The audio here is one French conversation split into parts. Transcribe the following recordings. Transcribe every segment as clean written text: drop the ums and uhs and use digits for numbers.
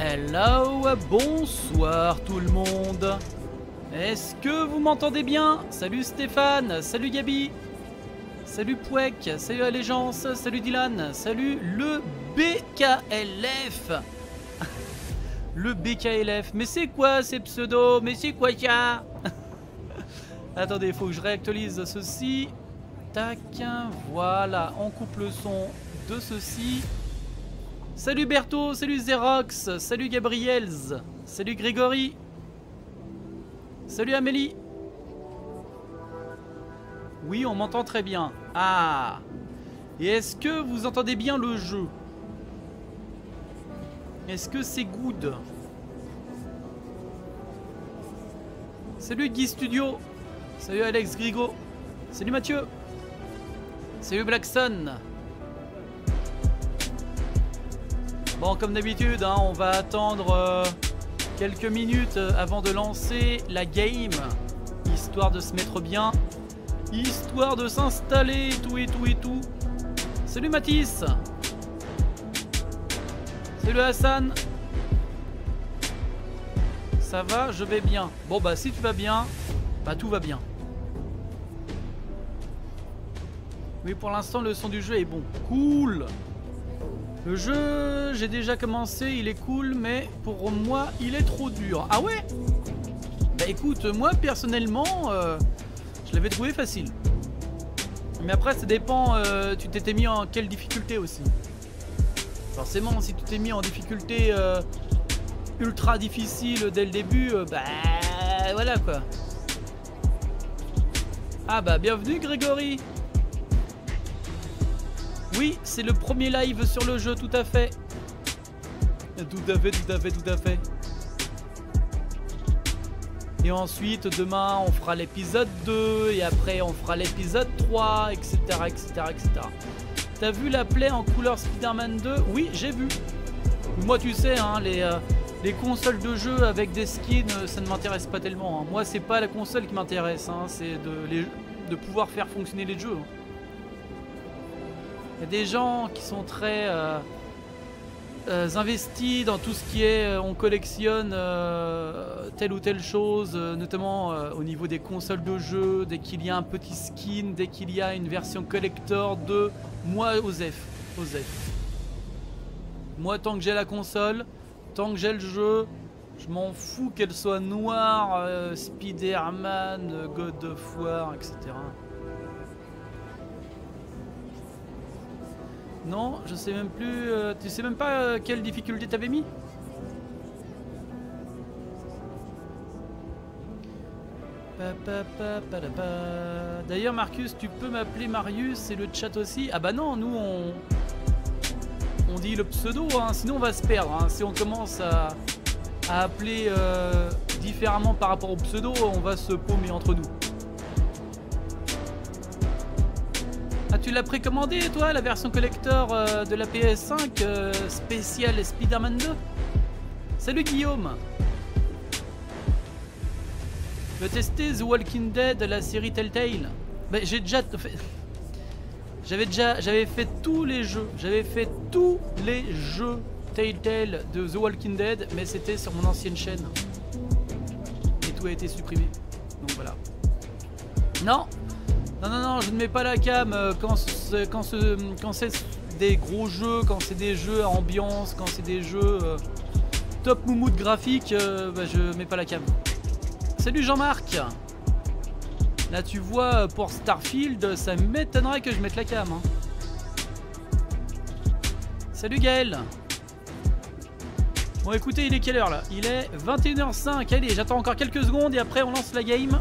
Hello, bonsoir tout le monde. Est-ce que vous m'entendez bien? Salut Stéphane, salut Gabi, salut Pouek, salut Allégeance, salut Dylan, salut le BKLF. Le BKLF, mais c'est quoi ces pseudos? Mais c'est quoi ça? Attendez, il faut que je réactualise ceci. Tac, voilà, on coupe le son de ceci. Salut Berto, salut Xerox, salut Gabriels, salut Grégory, salut Amélie. Oui, on m'entend très bien. Ah, et est-ce que vous entendez bien le jeu? Est-ce que c'est good? Salut Guy Studio, salut Alex Grigo, salut Mathieu, salut Blackson. Bon, comme d'habitude, hein, on va attendre quelques minutes avant de lancer la game, histoire de se mettre bien, histoire de s'installer, tout et tout et tout. Salut Matisse, salut Hassan. Ça va, je vais bien. Bon bah si tu vas bien, bah tout va bien. Oui, pour l'instant le son du jeu est bon. Cool. Le jeu, j'ai déjà commencé, il est cool, mais pour moi, il est trop dur. Ah ouais? Bah écoute, moi personnellement, je l'avais trouvé facile. Mais après, ça dépend, tu t'étais mis en quelle difficulté aussi. Forcément, si tu t'es mis en difficulté ultra difficile dès le début, bah voilà quoi. Ah bah bienvenue Grégory. Oui, c'est le premier live sur le jeu, tout à fait. Tout à fait, tout à fait, tout à fait. Et ensuite, demain, on fera l'épisode 2, et après, on fera l'épisode 3, etc., etc., etc. T'as vu la plaie en couleur Spider-Man 2? Oui, j'ai vu. Moi, tu sais, hein, les consoles de jeu avec des skins, ça ne m'intéresse pas tellement. Hein. Moi, c'est pas la console qui m'intéresse, hein, c'est de pouvoir faire fonctionner les jeux. Hein. Il y a des gens qui sont très investis dans tout ce qui est on collectionne telle ou telle chose, notamment au niveau des consoles de jeu, dès qu'il y a un petit skin, dès qu'il y a une version collector de moi, Osef. Moi, tant que j'ai la console, tant que j'ai le jeu, je m'en fous qu'elle soit noire, Spider-Man, God of War, etc. Non, je sais même plus. Tu sais même pas quelle difficulté t'avais mis? D'ailleurs, Marcus, tu peux m'appeler Marius et le chat aussi? Ah bah non, nous on dit le pseudo, hein, sinon on va se perdre. Hein. Si on commence à appeler différemment par rapport au pseudo, on va se paumer entre nous. Ah, tu l'as précommandé toi, la version collector de la PS5 spéciale Spider-Man 2? Salut Guillaume. Je vais tester The Walking Dead, la série Telltale. Bah, j'ai déjà fait... J'avais fait tous les jeux. J'avais fait tous les jeux Telltale de The Walking Dead, mais c'était sur mon ancienne chaîne. Et tout a été supprimé. Donc voilà. Non! Non, non, non, je ne mets pas la cam quand c'est des gros jeux, quand c'est des jeux à ambiance, quand c'est des jeux top moumoute graphique, bah, je mets pas la cam. Salut Jean-Marc. Là, tu vois, pour Starfield, ça m'étonnerait que je mette la cam. Hein. Salut Gaël. Bon, écoutez, il est quelle heure là? Il est 21h05. Allez, j'attends encore quelques secondes et après, on lance la game.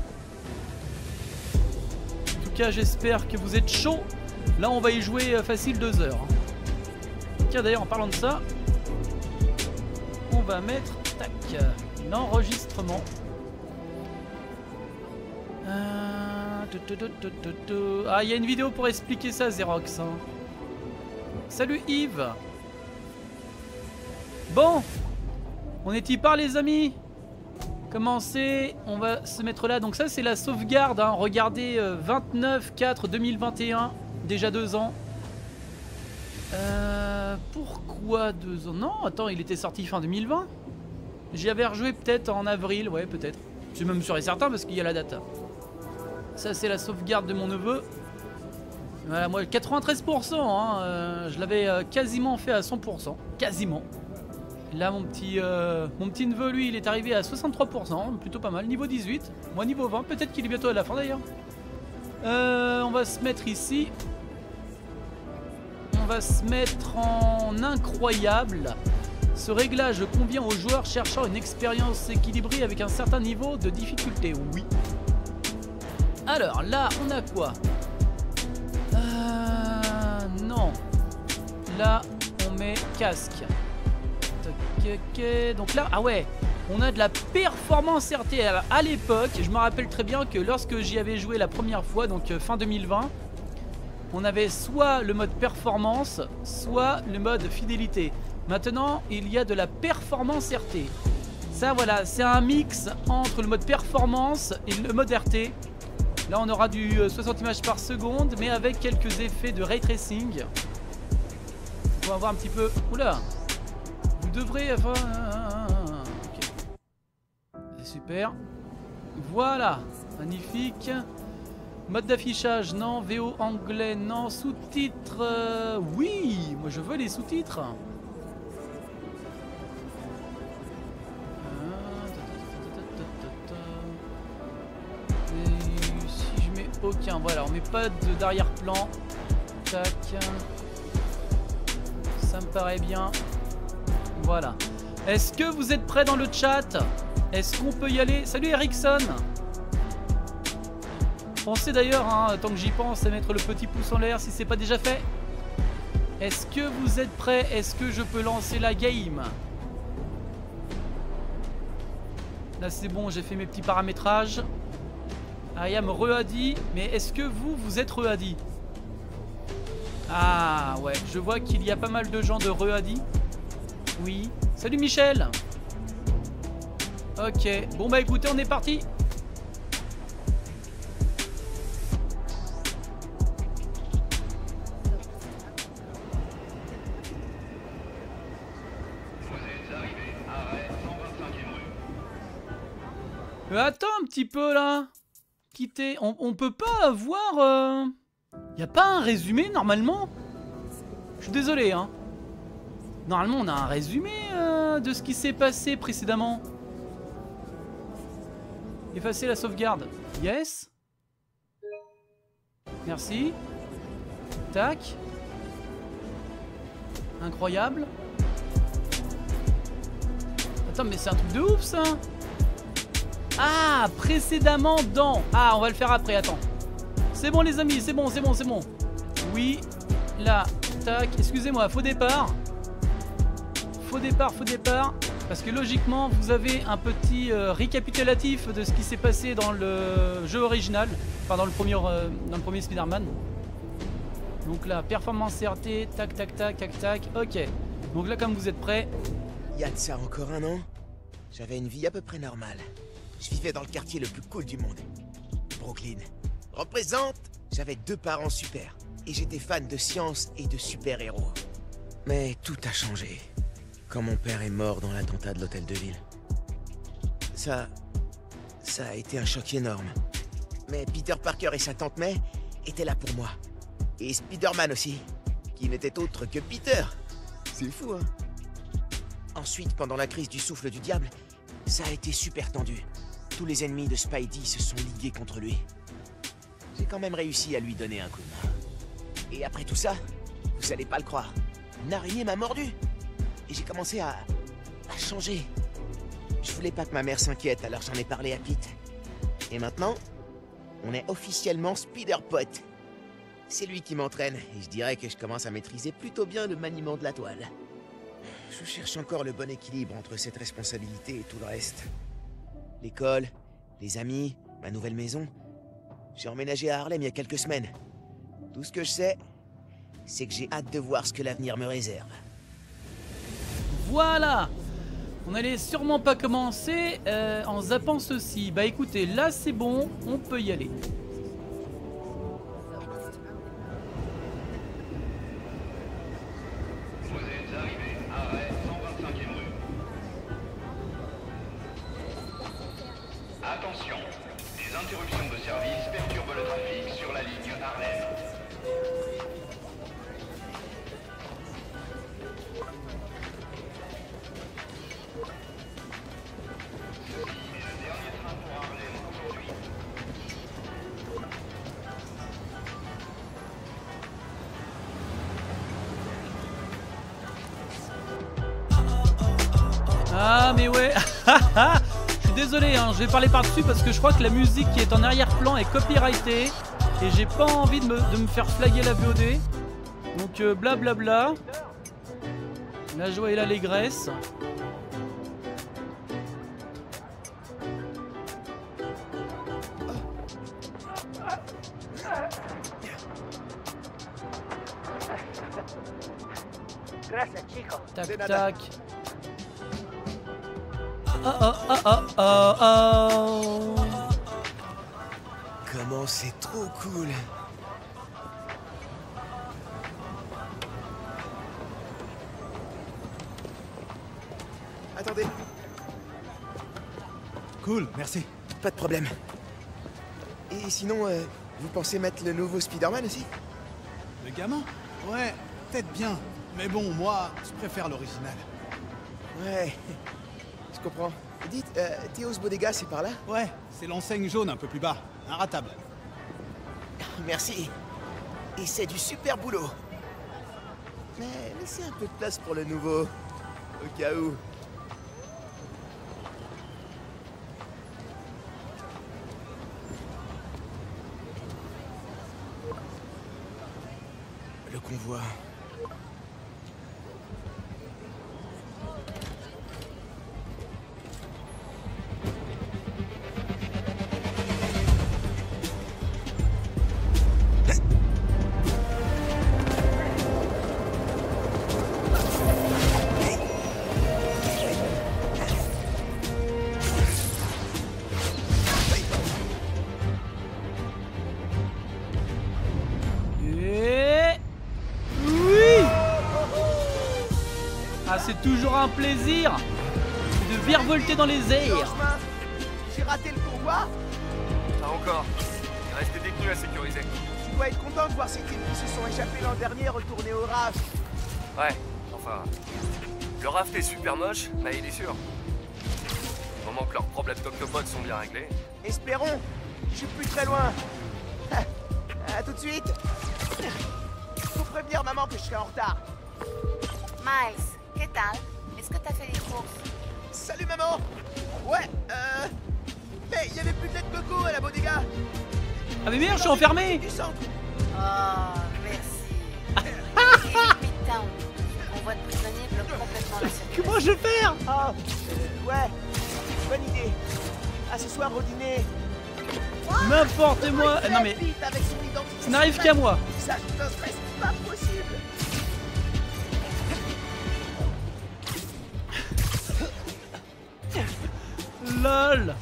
J'espère que vous êtes chaud. Là on va y jouer facile 2 heures. Tiens d'ailleurs en parlant de ça, on va mettre tac l'enregistrement. Ah, il y a une vidéo pour expliquer ça Xerox. Hein. Salut Yves. Bon, on est y par les amis. Commencer, on va se mettre là. Donc ça c'est la sauvegarde, hein. Regardez 29/4/2021, déjà 2 ans. Pourquoi 2 ans? Non, attends, il était sorti fin 2020. J'y avais rejoué peut-être en avril, ouais, peut-être. Je suis même sûr et certain parce qu'il y a la data. Ça, c'est la sauvegarde de mon neveu. Voilà, moi, 93%, hein, je l'avais quasiment fait à 100%. Quasiment. Là, mon petit neveu, lui, il est arrivé à 63%, plutôt pas mal. Niveau 18, moi, niveau 20. Peut-être qu'il est bientôt à la fin, d'ailleurs. On va se mettre ici. On va se mettre en incroyable. Ce réglage convient aux joueurs cherchant une expérience équilibrée avec un certain niveau de difficulté. Oui. Alors, là, on a quoi? Non. Là, on met casque. Okay. Donc là, ah ouais, on a de la performance RTL. À l'époque, je me rappelle très bien que lorsque j'y avais joué la première fois, donc fin 2020, on avait soit le mode performance, soit le mode fidélité. Maintenant, il y a de la performance RT. Ça, voilà, c'est un mix entre le mode performance et le mode RT. Là, on aura du 60 images par seconde, mais avec quelques effets de ray tracing. On va voir un petit peu. Oula! Vous devrez. Enfin, okay. C'est super. Voilà, magnifique. Mode d'affichage, non. VO anglais, non. Sous-titres, oui, moi je veux les sous-titres. Aucun, voilà, on met pas d'arrière-plan. Tac. Ça me paraît bien. Voilà. Est-ce que vous êtes prêts dans le chat? Est-ce qu'on peut y aller? Salut Ericsson. Pensez d'ailleurs, hein, tant que j'y pense, à mettre le petit pouce en l'air si c'est pas déjà fait. Est-ce que vous êtes prêts? Est-ce que je peux lancer la game? Là c'est bon, j'ai fait mes petits paramétrages. Ayam Rehadi, mais est-ce que vous, vous êtes Rehadi? Ah ouais, je vois qu'il y a pas mal de gens de Rehadi. Oui. Salut Michel. Ok, bon bah écoutez, on est parti. Attends un petit peu là. On peut pas avoir... Y a pas un résumé normalement? Je suis désolé hein. Normalement on a un résumé de ce qui s'est passé précédemment. Effacer la sauvegarde. Yes. Merci. Tac. Incroyable. Attends mais c'est un truc de ouf ça. Ah, précédemment dans... Ah, on va le faire après, attends. C'est bon les amis, c'est bon, c'est bon, c'est bon. Oui, là, tac, excusez-moi, faux départ. Faux départ, faux départ. Parce que logiquement, vous avez un petit récapitulatif de ce qui s'est passé dans le jeu original. Enfin, dans le premier Spider-Man. Donc là, performance RT, tac, tac, tac, tac, tac, ok. Donc là, comme vous êtes prêts... Y a de ça encore un an, j'avais une vie à peu près normale. Je vivais dans le quartier le plus cool du monde, Brooklyn. Représente. J'avais 2 parents super, et j'étais fan de science et de super-héros. Mais tout a changé, quand mon père est mort dans l'attentat de l'hôtel de ville. Ça a été un choc énorme. Mais Peter Parker et sa tante May étaient là pour moi. Et Spider-Man aussi, qui n'était autre que Peter. C'est fou, hein? Ensuite, pendant la crise du souffle du diable, ça a été super tendu. Tous les ennemis de Spidey se sont ligués contre lui. J'ai quand même réussi à lui donner un coup de main. Et après tout ça, vous allez pas le croire, une araignée m'a mordu. Et j'ai commencé à changer. Je voulais pas que ma mère s'inquiète, alors j'en ai parlé à Pete. Et maintenant, on est officiellement Spider-Pot. C'est lui qui m'entraîne, et je dirais que je commence à maîtriser plutôt bien le maniement de la toile. Je cherche encore le bon équilibre entre cette responsabilité et tout le reste. L'école, les amis, ma nouvelle maison. J'ai emménagé à Harlem il y a quelques semaines. Tout ce que je sais, c'est que j'ai hâte de voir ce que l'avenir me réserve. Voilà! On n'allait sûrement pas commencer en zappant ceci. Bah écoutez, là c'est bon, on peut y aller. Attention, les interruptions de service perturbent le trafic sur la ligne Harlem. Ah mais ouais. Je suis désolé hein, je vais parler par-dessus parce que je crois que la musique qui est en arrière-plan est copyrightée et j'ai pas envie de me faire flaguer la VOD. Donc blablabla. La joie et l'allégresse. Tac tac. Oh. Comment c'est trop cool. Attendez. Cool, merci. Pas de problème. Et sinon, vous pensez mettre le nouveau Spider-Man aussi? Le gamin? Ouais, peut-être bien. Mais bon, moi, je préfère l'original. Ouais. Je comprends. Dites, Théos Bodega, c'est par là? Ouais, c'est l'enseigne jaune un peu plus bas. Inratable. Merci. Et c'est du super boulot. Mais laissez un peu de place pour le nouveau. Au cas où. Le convoi. Toujours un plaisir de virevolter dans les airs. J'ai raté le convoi? Pas encore. Il reste des détenus à sécuriser. Tu dois être content de voir ces types qui se sont échappés l'an dernier retourner au raft. Ouais, enfin... Le raft est super moche, mais il est sûr. Du moment que leurs problèmes d'octopodes sont bien réglés... Espérons. Je suis plus très loin. À tout de suite. Faut prévenir maman que je serai en retard. Miles. Qu'est-ce que est-ce que t'as fait les courses? Salut maman! Ouais, mais il y avait plus de lait de coco à la bodega! Ah mais merde, je suis enfermé! Oh, merci! Putain, on voit de prisonnier bloque complètement la circulation. Comment je vais faire? Ah, ouais, bonne idée! À ce soir au dîner! N'importe moi! Non mais. Ça n'arrive qu'à moi! Ça ne serait pas possible! LOL.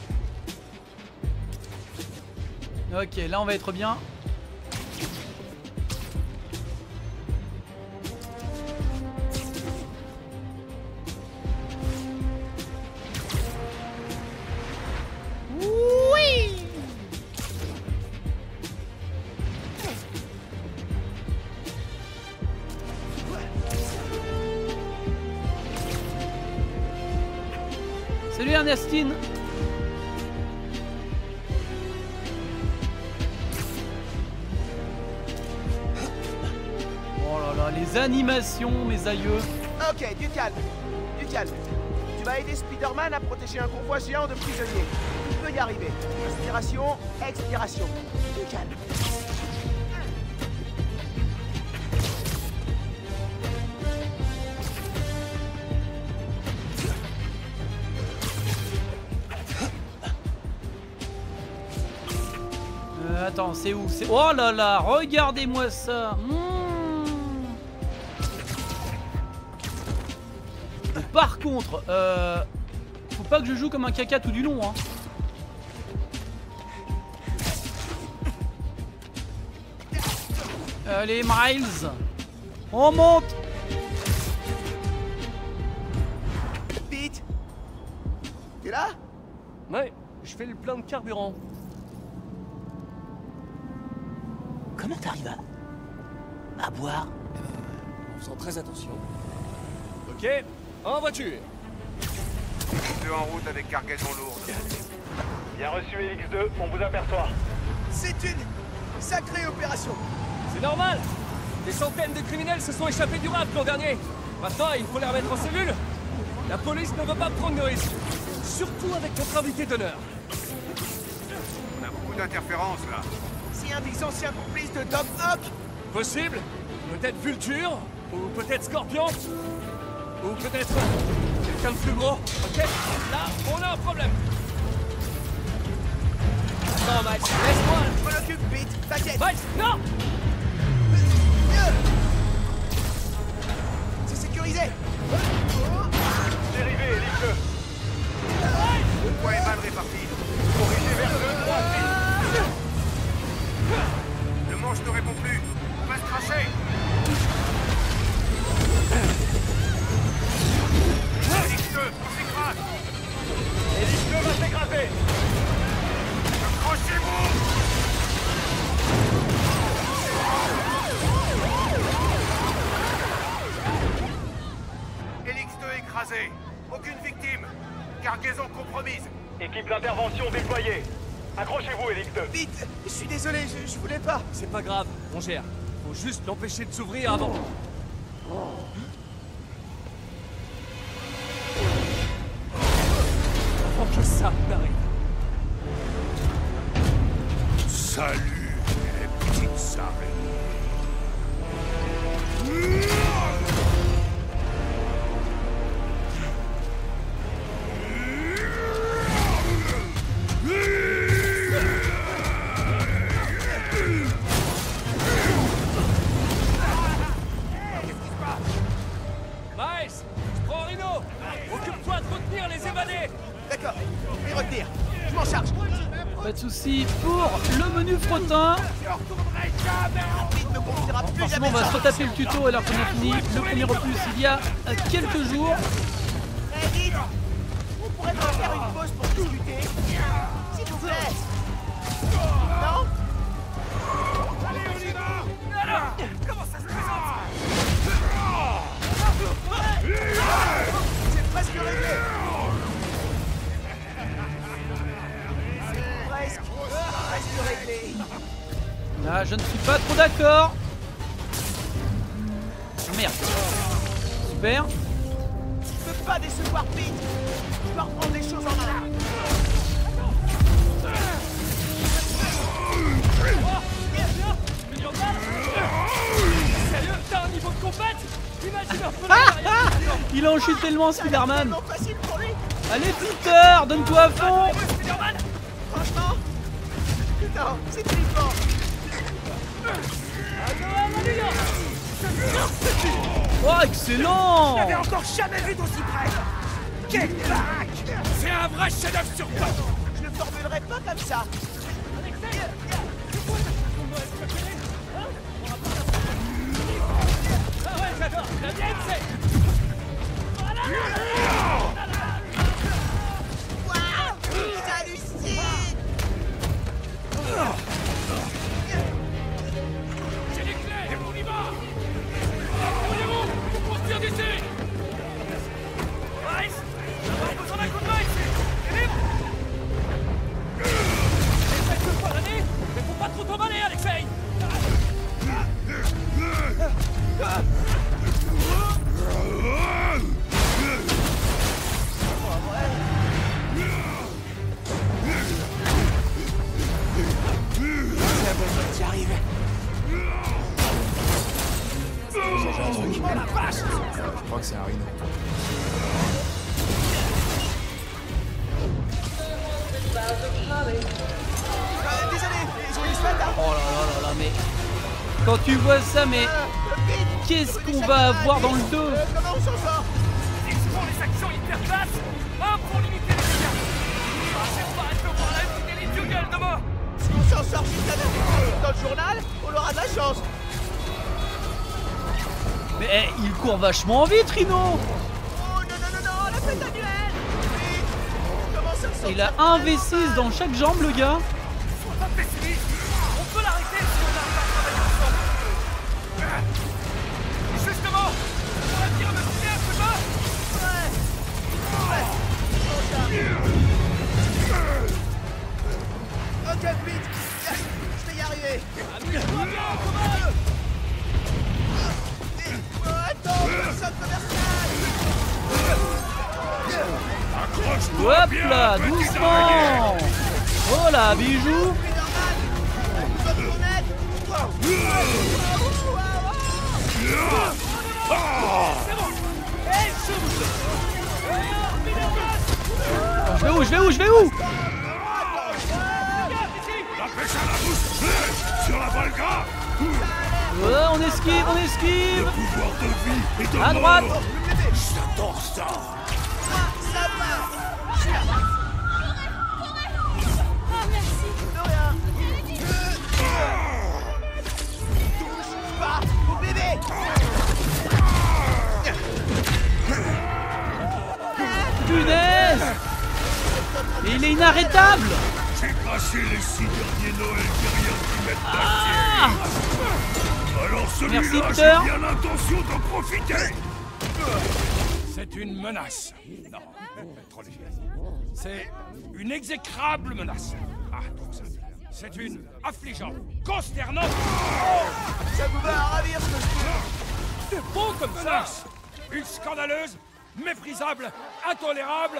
Ok, là on va être bien. Oui. Salut Ernestine. Animation, mes aïeux. Ok, du calme, du calme. Tu vas aider Spider-Man à protéger un convoi géant de prisonniers. Tu peux y arriver. Inspiration, expiration. Du calme. Attends, c'est où? C'est... Oh là là, regardez-moi ça. Par contre, faut pas que je joue comme un caca tout du long, hein. Allez, Miles, on monte. Pete, t'es là? Ouais, je je fais le plein de carburant. Comment t'arrives à boire? En faisant très attention. Ok, en voiture. Deux en route avec cargaison lourde. Bien reçu, LX2, on vous aperçoit. C'est une sacrée opération. C'est normal. Des centaines de criminels se sont échappés du rap l'an dernier. Maintenant, il faut les remettre en cellule. La police ne veut pas prendre de risques. Surtout avec notre invité d'honneur. On a beaucoup d'interférences, là. C'est un des anciens complices de Tom Hawk. Possible. Peut-être Vulture, ou peut-être Scorpion, ou peut-être quelqu'un de plus gros. Ok, là, on a un problème. Non, Miles, laisse-moi. On l'occupe vite, t'inquiète. Miles, non! C'est sécurisé. Dérivé, libre. Le point est mal réparti. Corrigé vers le droit. Le manche ne répond plus. On va se tracer. Elix 2, on s'écrase. Elix 2 va s'écraser. Accrochez-vous. Elix 2 écrasé. Aucune victime. Cargaison compromise. Équipe d'intervention déployée. Accrochez-vous, Elix 2. Vite. Je suis désolé, je voulais pas. C'est pas grave, on gère. Faut juste l'empêcher de s'ouvrir avant. Avant que ça n'arrive. Salut, les petites araignées. Pas de soucis pour le menu frottin. Franchement, on va se retaper le tuto alors qu'on a fini le premier opus il y a quelques jours. On pourrait faire une pause pour discuter. S'il vous plaît. Non ? Allez, on y va. Comment ça se présente ? C'est presque réglé. Ah, je ne suis pas trop d'accord. Merde. Super. Je peux pas décevoir Pete. Je dois reprendre les choses en main. Sérieux, t'as un niveau de combat? Imagine un peu derrière. Il en chute tellement, Spider-Man. Allez, Peter, donne-toi à fond. Franchement. Non, c'est flippant. Oh, excellent! J'avais encore jamais vu d'aussi près. Quelle baraque! C'est un vrai chef-d'œuvre sur toi. Je ne formulerai pas comme ça. Ah ouais, j'adore. La mienne, c'est... Waouh! J'hallucine. J'ai les clés, on y va! Débrouillez-vous! On se tire d'ici! Miles! J'aimerais qu'on s'en accompagne ici! T'es libre? Essaye de voir l'année, mais faut pas trop t'emballer, Alexei! J'y arrive. J'ai un truc. Oh la vache! Je crois que c'est un rhino. Désolé, ils ont eu ce matin. Oh là là là là, mais. Quand tu vois ça, mais. Qu'est-ce qu'on va avoir dans le dos? Comment on s'en sort? Explorons les actions hyper classes. Un pour limiter les dégâts. C'est pas, je voir la vidéo des Hugues demain. Si on s'en sort juste à la dans le journal, on aura de la chance. Mais hey, il court vachement vite, Rhino. Oh non, la fête annuelle. Vite. Comment ça Il a un V6 dans chaque jambe, le gars. On peut l'arrêter si on arrive à travailler ensemble. Justement, on va dire le ciel, c'est pas ? Ouais. Ok, vite. Je vais y arriver. Amuse-toi bien, combat. Attends, personne commerciale. Hop là, doucement. Oh là, bijou. Je vais où? Je vais où? On esquive, À droite. J'adore ça. Punaise! Il est inarrêtable! J'ai passé les 6 derniers Noël derrière 10 mètres d'acier. Alors celui-là, j'ai bien l'intention d'en profiter. C'est une menace. Non, trop léger. C'est une exécrable menace. Ah, trop ça. C'est une affligeante, consternante. Oh, ça vous va ravir ce que c'est beau comme ça. Une scandaleuse, méprisable, intolérable,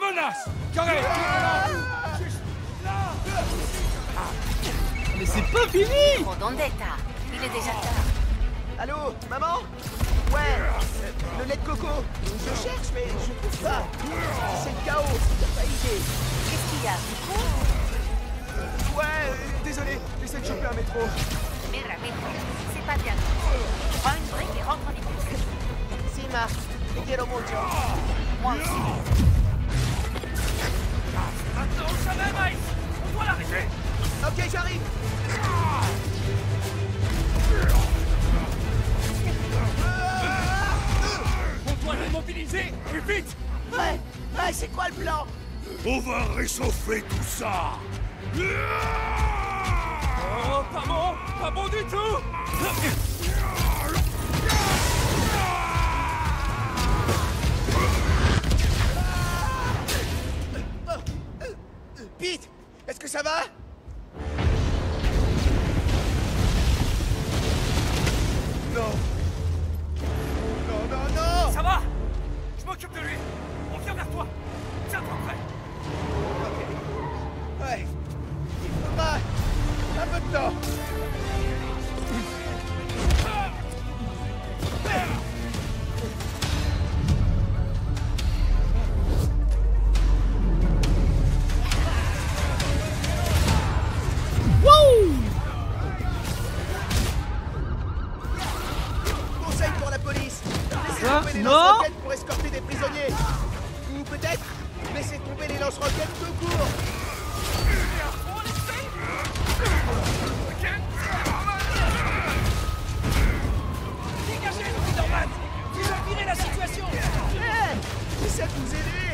menace. Carré. Mais c'est pas fini. Il est déjà tard. Allô, maman? Ouais, le lait de coco. Je cherche, mais je trouve pas. C'est le chaos, c'est pas idée. Qu'est-ce qu'il y a? Ouais, désolé, j'essaie de choper un métro. Métro, c'est pas bien. Prends une brique et rentre en écoute. Si, Marc, quiero mucho. Moi aussi. Maintenant, ça va, Miles. On doit l'arrêter. Ok, j'arrive. On doit l'immobiliser, plus vite. Ouais, c'est quoi le plan? On va réchauffer tout ça. Oh, pas bon du tout. Pete, est-ce que ça va? Non. Ça va. Je m'occupe de lui. On vient vers toi. Tiens-toi prêt. Ok. Ouais. Un peu de temps. Wow. Conseil pour la police. Laissez tomber les lance-roquettes pour escorter des prisonniers. Ou peut-être, laissez tomber les lance-roquettes tout court. La situation. J'essaie de vous aider.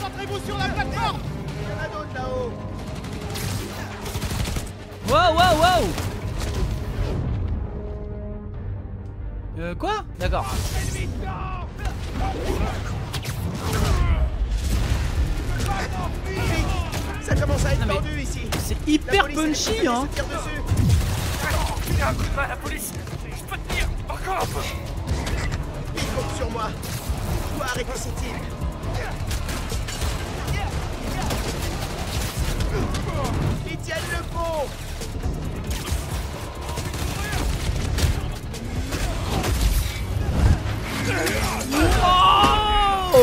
Concentrez-vous sur la plateforme. Il y en a d'autres là-haut. Wow. Quoi? D'accord. Ça commence à être tendu ici. C'est hyper punchy, hein. J'ai un coup de main à la police. Je peux te dire, encore un peu. Il compte sur moi. Je dois arrêter cette île. Ils tiennent le pont. Oh,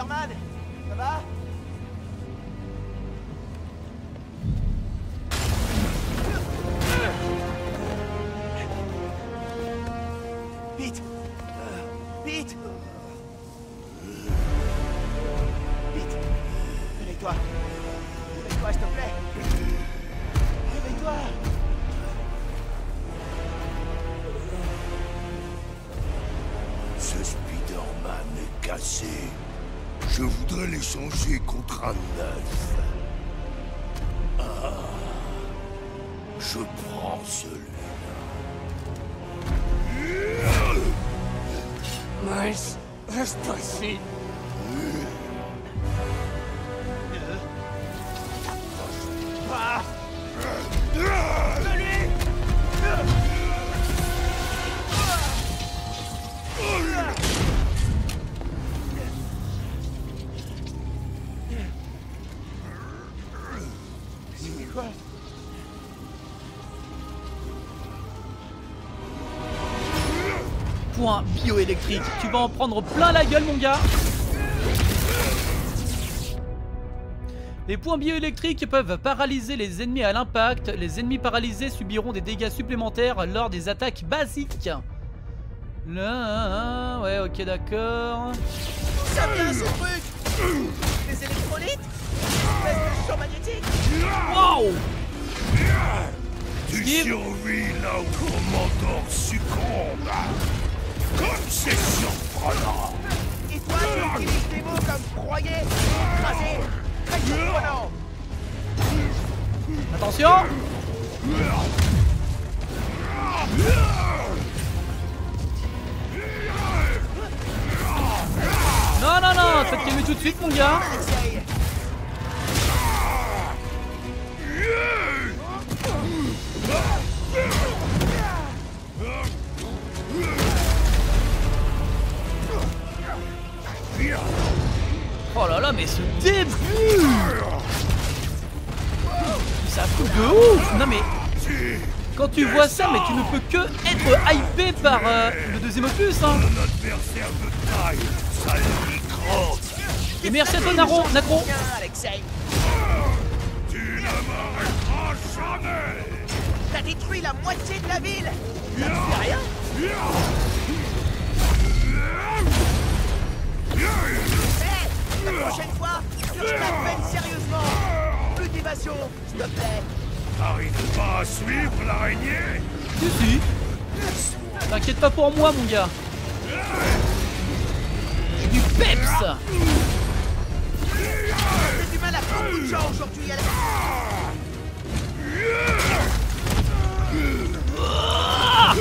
Spider-Man, ça va? Changer contre un neuf. Ah, je prends celui-là. Miles, reste ici. Point bioélectrique, tu vas en prendre plein la gueule mon gars. Les points bioélectriques peuvent paralyser les ennemis à l'impact. Les ennemis paralysés subiront des dégâts supplémentaires lors des attaques basiques. Là, ouais ok d'accord. Ça vient ce truc. Les électronites. Espèce de champ magnétique. Wow. Tu survis là où Commandant succombe. Comme c'est surprenant. Et toi, tu utilises des mots comme broyer, écraser, très surprenant. Attention. Non, non, non, ça te calme tout de suite, mon gars. Oh là là, mais ce début! Ça fout de ouf! Non mais, quand tu vois ça, mais tu ne peux que être hypé par le deuxième opus, hein! Et merci à toi, Naro, Nacro! Tu ne m'arrêteras jamais! T'as détruit la moitié de la ville! Ça ne fait rien! La prochaine fois, je t'appelle sérieusement. Plus d'évasion, s'il te plaît. T'arrives pas à suivre l'araignée? Si, si. T'inquiète pas pour moi, mon gars. J'ai du peps. J'ai du mal à prendre beaucoup de gens aujourd'hui. Ah,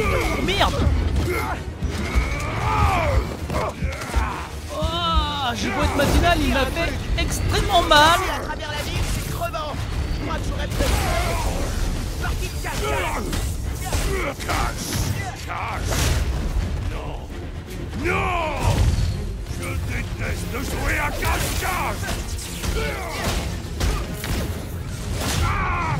merde. J'ai beau être matinal, il m'a fait extrêmement mal. À travers la ville, c'est crevant. Moi, j'aurais préféré partie de cache. Cache. Non. Non. Je déteste jouer à cache-cache. Ah.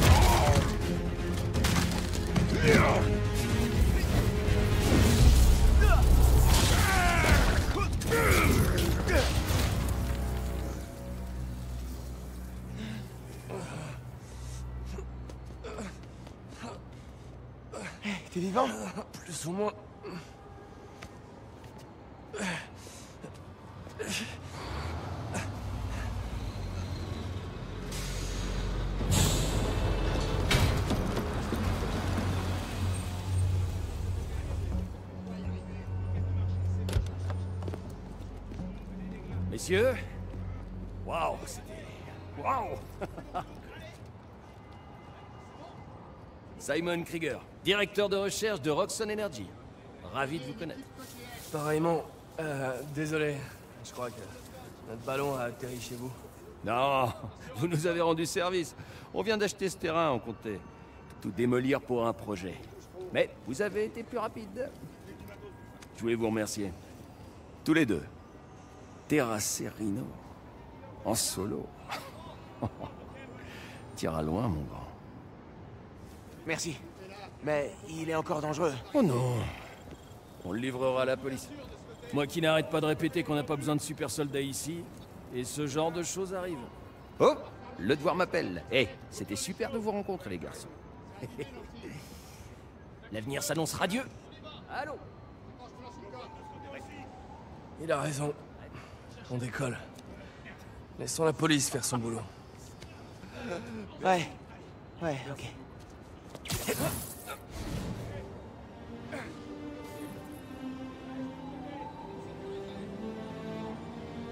T'es vivant? Plus ou moins. Messieurs? Waouh, c'était... Waouh! Simon Krieger, directeur de recherche de Roxxon Energy. Ravi de vous connaître. Pareillement, désolé. Je crois que notre ballon a atterri chez vous. Non, vous nous avez rendu service. On vient d'acheter ce terrain, on comptait tout démolir pour un projet. Mais vous avez été plus rapide. Je voulais vous remercier. Tous les deux. Terrasser Rhino. En solo. Tira loin, mon grand. Merci. Mais il est encore dangereux. Oh non. On le livrera à la police. Moi qui n'arrête pas de répéter qu'on n'a pas besoin de super soldats ici, Et ce genre de choses arrive. Oh, le devoir m'appelle. Eh, c'était super de vous rencontrer, les garçons. L'avenir s'annonce radieux. Allô? Il a raison. On décolle. Laissons la police faire son boulot. Ouais. Ouais, ok.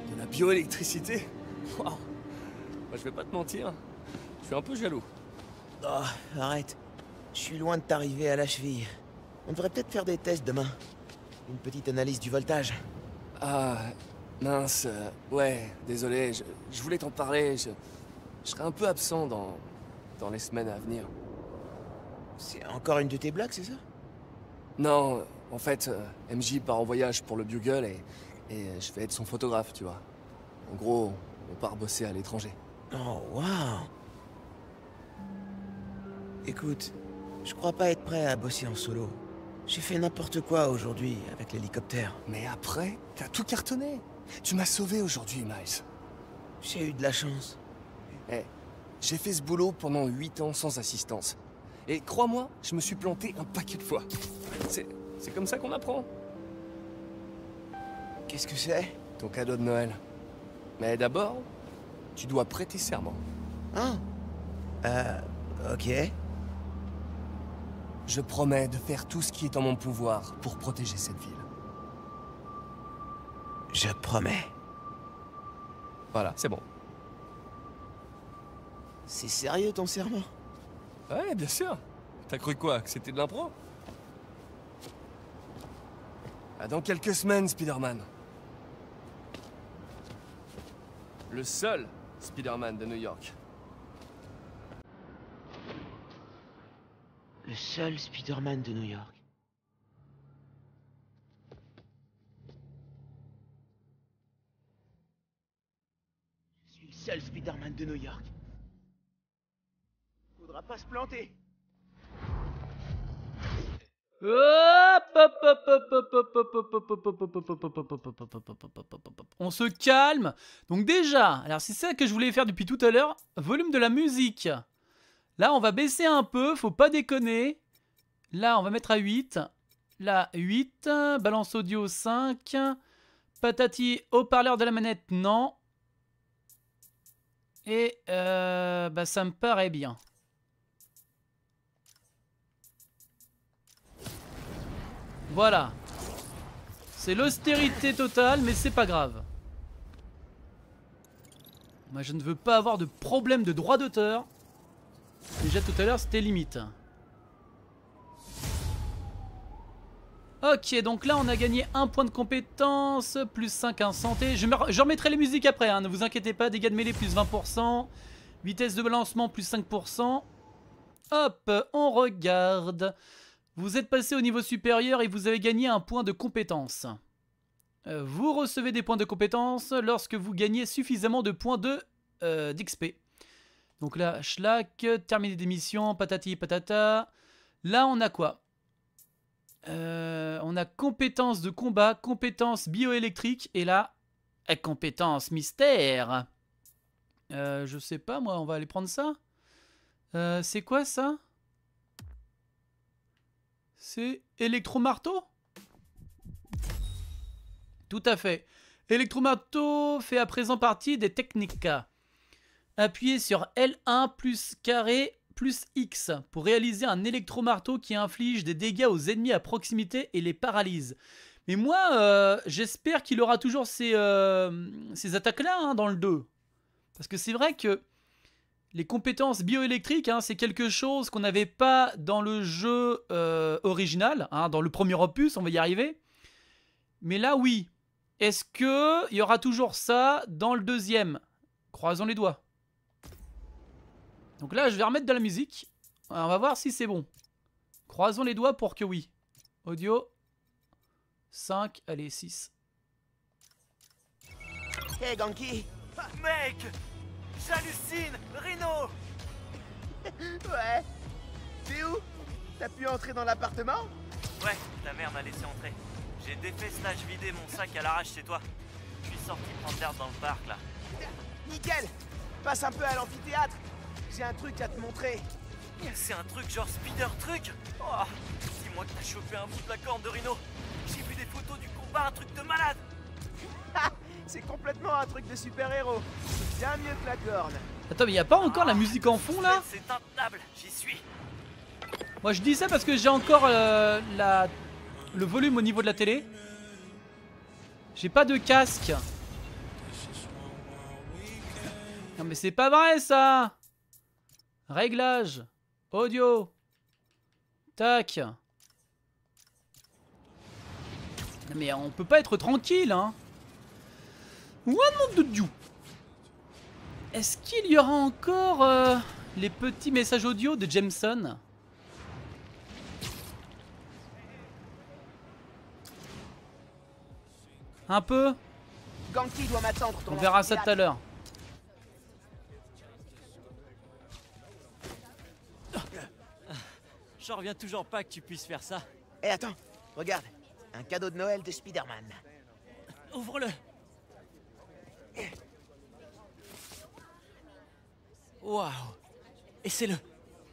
De la bioélectricité? Waouh. Moi, je vais pas te mentir. Je suis un peu jaloux. Oh, arrête. Je suis loin de t'arriver à la cheville. On devrait peut-être faire des tests demain. Une petite analyse du voltage. Ah, mince. Ouais, désolé. Je voulais t'en parler. Je serai un peu absent dans les semaines à venir. C'est encore une de tes blagues, c'est ça? Non, en fait, MJ part en voyage pour le Bugle et je vais être son photographe, tu vois. En gros, on part bosser à l'étranger. Oh, waouh! Écoute, je crois pas être prêt à bosser en solo. J'ai fait n'importe quoi aujourd'hui avec l'hélicoptère. Mais après, t'as tout cartonné. Tu m'as sauvé aujourd'hui, Miles. J'ai eu de la chance. Eh, j'ai fait ce boulot pendant 8 ans sans assistance. Et crois-moi, je me suis planté un paquet de fois. C'est comme ça qu'on apprend. Qu'est-ce que c'est? Ton cadeau de Noël. Mais d'abord, tu dois prêter serment. Hein? Ok. Je promets de faire tout ce qui est en mon pouvoir pour protéger cette ville. Je promets. Voilà, c'est bon. C'est sérieux ton serment? Ouais, bien sûr. T'as cru quoi? Que c'était de l'impro? À dans quelques semaines, Spider-Man. Le seul Spider-Man de New York. Le seul Spider-Man de New York. Je suis le seul Spider-Man de New York. Faudra pas se planter. On se calme. Donc déjà, alors c'est ça que je voulais faire depuis tout à l'heure, volume de la musique. Là, on va baisser un peu, faut pas déconner. Là, on va mettre à 8. Là, 8. Balance audio, 5. Patati, haut-parleur de la manette, non. Et bah, ça me paraît bien. Voilà. C'est l'austérité totale, mais c'est pas grave. Moi, je ne veux pas avoir de problème de droit d'auteur. Déjà tout à l'heure c'était limite. Ok, donc là on a gagné 1 point de compétence, plus 5 en santé. Je remettrai les musiques après, hein, ne vous inquiétez pas. Dégâts de mêlée plus 20%, vitesse de balancement plus 5%. Hop, on regarde. Vous êtes passé au niveau supérieur et vous avez gagné un point de compétence. Vous recevez des points de compétence lorsque vous gagnez suffisamment de points d'XP. Donc là, schlack, terminer des missions, patati patata. Là, on a quoi? On a compétence de combat, compétence bioélectrique et là, compétence mystère. Je sais pas, moi, on va aller prendre ça. C'est quoi ça? C'est électromarteau? Tout à fait. Électromarteau fait à présent partie des techniques. Appuyez sur L1 plus carré plus X pour réaliser un électromarteau qui inflige des dégâts aux ennemis à proximité et les paralyse. Mais moi, j'espère qu'il aura toujours ces attaques-là hein, dans le 2. Parce que c'est vrai que les compétences bioélectriques, hein, c'est quelque chose qu'on n'avait pas dans le jeu original, hein, dans le premier opus, on va y arriver. Mais là, oui. Est-ce qu'il y aura toujours ça dans le deuxième? Croisons les doigts. Donc là, je vais remettre de la musique. Alors, on va voir si c'est bon. Croisons les doigts pour que oui. Audio. 5, allez, 6. Hey, Ganky. Ah, mec, j'hallucine, Rhino. Ouais. T'es où? T'as pu entrer dans l'appartement? Ouais, ta mère m'a laissé entrer. J'ai défait slash vidé mon sac à l'arrache chez toi. Je suis sorti prendre l'air dans le parc, là. Nickel! Passe un peu à l'amphithéâtre. J'ai un truc à te montrer. C'est un truc genre speeder truc? Oh, dis-moi que t'as chopé un bout de la corne de rhino. J'ai vu des photos du combat, un truc de malade. C'est complètement un truc de super-héros. C'est bien mieux que la corne. Attends, mais y'a pas encore la musique en fond, là? C'est intenable, j'y suis. Moi, je dis ça parce que j'ai encore le volume au niveau de la télé. J'ai pas de casque. Non, mais c'est pas vrai, ça. Réglage. Audio. Tac. Non, mais on peut pas être tranquille, hein. One monde de Dieu. Est-ce qu'il y aura encore les petits messages audio de Jameson? Un peu. On verra ça tout à l'heure. J'en reviens toujours pas que tu puisses faire ça. Eh, attends, regarde. Un cadeau de Noël de Spider-Man. Ouvre-le. Waouh. Essaie-le.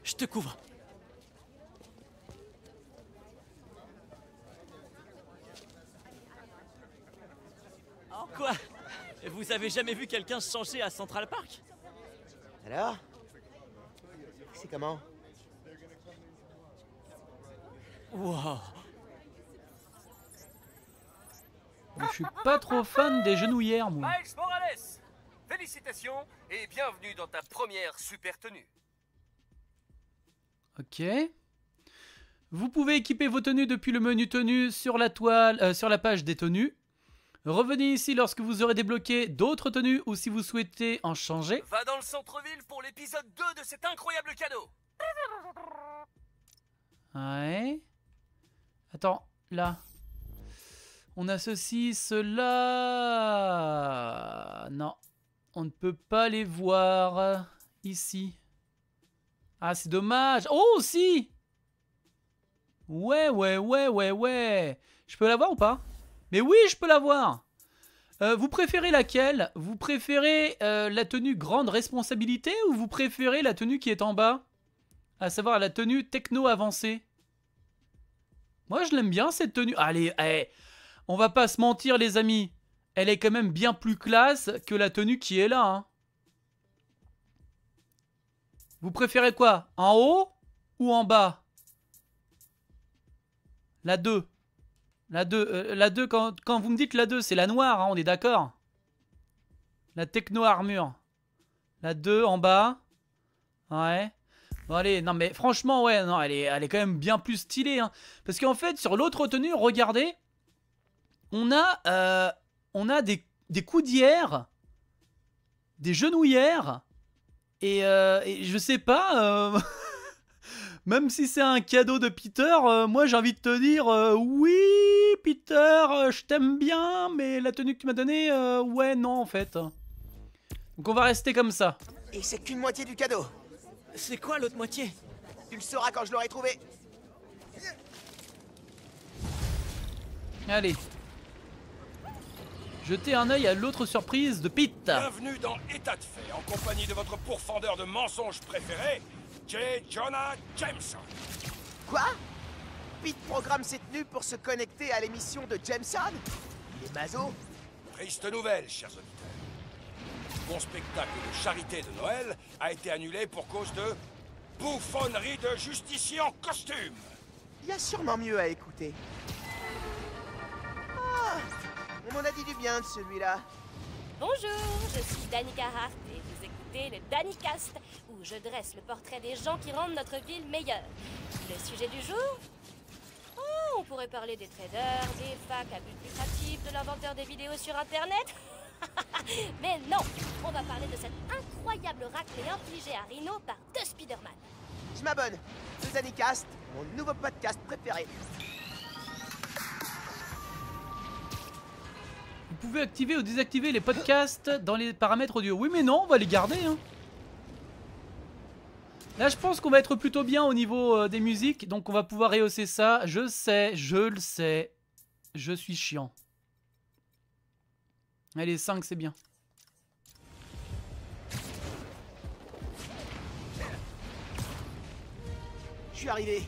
Je te couvre. Quoi? Vous avez jamais vu quelqu'un se changer à Central Park? Alors? C'est comment? Wow. Je suis pas trop fan des genouillères, moi. Miles Morales, félicitations et bienvenue dans ta première super tenue. Ok. Vous pouvez équiper vos tenues depuis le menu tenues sur la toile, sur la page des tenues. Revenez ici lorsque vous aurez débloqué d'autres tenues ou si vous souhaitez en changer. Va dans le centre-ville pour l'épisode 2 de cet incroyable cadeau. Ouais. Attends, là. On associe cela. Non. On ne peut pas les voir ici. Ah, c'est dommage. Oh, si. Ouais. Je peux la voir ou pas? Mais oui, je peux l'avoir. Vous préférez laquelle? Vous préférez la tenue grande responsabilité ou vous préférez la tenue qui est en bas? À savoir la tenue techno avancée. Moi, je l'aime bien cette tenue. Allez, allez, on va pas se mentir les amis. Elle est quand même bien plus classe que la tenue qui est là. Hein. Vous préférez quoi? En haut ou en bas? La 2. La 2, quand vous me dites la 2, c'est la noire, hein, on est d'accord. La techno-armure. La 2 en bas. Ouais. Bon, allez, non, mais franchement, ouais, non, elle est quand même bien plus stylée. Hein, parce qu'en fait, sur l'autre tenue, regardez, on a des coudières, des genouillères, et je sais pas... Même si c'est un cadeau de Peter, moi j'ai envie de te dire oui Peter, je t'aime bien, mais la tenue que tu m'as donnée, ouais non en fait. Donc on va rester comme ça. Et c'est qu'une moitié du cadeau. C'est quoi l'autre moitié? Tu le sauras quand je l'aurai trouvé. Allez. Jetez un œil à l'autre surprise de Pete. Bienvenue dans État de fait, en compagnie de votre pourfendeur de mensonges préféré. J. Jonah Jameson. Quoi? Pete programme ses tenues pour se connecter à l'émission de Jameson? Il est maso. Triste nouvelle, chers auditeurs. Mon spectacle de charité de Noël a été annulé pour cause de bouffonnerie de justicier en costume. Il y a sûrement mieux à écouter. Ah, on m'en a dit du bien de celui-là. Bonjour, je suis Danica Hart et vous écoutez le DaniCast où je dresse le portrait des gens qui rendent notre ville meilleure. Le sujet du jour? Oh, on pourrait parler des traders, des facs à but lucratif, de l'inventeur des vidéos sur internet. Mais non, on va parler de cette incroyable raclée infligée à Rhino par deux Spider-Man. Je m'abonne, le DaniCast, mon nouveau podcast préféré. Vous pouvez activer ou désactiver les podcasts dans les paramètres audio. Oui mais non, on va les garder. Hein. Là je pense qu'on va être plutôt bien au niveau des musiques. Donc on va pouvoir rehausser ça. Je sais, je le sais. Je suis chiant. Allez, 5, c'est bien. Je suis arrivé.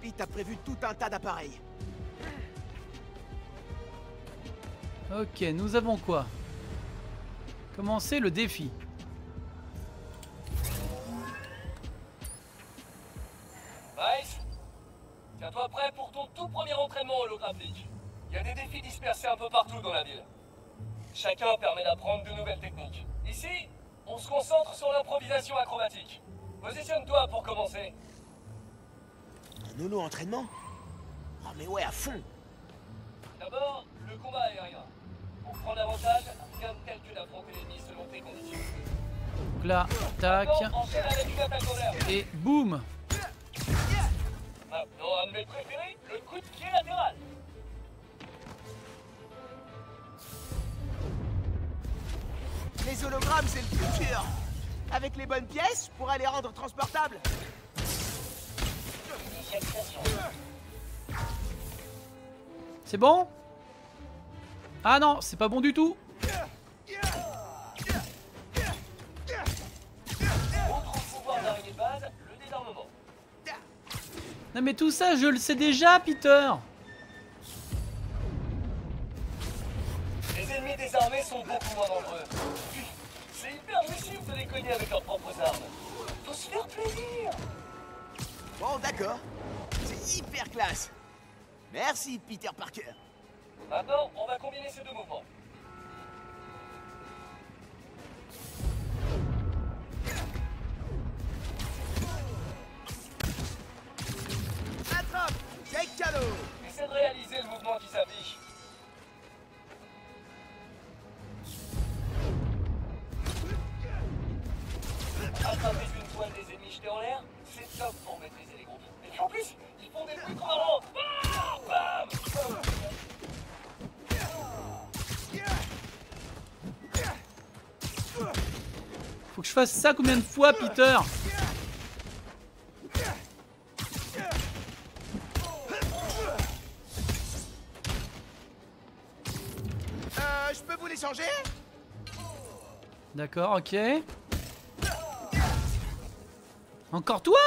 Pete a prévu tout un tas d'appareils. Ok, nous avons quoi? Commencer le défi. Nice. T'es à peu près pour ton tout premier entraînement holographique. Il y a des défis dispersés un peu partout dans la ville. Chacun permet d'apprendre de nouvelles techniques. Ici, on se concentre sur l'improvisation acrobatique. Positionne-toi pour commencer. Un nono entraînement? Oh mais ouais, à fond. D'abord, le combat aérien. Pour prendre l'avantage, regarde tel que d'affronter l'ennemi selon tes conditions. Donc là, tac. Enchaîne avec une attaque en l'air. Et boum. Maintenant, un de mes préférés, le coup de pied latéral. Les hologrammes, c'est le futur. Avec les bonnes pièces, on pourra les rendre transportables. C'est bon? Ah non, c'est pas bon du tout. Non mais tout ça, je le sais déjà, Peter. Les ennemis désarmés sont beaucoup moins nombreux. C'est hyper nocif de les cogner avec leurs propres armes. Faut se faire plaisir. Bon, d'accord. C'est hyper classe. Merci, Peter Parker. Maintenant, on va combiner ces deux mouvements. Attrape, take cadeau. Essaie de réaliser le mouvement qui s'affiche. Attraper une toile des ennemis jetés en l'air, c'est top pour maîtriser les groupes. Et puis en plus, ils font des trucs marrants. Bam, bam, bam. Faut que je fasse ça combien de fois, Peter? Je peux vous les changer? D'accord, ok. Encore toi?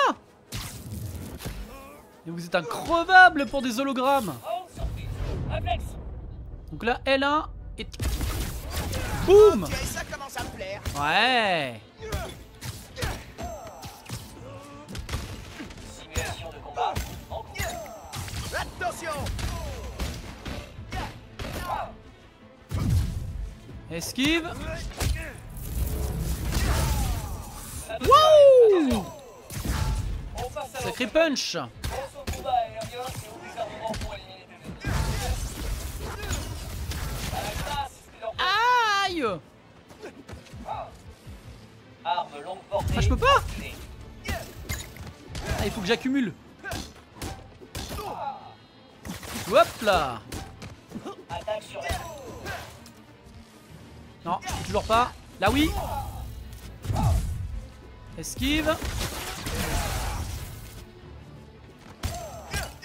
Et vous êtes increvables pour des hologrammes. Donc là, L1 et... Boum! Ça commence à me plaire. Ouais! Simulation de combat. Attention! Esquive. Wouh! Sacré punch! Ah, je peux pas. Ah, il faut que j'accumule. Hop là. Non, toujours pas. Là, oui. Esquive.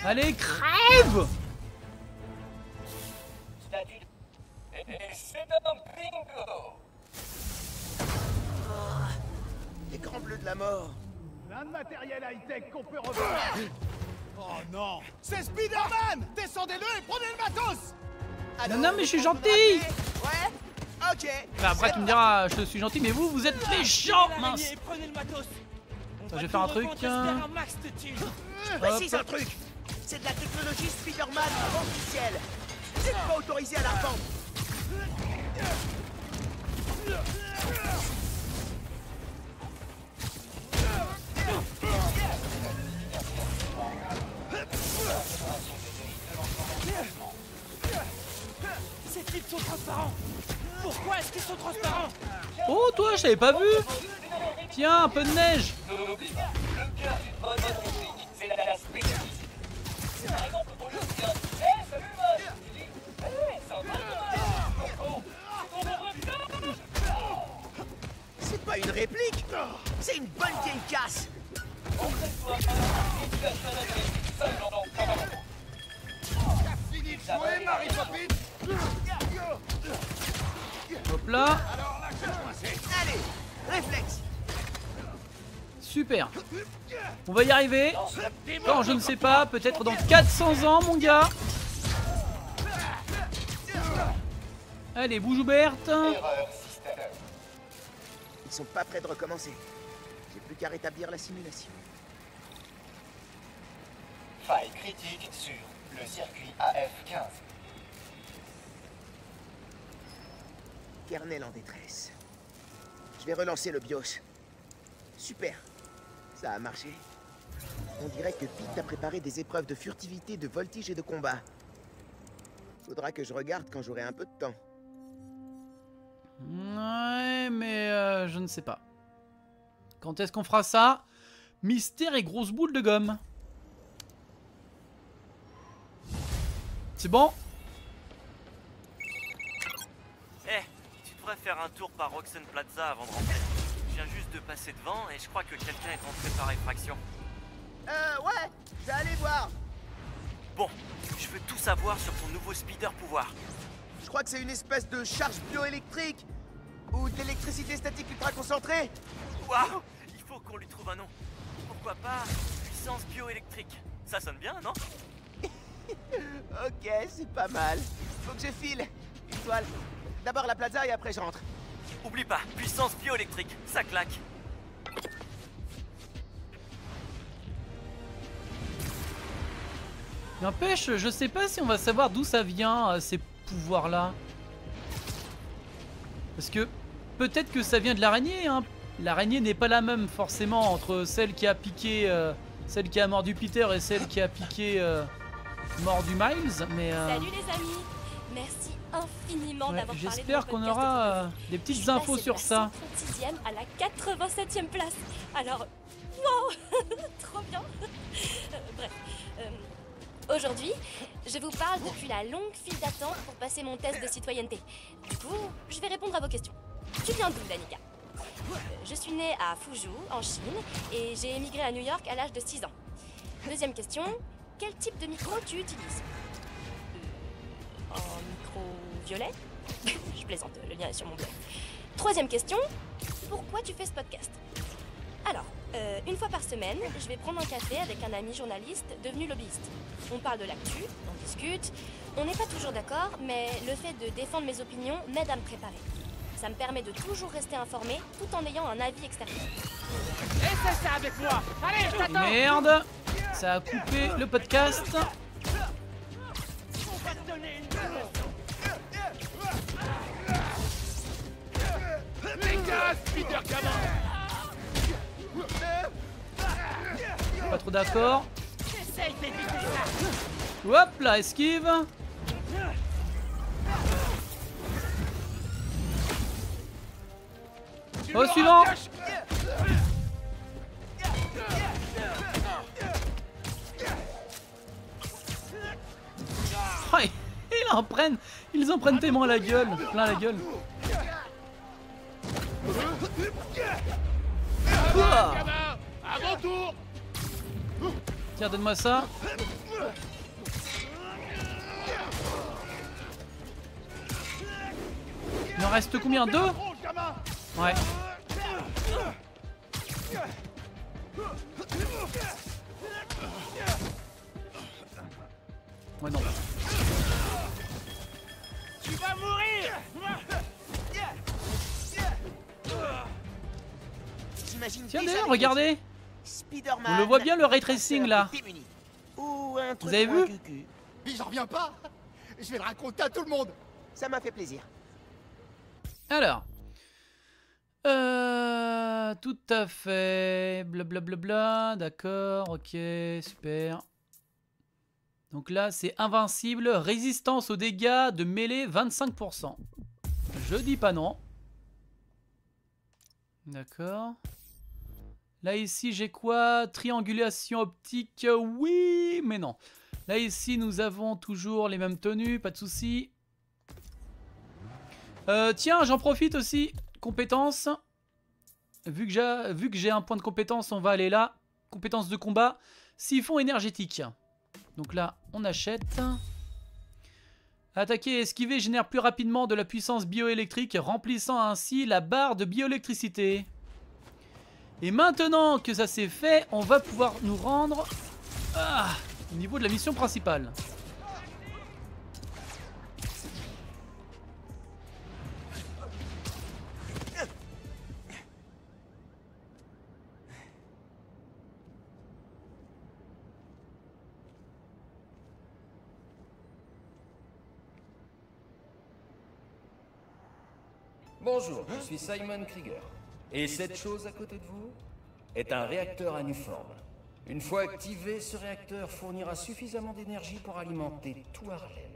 Allez, crève. Les grands bleus de la mort. Plein de matériel high-tech qu'on peut revoir. Oh non, c'est Spider-Man. Descendez-le et prenez le matos. Alors, non, non, mais je suis gentil. Ouais, ok. Bah, après, tu me diras, je suis gentil, mais vous, vous êtes méchant, mince. Prenez le matos. Attends, je vais faire un truc. Je précise un truc. C'est de la technologie Spider-Man officielle. C'est pas autorisé à l'argent. Ces clips sont transparents. Pourquoi est-ce qu'ils sont transparents? Oh toi, je t'avais pas vu. Tiens, un peu de neige. C'est pas une réplique, c'est une bonne vieille casse. T'as fini de jouer, Marie-Papine? Hop là. Super. On va y arriver. Quand je ne sais pas, peut-être dans 400 ans, mon gars. Allez, bouge ouverte. Ils sont pas prêts de recommencer. J'ai plus qu'à rétablir la simulation. Faille critique sur le circuit AF15. Kernel en détresse. Je vais relancer le BIOS. Super. Ça a marché. On dirait que Pete a préparé des épreuves de furtivité, de voltige et de combat. Faudra que je regarde quand j'aurai un peu de temps. Ouais, mais je ne sais pas. Quand est-ce qu'on fera ça? Mystère et grosse boule de gomme. C'est bon? Eh, hey, tu devrais faire un tour par Roxxon Plaza avant de rentrer. Je viens juste de passer devant et je crois que quelqu'un est rentré par effraction. Ouais, j'allais voir. Bon, je veux tout savoir sur ton nouveau speeder pouvoir. Je crois que c'est une espèce de charge bioélectrique ou d'électricité statique ultra concentrée. Waouh, il faut qu'on lui trouve un nom. Pourquoi pas puissance bioélectrique? Ça sonne bien, non? Ok, c'est pas mal. Faut que je file. Une toile. D'abord la plaza et après je rentre. Oublie pas, puissance bioélectrique, ça claque. N'empêche, je sais pas si on va savoir d'où ça vient, ces pouvoirs-là. Parce que peut-être que ça vient de l'araignée, hein. L'araignée n'est pas la même, forcément, entre celle qui a piqué... celle qui a mordu Peter et celle qui a piqué... mordu Miles, mais... Salut les amis. Merci infiniment d'avoir parlé de mon podcast. J'espère qu'on aura des petites infos sur ça. Je suis passée de la 136e à la 87e place. Alors... Wow. Trop bien. Bref... Aujourd'hui, je vous parle depuis la longue file d'attente pour passer mon test de citoyenneté. Du coup, je vais répondre à vos questions. Tu viens d'où, Danica? Je suis née à Fuzhou, en Chine, et j'ai émigré à New York à l'âge de 6 ans. Deuxième question, quel type de micro tu utilises? Un micro violet? Je plaisante, le lien est sur mon blog. Troisième question, pourquoi tu fais ce podcast? Alors, une fois par semaine, je vais prendre un café avec un ami journaliste devenu lobbyiste. On parle de l'actu, on discute, on n'est pas toujours d'accord, mais le fait de défendre mes opinions m'aide à me préparer. Ça me permet de toujours rester informé, tout en ayant un avis extérieur. Essaie ça avec moi. Allez, je t'attends. Merde, ça a coupé le podcast. On va te donner une leçon. Les gars, Peter Cameron. Pas trop d'accord. Hop là, esquive. Au suivant. Oh, ils en prennent tellement la gueule, plein la gueule. À mon tour. Tiens, donne-moi ça. Il en reste combien? 2? Ouais. Ouais, non. Tu vas mourir. Tiens d'ailleurs, regardez. On le voit bien, le ray tracing là. Vous avez vu? Mais j'en reviens pas. Je vais le raconter à tout le monde. Ça m'a fait plaisir. Alors, tout à fait. Blablabla. D'accord. Ok. Super. Donc là, c'est invincible, résistance aux dégâts de mêlée 25%. Je dis pas non. D'accord. Là ici j'ai quoi? Triangulation optique, oui mais non. Là ici nous avons toujours les mêmes tenues, pas de soucis. Tiens, j'en profite aussi, compétences. Vu que j'ai un point de compétence, on va aller là. Compétences de combat, siphon énergétique. Donc là on achète. Attaquer et esquiver génèrent plus rapidement de la puissance bioélectrique, remplissant ainsi la barre de bioélectricité. Et maintenant que ça c'est fait, on va pouvoir nous rendre au niveau de la mission principale. Bonjour, je suis Simon Krieger. Et cette chose à côté de vous est un réacteur à Nuform. Une fois activé, ce réacteur fournira suffisamment d'énergie pour alimenter tout Harlem.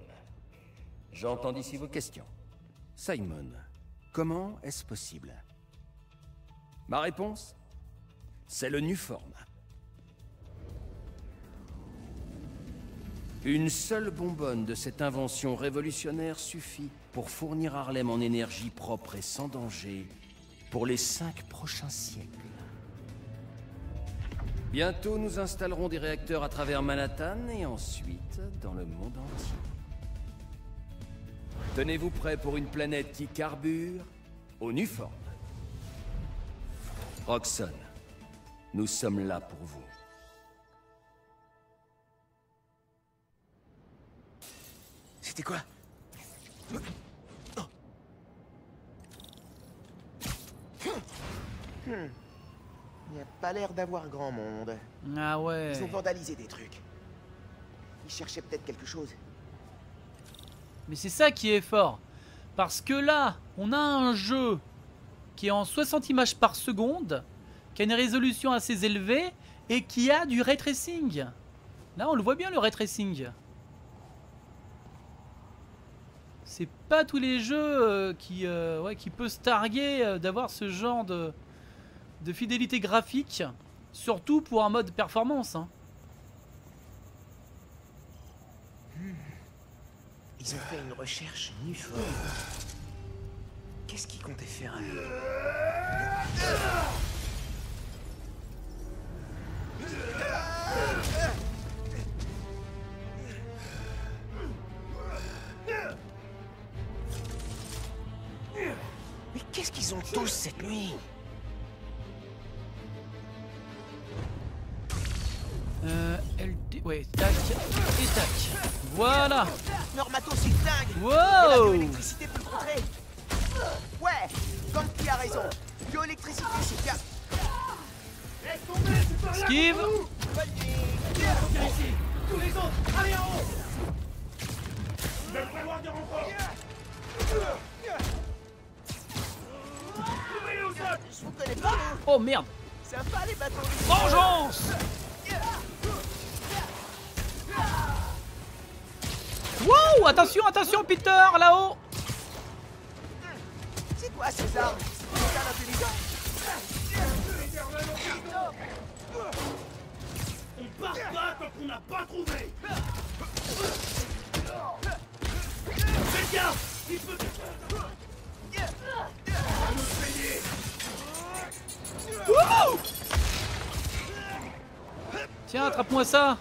J'entends d'ici vos questions. Simon, comment est-ce possible? Ma réponse, c'est le Nuform. Une seule bonbonne de cette invention révolutionnaire suffit pour fournir Harlem en énergie propre et sans danger pour les 5 prochains siècles. Bientôt, nous installerons des réacteurs à travers Manhattan et ensuite dans le monde entier. Tenez-vous prêts pour une planète qui carbure au Nuform. Roxxon, nous sommes là pour vous. C'était quoi? Il n'y a pas l'air d'avoir grand monde. Ah ouais. Ils ont vandalisé des trucs. Ils cherchaient peut-être quelque chose. Mais c'est ça qui est fort. Parce que là, on a un jeu qui est en 60 images par seconde, qui a une résolution assez élevée et qui a du ray tracing. Là, on le voit bien, le ray tracing. C'est pas tous les jeux qui peut se targuer d'avoir ce genre de fidélité graphique, surtout pour un mode performance. Hein. Ils ont fait une recherche Nuform. Qu'est-ce qu'ils comptaient faire à qu'est-ce qu'ils ont tous cette nuit? Ouais, tac et tac. Voilà. Leur matos c'est dingue. Wow. L'électricité peut le contrer. Ouais, comme qui a raison. Bioélectricité c'est bien. Laisse tomber, c'est par là. Esquive. Viens ici. Tous les autres, allez en haut. Je vais prévoir des renforts. Je vous connais pas. Oh merde. Sympa les bâtons. Vengeance. Wow. Attention, attention Peter, là-haut. C'est quoi ces armes? C'est un intelligent. On part pas tant qu'on n'a pas trouvé. Fais gaffe. Il peut Wouhou! Tiens, attrape-moi ça!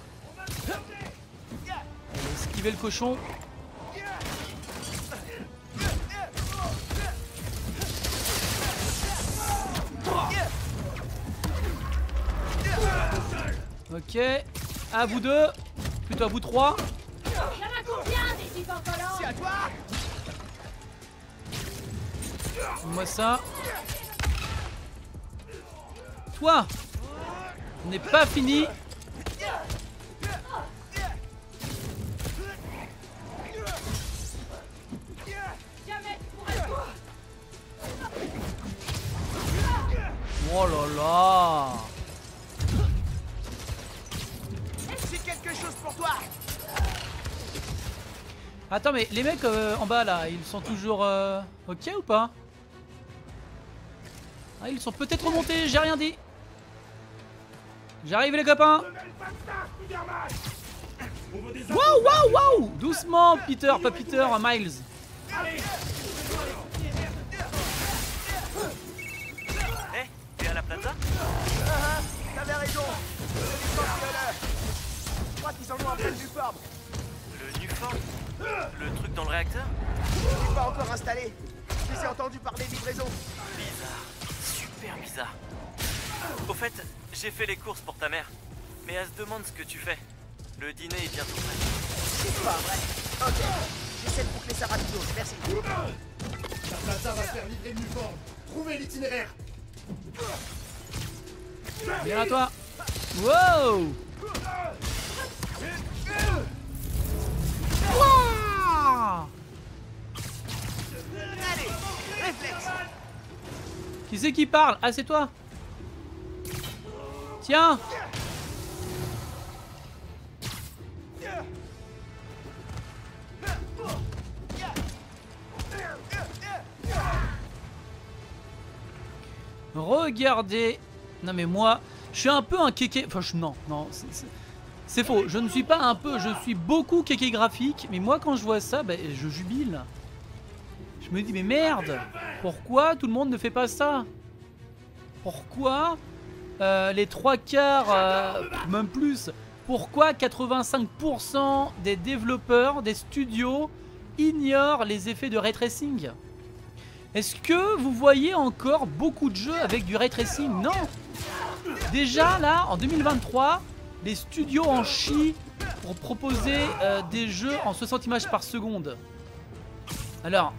Esquivez le cochon! Ok, à vous deux, plutôt à vous trois! Moi ça. Toi, on n'est pas fini. Oh là là. C'est quelque chose pour toi. Attends, mais les mecs en bas là, ils sont toujours ok ou pas? Ah, ils sont peut-être remontés, j'ai rien dit. J'arrive les copains. Wow, wow, wow. Doucement Peter, pas Peter, Miles. Eh, t'es à la plaza? T'avais raison. Je crois qu'ils en ont appelé le Nuform. Le truc truc dans le réacteur? Je suis pas encore installé. Mais j'ai entendu parler de livraison. Bizarre. Super bizarre. Au fait, j'ai fait les courses pour ta mère. Mais elle se demande ce que tu fais. Le dîner est bientôt prêt. C'est pas vrai. Ok. J'essaie de boucler ça rapidement. Merci. La plaza va faire livrer Nuform. Trouvez l'itinéraire. Viens à toi. Wow. Wow. Allez, réflexe. Qui c'est qui parle? Ah, c'est toi. Tiens. Regardez. Non mais moi, je suis un peu un kéké. Enfin, non, c'est faux. Je ne suis pas un peu, je suis beaucoup kéké graphique. Mais moi, quand je vois ça, bah, je jubile. Je me dis, mais merde, pourquoi tout le monde ne fait pas ça? Pourquoi les 3/4, même plus, pourquoi 85% des développeurs, des studios ignorent les effets de ray tracing? Est-ce que vous voyez encore beaucoup de jeux avec du ray tracing? Non. Déjà là, en 2023, les studios en chient pour proposer des jeux en 60 images par seconde. Alors,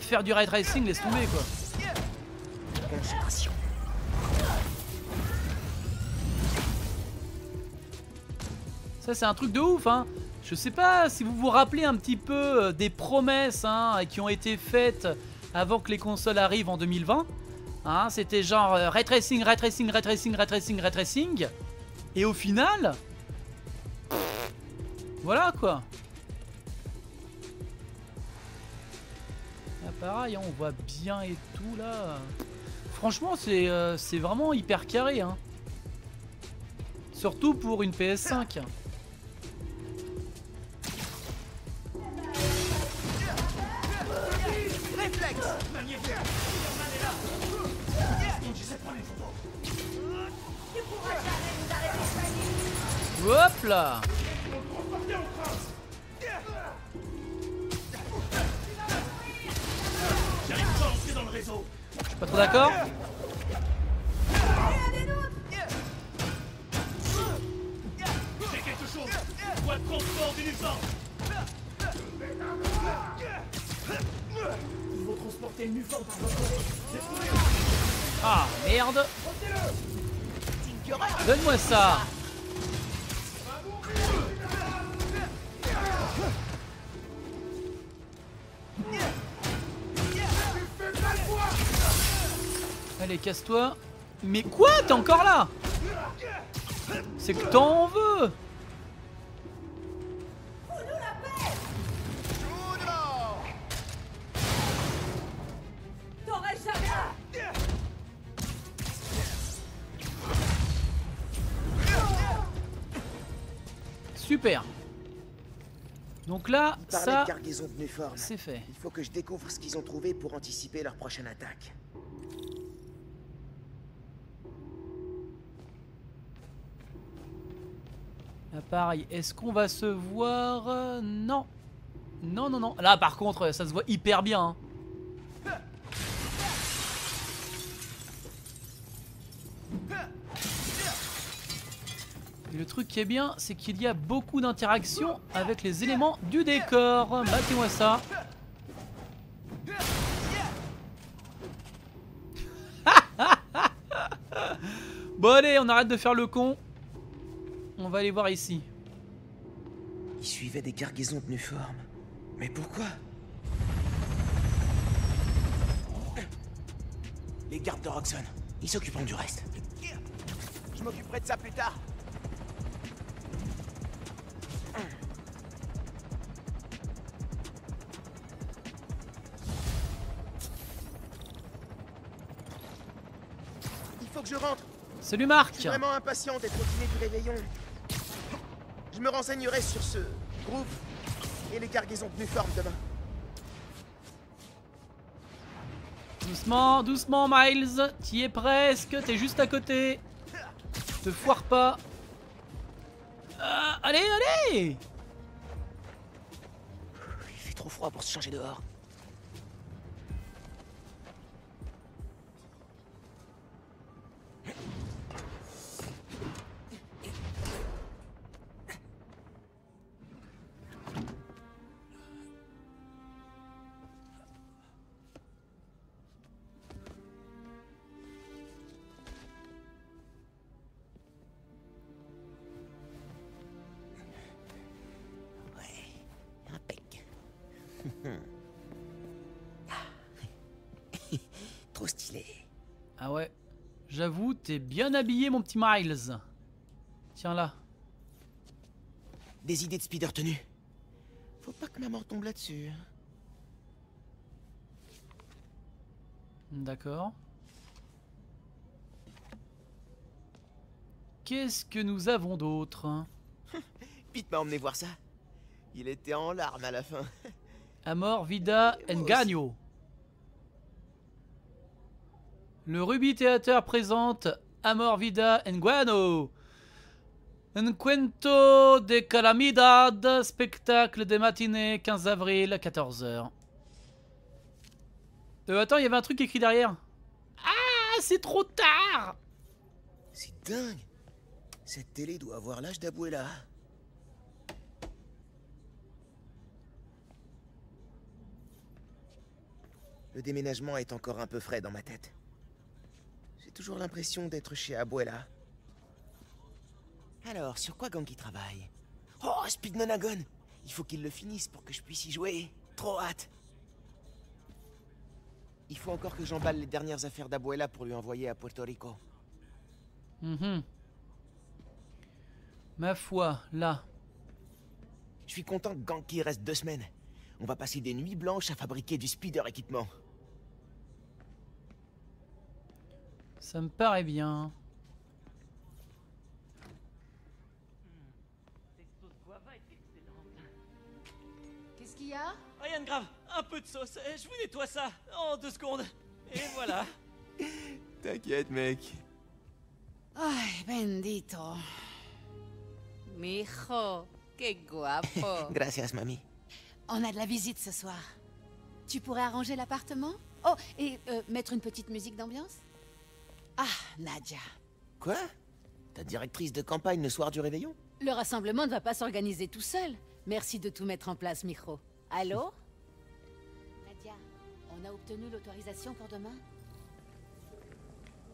faire du ray tracing, laisse tomber quoi. Ça c'est un truc de ouf hein. Je sais pas si vous vous rappelez un petit peu des promesses hein, qui ont été faites avant que les consoles arrivent en 2020. Hein, c'était genre ray tracing, ray tracing, ray tracing, ray tracing, ray tracing. Et au final, voilà quoi. Là, pareil, on voit bien et tout là. Franchement, c'est vraiment hyper carré. Hein. Surtout pour une PS5. Hop là. Je suis pas trop d'accord. J'ai quelque chose. Voie de transport d'uniforme. Ils vont transporter une uniforme par votre côté. Ah merde. Donne-moi ça. Allez, casse-toi. Mais quoi? T'es encore là? C'est que t'en veux. Super. Donc là, ça, c'est fait. Il faut que je découvre ce qu'ils ont trouvé pour anticiper leur prochaine attaque. Là, pareil. Est-ce qu'on va se voir? Non. Non, non, non. Là, par contre, ça se voit hyper bien. Hein. Le truc qui est bien, c'est qu'il y a beaucoup d'interactions avec les éléments du décor. Battez-moi ça. Bon allez, on arrête de faire le con. On va aller voir ici. Il suivait des cargaisons de Nuform. Mais pourquoi? Les gardes de Roxxon, ils s'occuperont du reste. Je m'occuperai de ça plus tard. Je rentre. Salut Marc. Je suis vraiment impatient d'être au dîner du réveillon. Je me renseignerai sur ce groupe et les cargaisons de Nuform demain. Doucement, doucement Miles, t'y es presque, t'es juste à côté. Te foire pas. Allez, allez. Il fait trop froid pour se changer dehors. Trop stylé. Ah ouais, j'avoue, t'es bien habillé, mon petit Miles. Tiens là. Des idées de speeder tenue. Faut pas que maman tombe là-dessus. Hein. D'accord. Qu'est-ce que nous avons d'autre? Pete m'a emmené voir ça. Il était en larmes à la fin. Amor, vida, engaño. Le Ruby Theater présente Amor, vida, engaño. Un cuento de calamidad, spectacle des matinées, 15 avril à 14 h. Attends, il y avait un truc écrit derrière. Ah, c'est trop tard. C'est dingue. Cette télé doit avoir l'âge d'Abuela. Le déménagement est encore un peu frais dans ma tête. J'ai toujours l'impression d'être chez Abuela. Alors, sur quoi Ganky travaille? Oh, Speed Nonagon! Il faut qu'il le finisse pour que je puisse y jouer. Trop hâte! Il faut encore que j'emballe les dernières affaires d'Abuela pour lui envoyer à Puerto Rico. Ma foi, là. Je suis content que Ganky reste 2 semaines. On va passer des nuits blanches à fabriquer du speeder équipement. Ça me paraît bien. Cette sauce guava est excellente. Qu'est-ce qu'il y a? Rien de grave, un peu de sauce. Je vous nettoie ça en 2 secondes. Et voilà. T'inquiète, mec. Ay, bendito. Mijo, que guapo. Gracias, mamie. On a de la visite ce soir. Tu pourrais arranger l'appartement? Oh, et mettre une petite musique d'ambiance? Ah, Nadia. Quoi? Ta directrice de campagne le soir du réveillon? Le rassemblement ne va pas s'organiser tout seul. Merci de tout mettre en place, Micro. Allô? Nadia, on a obtenu l'autorisation pour demain?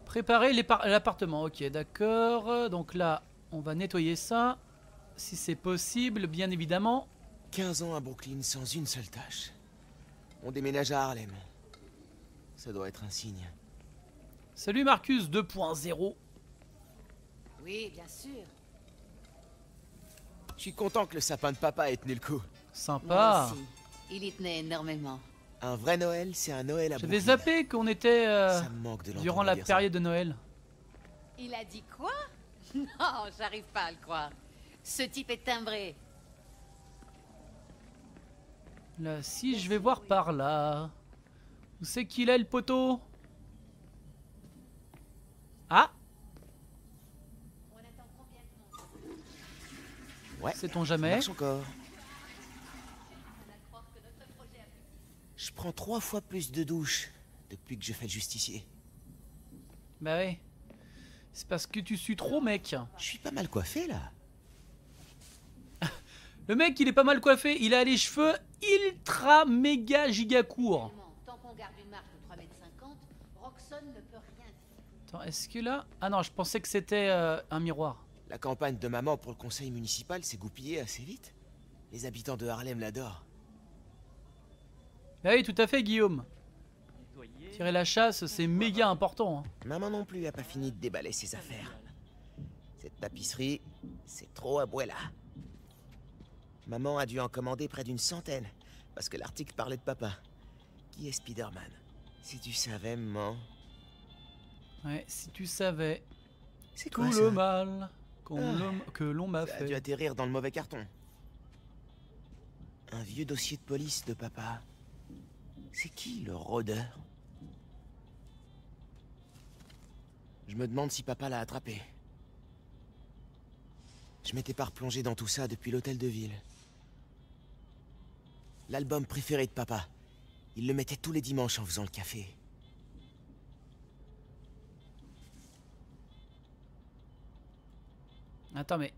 Préparer l'appartement, ok, d'accord. Donc là, on va nettoyer ça. Si c'est possible, bien évidemment. 15 ans à Brooklyn sans une seule tâche. On déménage à Harlem. Ça doit être un signe. Salut Marcus 2.0. Oui, bien sûr. Je suis content que le sapin de papa ait tenu le coup. Sympa. Moi aussi. Il y tenait énormément. Un vrai Noël, c'est un Noël à Brooklyn. J'avais zappé qu'on était durant la période de Noël. Il a dit quoi? Non, j'arrive pas à le croire. Ce type est timbré. Là, si je vais voir par là. Où c'est qu'il est le poteau? Ah! Ouais, sait-on jamais? Je prends 3 fois plus de douches depuis que je fais le justicier. Bah ouais. C'est parce que tu sues trop, mec. Je suis pas mal coiffé là. Le mec, il est pas mal coiffé, il a les cheveux ultra méga giga courts. Tant qu'on garde une marque de 3,50 m, Roxxon ne peut rien dire. Attends, est-ce que là... Ah non, je pensais que c'était un miroir. La campagne de maman pour le conseil municipal s'est goupillée assez vite. Les habitants de Harlem l'adorent. Ah oui, tout à fait, Guillaume. Tirer la chasse, c'est méga important. Hein. Maman non plus a pas fini de déballer ses affaires. Cette tapisserie, c'est trop Abuela. Maman a dû en commander près d'100, parce que l'article parlait de papa. Qui est Spider-Man? Si tu savais, maman. Ouais, si tu savais. C'est quoi ça? Tout le mal que l'on m'a fait. Ça a dû atterrir dans le mauvais carton. Un vieux dossier de police de papa. C'est qui le rôdeur? Je me demande si papa l'a attrapé. Je m'étais pas replongé dans tout ça depuis l'hôtel de ville. L'album préféré de papa. Il le mettait tous les dimanches en faisant le café. Attends, mais...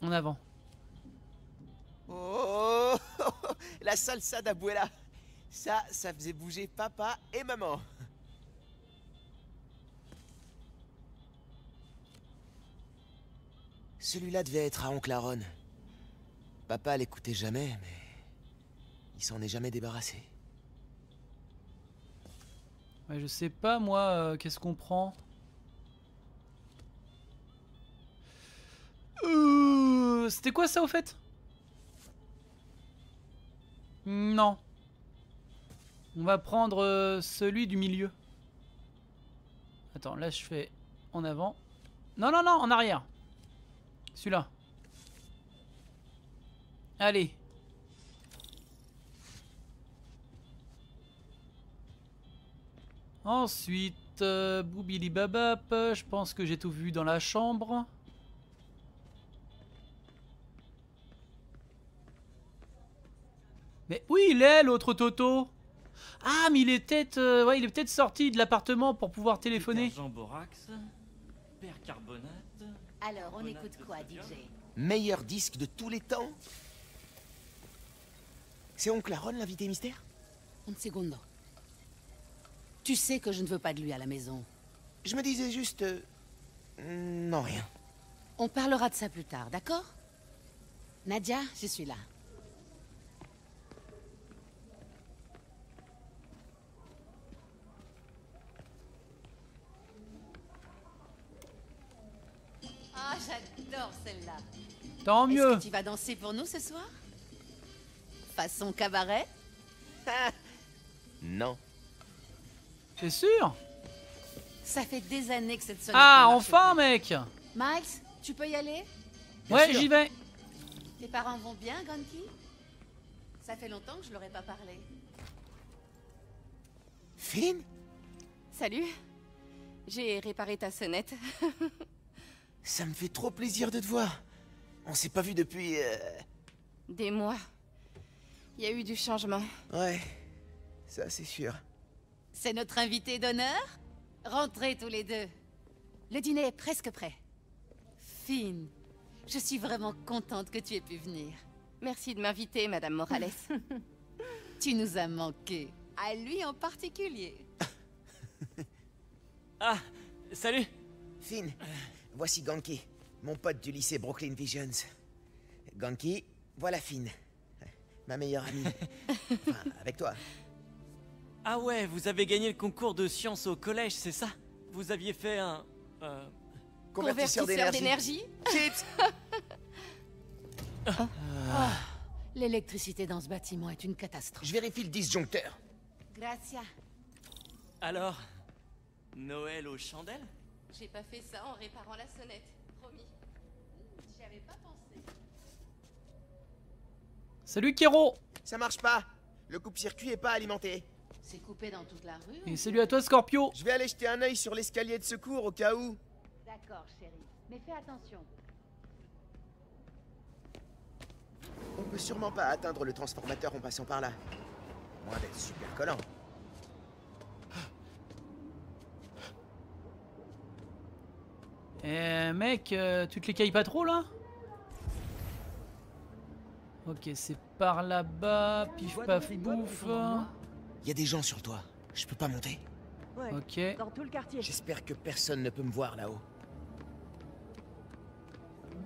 En avant. Oh, la salsa d'abuela. Ça, ça faisait bouger papa et maman. Celui-là devait être à oncle Aaron. Papa l'écoutait jamais, mais... il s'en est jamais débarrassé. Ouais, je sais pas, moi, qu'est-ce qu'on prend? C'était quoi ça au fait? Non. On va prendre celui du milieu. Attends, là je fais en avant. Non, non, non, en arrière. Celui-là. Allez. Ensuite, boubili babap, je pense que j'ai tout vu dans la chambre. Mais où il est l'autre Toto? Ah mais il est peut-être ouais, il est peut-être sorti de l'appartement pour pouvoir téléphoner. Borax, percarbonate. Alors on écoute quoi DJ? Meilleur disque de tous les temps. C'est oncle Aaron l'invité mystère? Un secondo. Tu sais que je ne veux pas de lui à la maison. Je me disais juste... non rien. On parlera de ça plus tard, d'accord? Nadia, je suis là. Ah, oh, j'adore celle-là. Tant mieux. Est-ce que tu vas danser pour nous ce soir? Façon cabaret? Non. C'est sûr? Ça fait des années que cette sonnette... Ah, enfin, mec! Max, tu peux y aller? Ouais, j'y vais. Tes parents vont bien, Gonki? Ça fait longtemps que je leur ai pas parlé. Finn? Salut. J'ai réparé ta sonnette. Ça me fait trop plaisir de te voir. On s'est pas vu depuis... Des mois. Il y a eu du changement. Ouais, ça c'est sûr. C'est notre invité d'honneur. Rentrez tous les deux. Le dîner est presque prêt. Fine, je suis vraiment contente que tu aies pu venir. Merci de m'inviter, Madame Morales. Tu nous as manqué. À lui en particulier. Ah, salut. Fine. Voici Gonki, mon pote du lycée Brooklyn Visions. Gonki, voilà Finn, ma meilleure amie. Enfin, avec toi. Ah ouais, vous avez gagné le concours de sciences au collège, c'est ça? Vous aviez fait un... Convertisseur d'énergie. Chips. Oh. Ah. L'électricité dans ce bâtiment est une catastrophe. Je vérifie le disjoncteur. Gracias. Alors, Noël aux chandelles? J'ai pas fait ça en réparant la sonnette, promis. J'y avais pas pensé. Salut Kéro. Ça marche pas. Le coupe-circuit est pas alimenté. C'est coupé dans toute la rue. Et salut à toi Scorpio. Je vais aller jeter un œil sur l'escalier de secours au cas où. D'accord chérie, mais fais attention. On peut sûrement pas atteindre le transformateur en passant par là. Moins d'être super collant. Eh mec, tu te les cailles pas trop là? Ok, c'est par là-bas, pif paf bouffe. Il y a des gens sur toi, je peux pas monter. Ouais, ok. Dans tout le quartier. J'espère que personne ne peut me voir là-haut.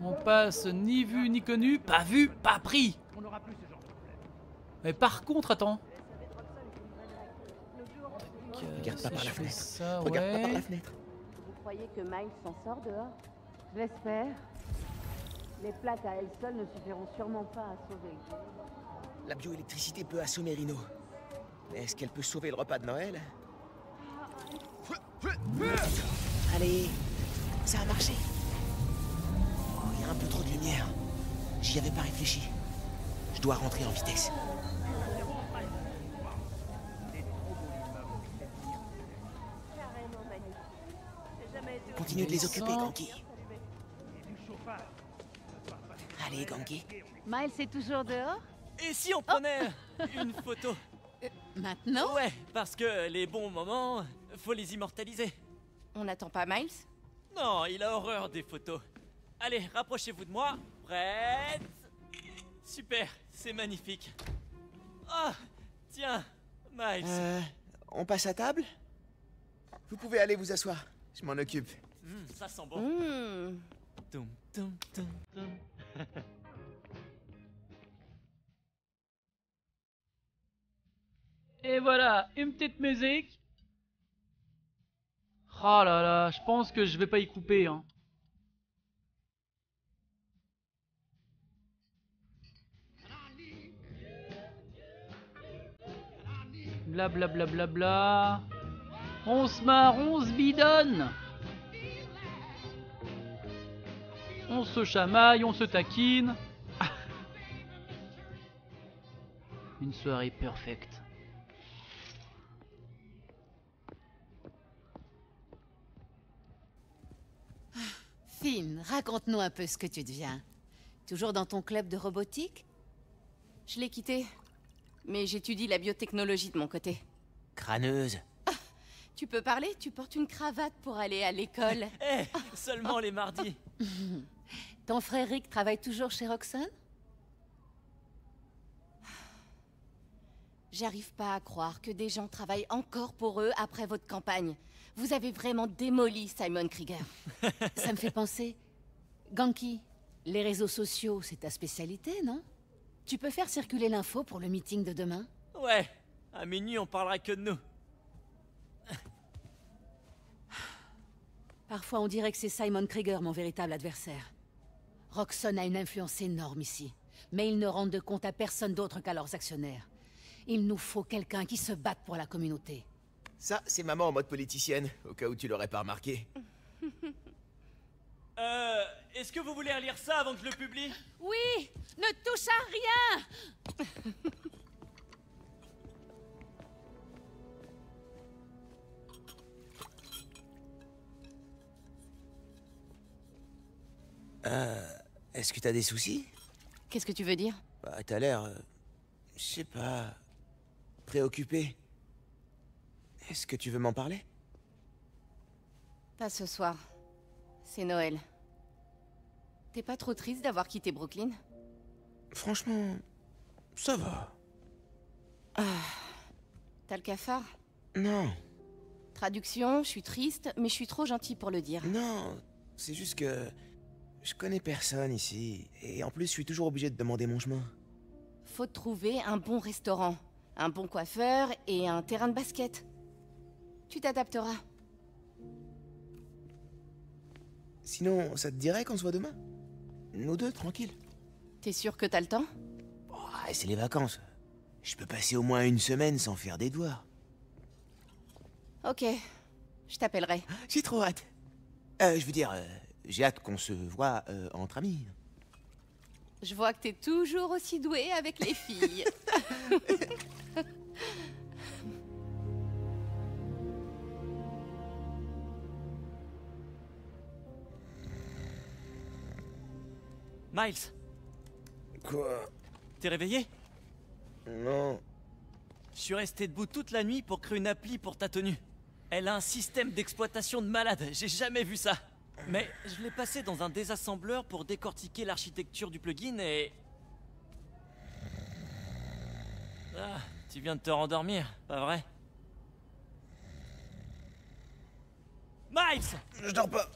On passe ni vu ni connu, pas vu, pas pris. On aura plus ce genre de problème. Mais par contre, attends. Regarde pas par la fenêtre. Regarde pas par la fenêtre. Vous croyez que Miles s'en sort dehors? Je l'espère. Les plaques à elles seules ne suffiront sûrement pas à sauver. La bioélectricité peut assommer Rino. Mais est-ce qu'elle peut sauver le repas de Noël? Allez, ça a marché. Oh, il y a un peu trop de lumière. J'y avais pas réfléchi. Je dois rentrer en vitesse. Continue de les occuper, Gonki. Allez, Gonki. Miles est toujours dehors? Et si on prenait une photo? Maintenant? Ouais, parce que les bons moments, faut les immortaliser. On n'attend pas Miles? Non, il a horreur des photos. Allez, rapprochez-vous de moi. Prête? Super, c'est magnifique. Oh, tiens, Miles. On passe à table? Vous pouvez aller vous asseoir, je m'en occupe. Ça sent bon. Tum, tum, tum, tum. Et voilà, une petite musique. Oh là là, je pense que je vais pas y couper, hein. Bla bla bla bla bla. On se marre, on se bidonne. On se chamaille, on se taquine. Une soirée parfaite. Finn, raconte-nous un peu ce que tu deviens. Toujours dans ton club de robotique? Je l'ai quitté, mais j'étudie la biotechnologie de mon côté. Crâneuse. Ah, tu peux parler? Tu portes une cravate pour aller à l'école. Hey, seulement les mardis. Ton frère Rick travaille toujours chez Roxxon? J'arrive pas à croire que des gens travaillent encore pour eux après votre campagne. Vous avez vraiment démoli Simon Krieger. Ça me fait penser... Ganky, les réseaux sociaux, c'est ta spécialité, non? Tu peux faire circuler l'info pour le meeting de demain? Ouais, à minuit, on parlera que de nous. Parfois, on dirait que c'est Simon Krieger, mon véritable adversaire. Roxxon a une influence énorme ici, mais ils ne rendent de compte à personne d'autre qu'à leurs actionnaires. Il nous faut quelqu'un qui se batte pour la communauté. Ça, c'est maman en mode politicienne, au cas où tu l'aurais pas remarqué. Est-ce que vous voulez relire ça avant que je le publie? Oui! Ne touche à rien! Est-ce que t'as des soucis? Qu'est-ce que tu veux dire? Bah, t'as l'air... je sais pas... préoccupé. Est-ce que tu veux m'en parler? Pas ce soir. C'est Noël. T'es pas trop triste d'avoir quitté Brooklyn? Franchement, ça va. Ah, t'as le cafard? Non. Traduction, je suis triste, mais je suis trop gentille pour le dire. Non, c'est juste que... je connais personne ici, et en plus je suis toujours obligé de demander mon chemin. Faut trouver un bon restaurant, un bon coiffeur et un terrain de basket. Tu t'adapteras. Sinon, ça te dirait qu'on se voit demain? Nous deux, tranquille. T'es sûr que t'as le temps? Oh, c'est les vacances. Je peux passer au moins une semaine sans faire des devoirs. Ok, je t'appellerai. J'ai trop hâte. Je veux dire, j'ai hâte qu'on se voit entre amis. Je vois que t'es toujours aussi doué avec les filles. Miles! Quoi? T'es réveillé? Non. Je suis resté debout toute la nuit pour créer une appli pour ta tenue. Elle a un système d'exploitation de malade, j'ai jamais vu ça. Mais je l'ai passé dans un désassembleur pour décortiquer l'architecture du plugin et... Ah, tu viens de te rendormir, pas vrai? Miles! Je dors pas.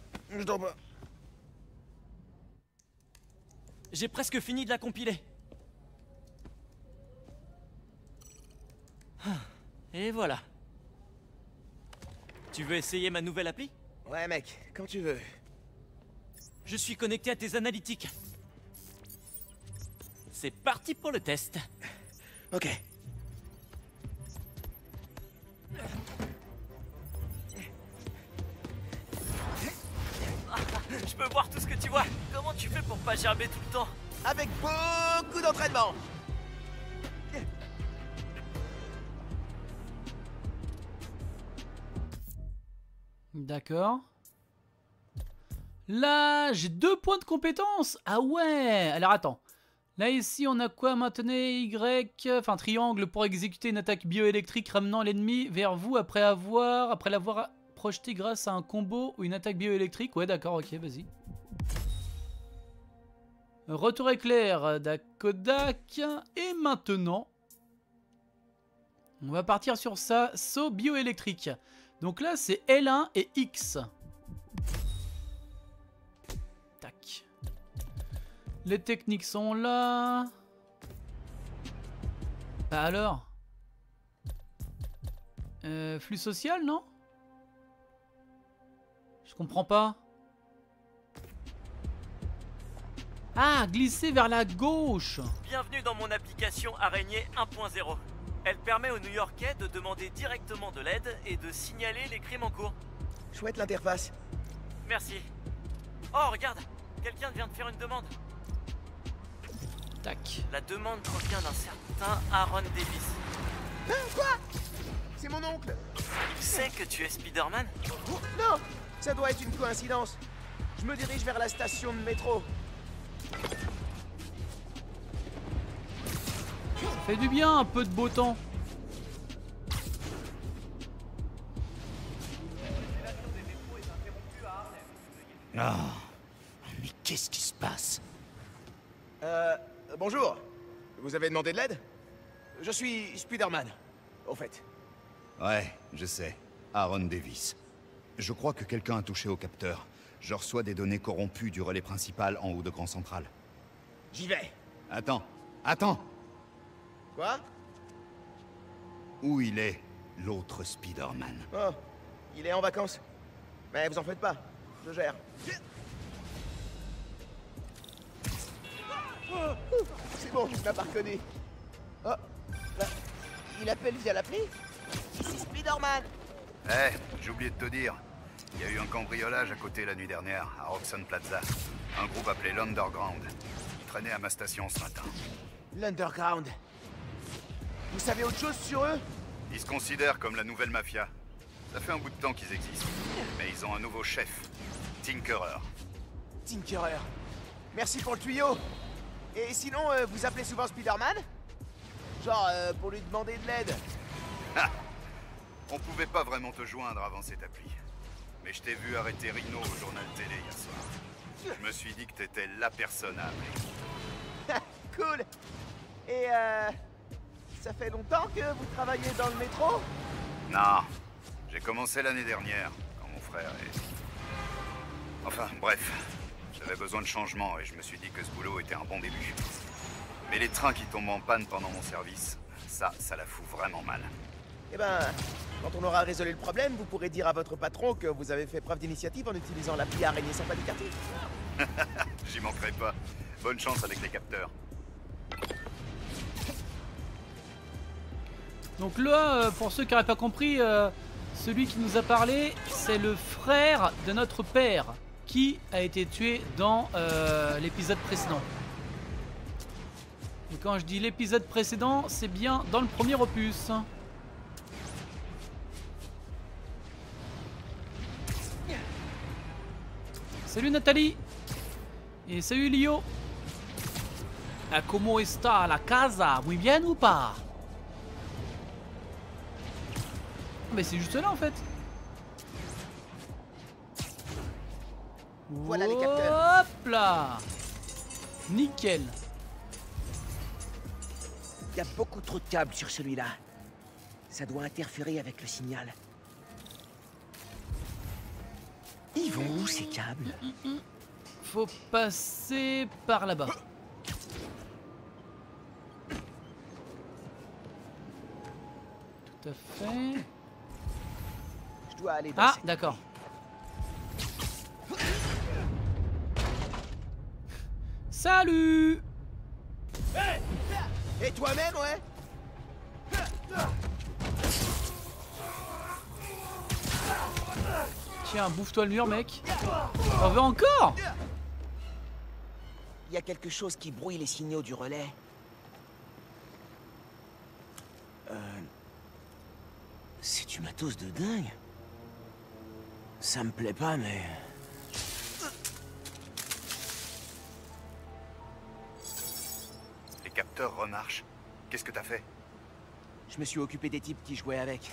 J'ai presque fini de la compiler. Et voilà. Tu veux essayer ma nouvelle appli? Ouais mec, quand tu veux. Je suis connecté à tes analytiques. C'est parti pour le test. Ok. Je peux voir tout ce que tu vois. Comment tu fais pour pas gerber tout le temps? Avec beaucoup d'entraînement. D'accord. Là, j'ai 2 points de compétence. Ah ouais. Alors attends. Là ici on a quoi maintenant? Y, enfin triangle pour exécuter une attaque bioélectrique ramenant l'ennemi vers vous après l'avoir projeté grâce à un combo ou une attaque bioélectrique. Ouais d'accord, ok, vas-y. Retour éclair, Dakodak. Et maintenant, on va partir sur ça, saut bioélectrique. Donc là c'est L1 et X. Tac. Les techniques sont là. Bah alors flux social, non? Je comprends pas. Ah, glisser vers la gauche. Bienvenue dans mon application Araignée 1.0. Elle permet aux New-Yorkais de demander directement de l'aide et de signaler les crimes en cours. Chouette l'interface. Merci. Oh, regarde, quelqu'un vient de faire une demande. La demande provient d'un certain Aaron Davis. Ah, quoi? C'est mon oncle. Il sait que tu es Spider-Man? Non, ça doit être une coïncidence. Je me dirige vers la station de métro. Ça fait du bien, un peu de beau temps. Ah, oh, mais qu'est-ce qui se passe? Bonjour, vous avez demandé de l'aide? Je suis Spider-Man, au fait. Ouais, je sais. Aaron Davis. Je crois que quelqu'un a touché au capteur. Je reçois des données corrompues du relais principal en haut de Grand Central. J'y vais. Attends. Quoi? Où il est, l'autre Spider-Man? Oh, il est en vacances. Mais vous en faites pas, je gère. C'est bon, je ne l'ai pas reconnu. Oh, là, il appelle via l'appli. Ici Spider-Man. Eh, hey, j'ai oublié de te dire. Il y a eu un cambriolage à côté la nuit dernière, à Roxxon Plaza. Un groupe appelé l'Underground. Il traînait à ma station ce matin. L'Underground. Vous savez autre chose sur eux? Ils se considèrent comme la nouvelle mafia. Ça fait un bout de temps qu'ils existent. Mais ils ont un nouveau chef. Tinkerer. Tinkerer. Merci pour le tuyau. Et sinon, vous appelez souvent Spider-Man? Genre, pour lui demander de l'aide. Ah, on pouvait pas vraiment te joindre avant cette appli. Mais je t'ai vu arrêter Rhino au journal télé hier soir. Je me suis dit que t'étais la personne à appeler. Cool. Et ça fait longtemps que vous travaillez dans le métro? Non. J'ai commencé l'année dernière, quand mon frère est... Enfin, bref. J'avais besoin de changement et je me suis dit que ce boulot était un bon début. Mais les trains qui tombent en panne pendant mon service, ça la fout vraiment mal. Eh ben, quand on aura résolu le problème, vous pourrez dire à votre patron que vous avez fait preuve d'initiative en utilisant l'appli Araignée Sympa du quartier. J'y manquerai pas. Bonne chance avec les capteurs. Donc là, pour ceux qui n'auraient pas compris, celui qui nous a parlé, c'est le frère de notre père, qui a été tué dans l'épisode précédent. Et quand je dis l'épisode précédent, c'est bien dans le premier opus. Salut Nathalie. Et salut Lio. Ah, como está la casa? Muy bien ou pas? Mais c'est juste là en fait. Voilà les capteurs. Hop là! Nickel. Il y a beaucoup trop de câbles sur celui-là. Ça doit interférer avec le signal. Ils vont où ces câbles? Faut passer par là-bas. Tout à fait. Je dois aller dans ah, d'accord. Salut! Et toi-même, ouais? Tiens, bouffe-toi le mur, mec. T'en veux encore? Il y a quelque chose qui brouille les signaux du relais. C'est du matos de dingue. Ça me plaît pas, mais... docteur remarche. Qu'est-ce que t'as fait? Je me suis occupé des types qui jouaient avec.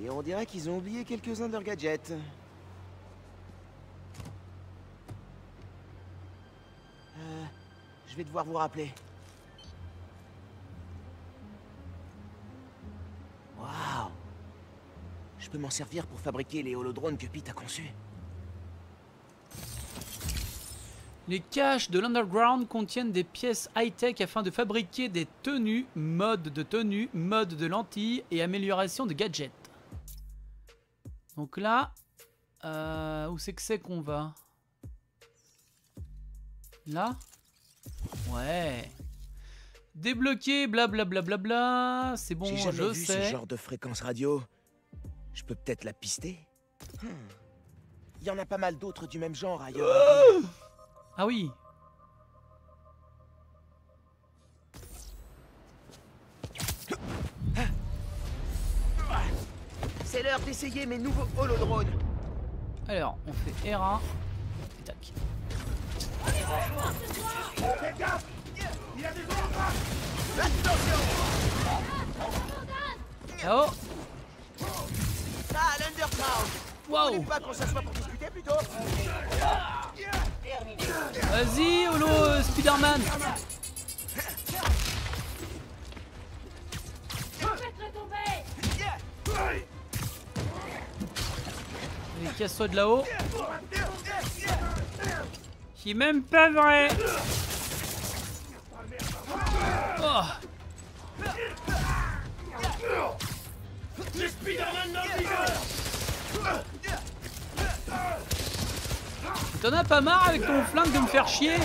Et on dirait qu'ils ont oublié quelques-uns de leurs gadgets. Je vais devoir vous rappeler. Waouh! Je peux m'en servir pour fabriquer les holodrones que Pete a conçus. Les caches de l'Underground contiennent des pièces high-tech afin de fabriquer des tenues, modes de lentilles et amélioration de gadgets. Donc là, où c'est qu'on va? Là? Ouais. Débloquer, blablabla, c'est bon, je sais. J'ai jamais vu ce genre de fréquence radio. Je peux peut-être la pister. Il y en a pas mal d'autres du même genre ailleurs. Ah oui. C'est l'heure d'essayer mes nouveaux holodrones. Alors, on fait R1. Et tac. Oh. Ah, l'Underground. Wow. Vous voulez pas qu'on s'assoie pour discuter plutôt? Vas-y, holo Spider-Man. Allez, casse-toi de là-haut. C'est même pas vrai. Oh. T'en as pas marre avec ton flingue de me faire chier?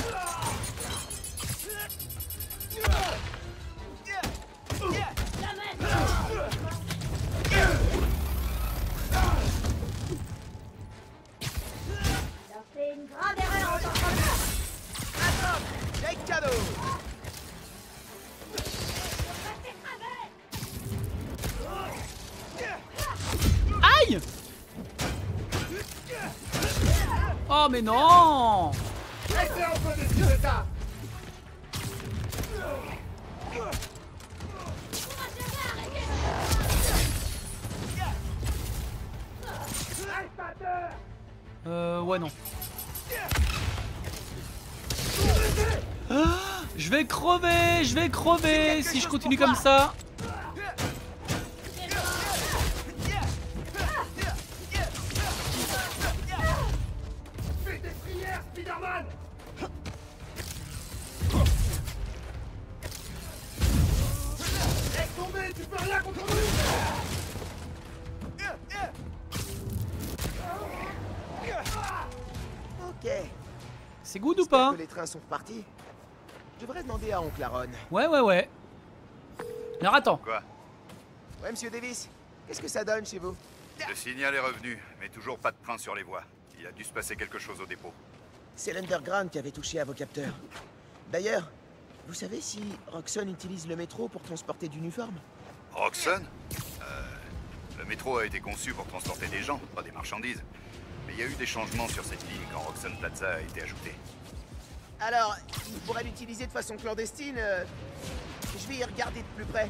Oh mais non! Ouais non. Je vais crever, si je continue comme ça. C'est good ou pas? Que les trains sont repartis. Je devrais demander à oncle Aaron. Ouais. Alors attends. Quoi? Ouais, monsieur Davis. Qu'est-ce que ça donne chez vous? Le signal est revenu, mais toujours pas de train sur les voies. Il a dû se passer quelque chose au dépôt. C'est l'Underground qui avait touché à vos capteurs. D'ailleurs, vous savez si Roxxon utilise le métro pour transporter du Nuform? Roxxon? Le métro a été conçu pour transporter des gens, pas des marchandises. Mais il y a eu des changements sur cette ligne quand Roxxon Plaza a été ajoutée. Alors, il pourrait l'utiliser de façon clandestine. Je vais y regarder de plus près.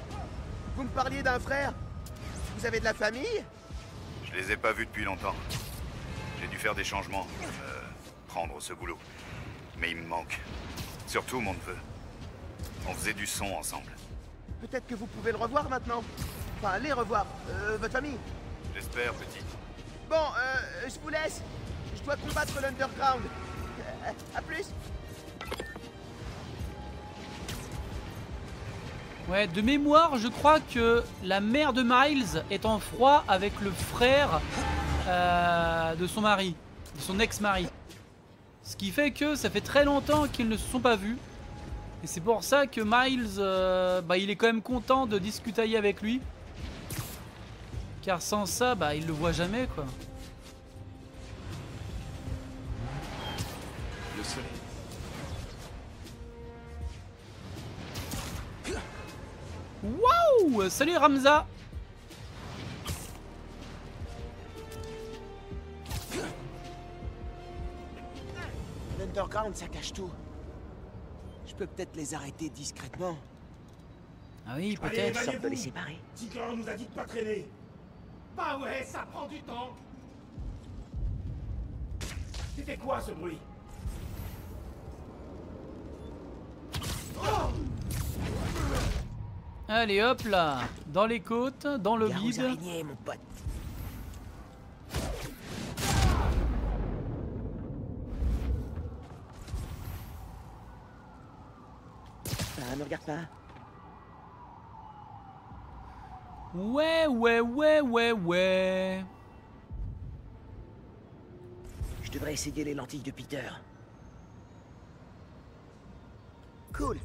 Vous me parliez d'un frère? Vous avez de la famille? Je les ai pas vus depuis longtemps. J'ai dû faire des changements, prendre ce boulot. Mais il me manque. Surtout mon neveu. On faisait du son ensemble. Peut-être que vous pouvez le revoir maintenant. Enfin, les revoir. Votre famille. J'espère, petit. Bon, je vous laisse. Je dois combattre l'Underground. À plus. Ouais, de mémoire, je crois que la mère de Miles est en froid avec le frère de son mari, de son ex-mari. Ce qui fait que ça fait très longtemps qu'ils ne se sont pas vus. Et c'est pour ça que Miles, il est quand même content de discuter avec lui. Car sans ça, bah il le voit jamais quoi. Le soleil. Waouh! Salut Ramza! L'Underground ça cache tout. Je peux peut-être les arrêter discrètement. Ah oui, peut-être. Sorte de les séparer. Tinkerer nous a dit de pas traîner. Bah ouais, ça prend du temps. C'était quoi ce bruit? Oh! Allez hop là, dans les côtes, dans le vide. Araignées, mon pote. Ah, me regarde pas. Ouais. Je devrais essayer les lentilles de Peter. Cool.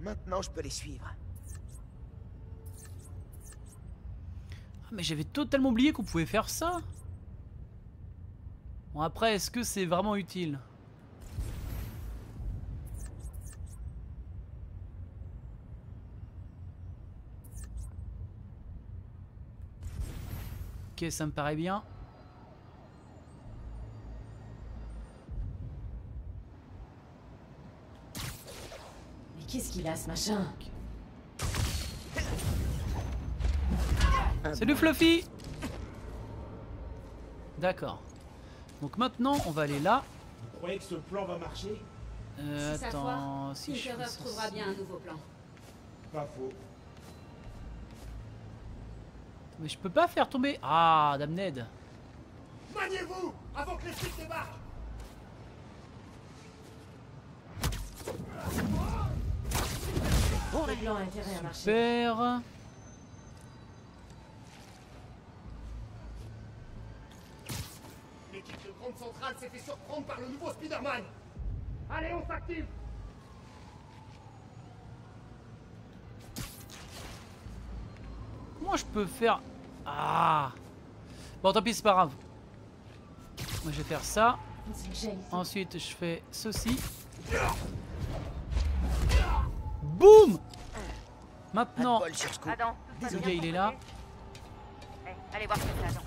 Maintenant, je peux les suivre. Mais j'avais totalement oublié qu'on pouvait faire ça. Bon après, est-ce que c'est vraiment utile? Ok, ça me paraît bien. Mais qu'est-ce qu'il a ce machin? Salut Fluffy! D'accord. Donc maintenant, on va aller là. Vous croyez que ce plan va marcher? Attends, si je retrouvera bien un nouveau plan. Pas faux. Mais je peux pas faire tomber. Ah, Dame Ned. Maniez-vous avant que les flics débarquent. Bon, le plan a intérêt à marcher. Super. Centrale s'est fait surprendre par le nouveau Spider-Man. Allez, on s'active. Comment je peux faire? Ah. Bon, tant pis, c'est pas grave. Moi, je vais faire ça. Ensuite, je fais ceci. Boum. Maintenant, le gars, il est là. Allez voir ce que c'est, Adam.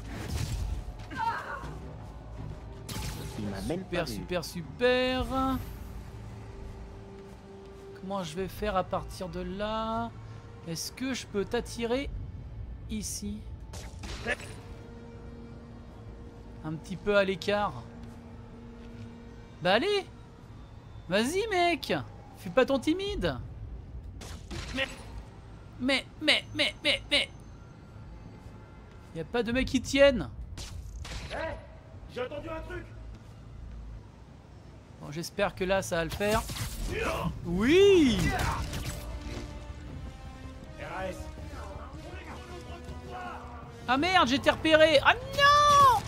Super. Comment je vais faire à partir de là? Est-ce que je peux t'attirer ici? Un petit peu à l'écart. Bah allez. Vas-y mec. Fais pas ton timide. Mais y a pas de mec qui tienne. Hey, j'ai entendu un truc. Bon, j'espère que là ça va le faire. Oui! Ah merde, j'étais repéré! Ah non!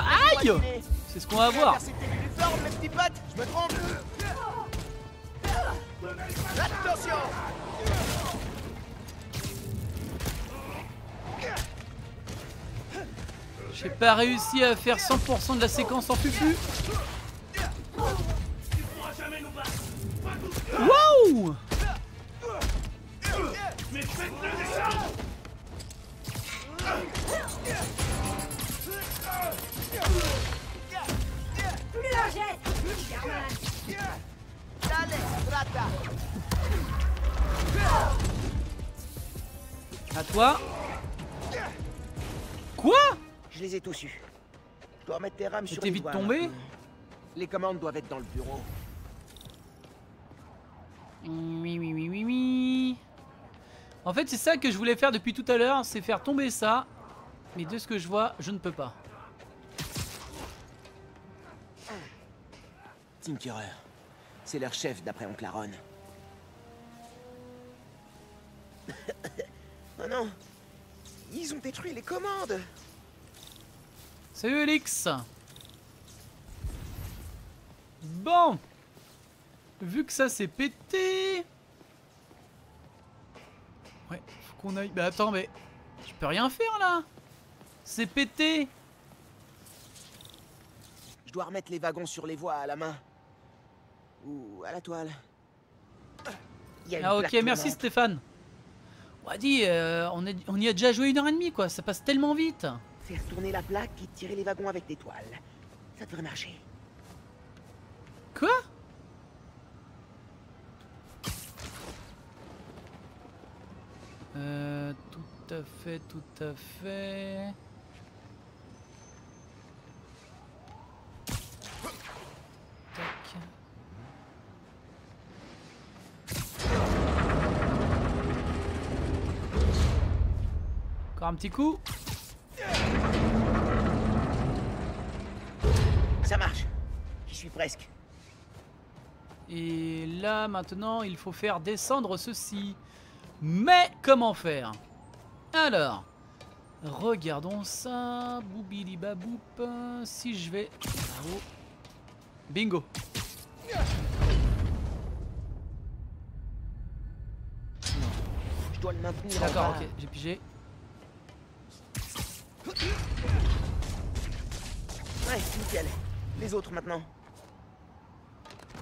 Aïe! C'est ce qu'on va voir. Attention! J'ai pas réussi à faire 100% de la séquence en fufu. Wow! À toi. Quoi? Je les ai tous eus. Je dois remettre tes rames sur les doigts. T'es vite tombé? Les commandes doivent être dans le bureau. Oui. En fait, c'est ça que je voulais faire depuis tout à l'heure, c'est faire tomber ça. Mais de ce que je vois, je ne peux pas. Tinkerer, c'est leur chef d'après Oncle Aaron. Oh non, ils ont détruit les commandes. Salut Alix. Bon. Vu que ça s'est pété... Ouais, faut qu'on aille... Bah attends, mais... Je peux rien faire là. C'est pété. Je dois remettre les wagons sur les voies à la main. Ou à la toile. Ah ok, merci Stéphane. On a dit, on y a déjà joué 1h30 quoi, ça passe tellement vite. Faire tourner la plaque et tirer les wagons avec des toiles. Ça devrait marcher. Quoi? Tout à fait, tout à fait. Encore un petit coup. Ça marche. J'y suis presque. Et là, maintenant, il faut faire descendre ceci. Mais comment faire? Alors, regardons ça. Boubilibaboup. Si je vais... Bravo. Bingo. Je dois le maintenir. D'accord, ok, j'ai pigé. Ouais, nickel. Les autres maintenant.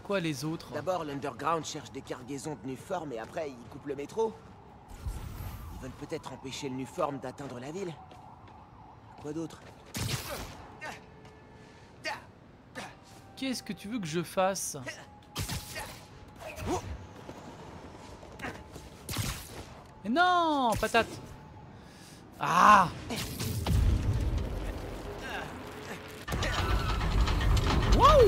Quoi les autres? D'abord, l'Underground cherche des cargaisons de Nuform et après, ils coupent le métro. Ils veulent peut-être empêcher le Nuform d'atteindre la ville. Quoi d'autre? Qu'est-ce que tu veux que je fasse? Mais non, patate. Ah! Wow!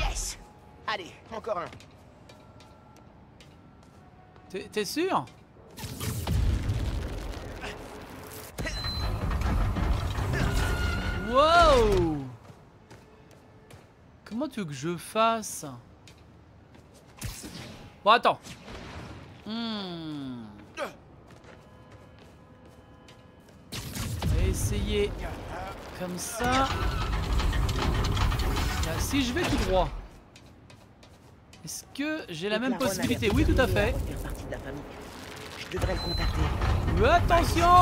Yes! Allez, encore un. T'es sûr? Wow! Comment tu veux que je fasse? Bon, attends. Essayer comme ça. Là, si je vais tout droit, est-ce que j'ai la même possibilité? Oui, tout à fait. Je devrais le contacter. Mais attention!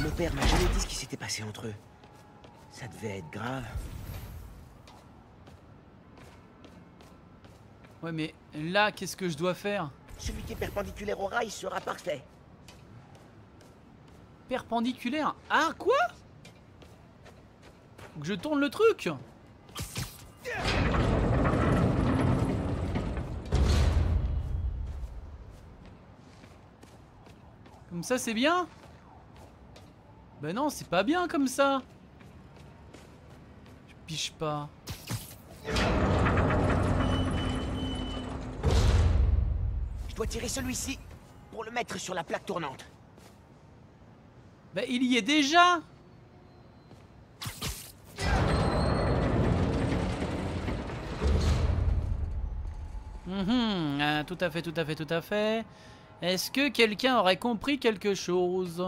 Mon père m'a jamais dit ce qui s'était passé entre eux. Ça devait être grave. Ouais, mais là, qu'est-ce que je dois faire? Celui qui est perpendiculaire au rail sera parfait. Perpendiculaire. Ah, quoi? Que je tourne le truc? Comme ça, c'est bien? Ben non, c'est pas bien comme ça. Je piche pas. Je dois tirer celui-ci pour le mettre sur la plaque tournante. Bah, il y est déjà. Tout à fait, tout à fait, tout à fait. Est-ce que quelqu'un aurait compris quelque chose?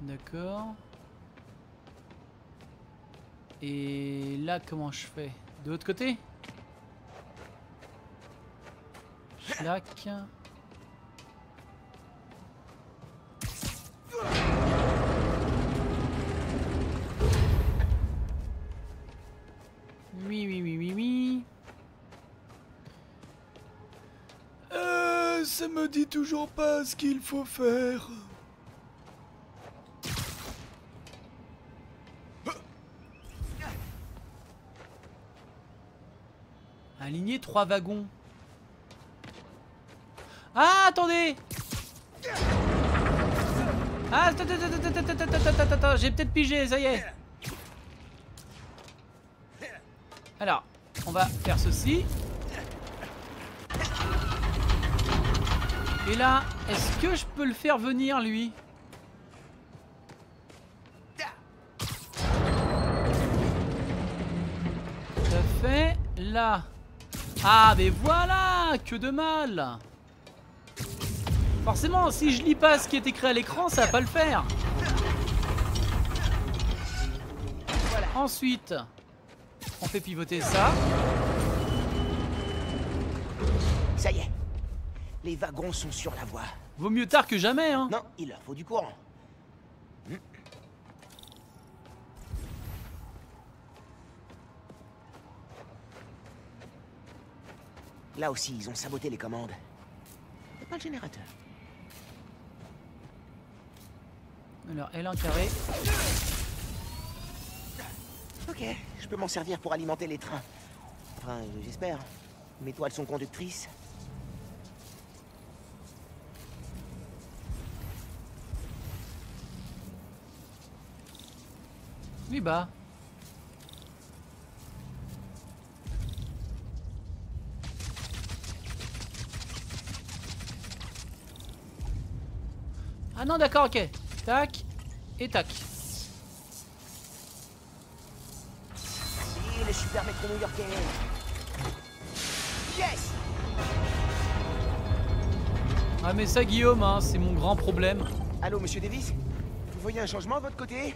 D'accord. Et là, comment je fais? De l'autre côté? Schlac. Oui. Ça me dit toujours pas ce qu'il faut faire. Aligner 3 wagons. Ah, attendez. Ah, attends, j'ai peut-être pigé, ça y est. Alors, on va faire ceci. Et là, est-ce que je peux le faire venir, lui? Tout à fait. Là. Ah, mais voilà, que de mal. Forcément, si je lis pas ce qui est écrit à l'écran, ça va pas le faire. Voilà. Ensuite, on fait pivoter ça. Ça y est, les wagons sont sur la voie. Vaut mieux tard que jamais, hein. Non, il leur faut du courant. Là aussi, ils ont saboté les commandes. Pas le générateur. Alors, L en carré. Ok, je peux m'en servir pour alimenter les trains. Enfin, j'espère. Mes toiles sont conductrices. Lui bas. Ah non, d'accord, ok. Tac et tac. Si, le super métro new-yorkais. Yes. Ah mais ça, Guillaume, hein, c'est mon grand problème. Allô, monsieur Davis? Vous voyez un changement de votre côté?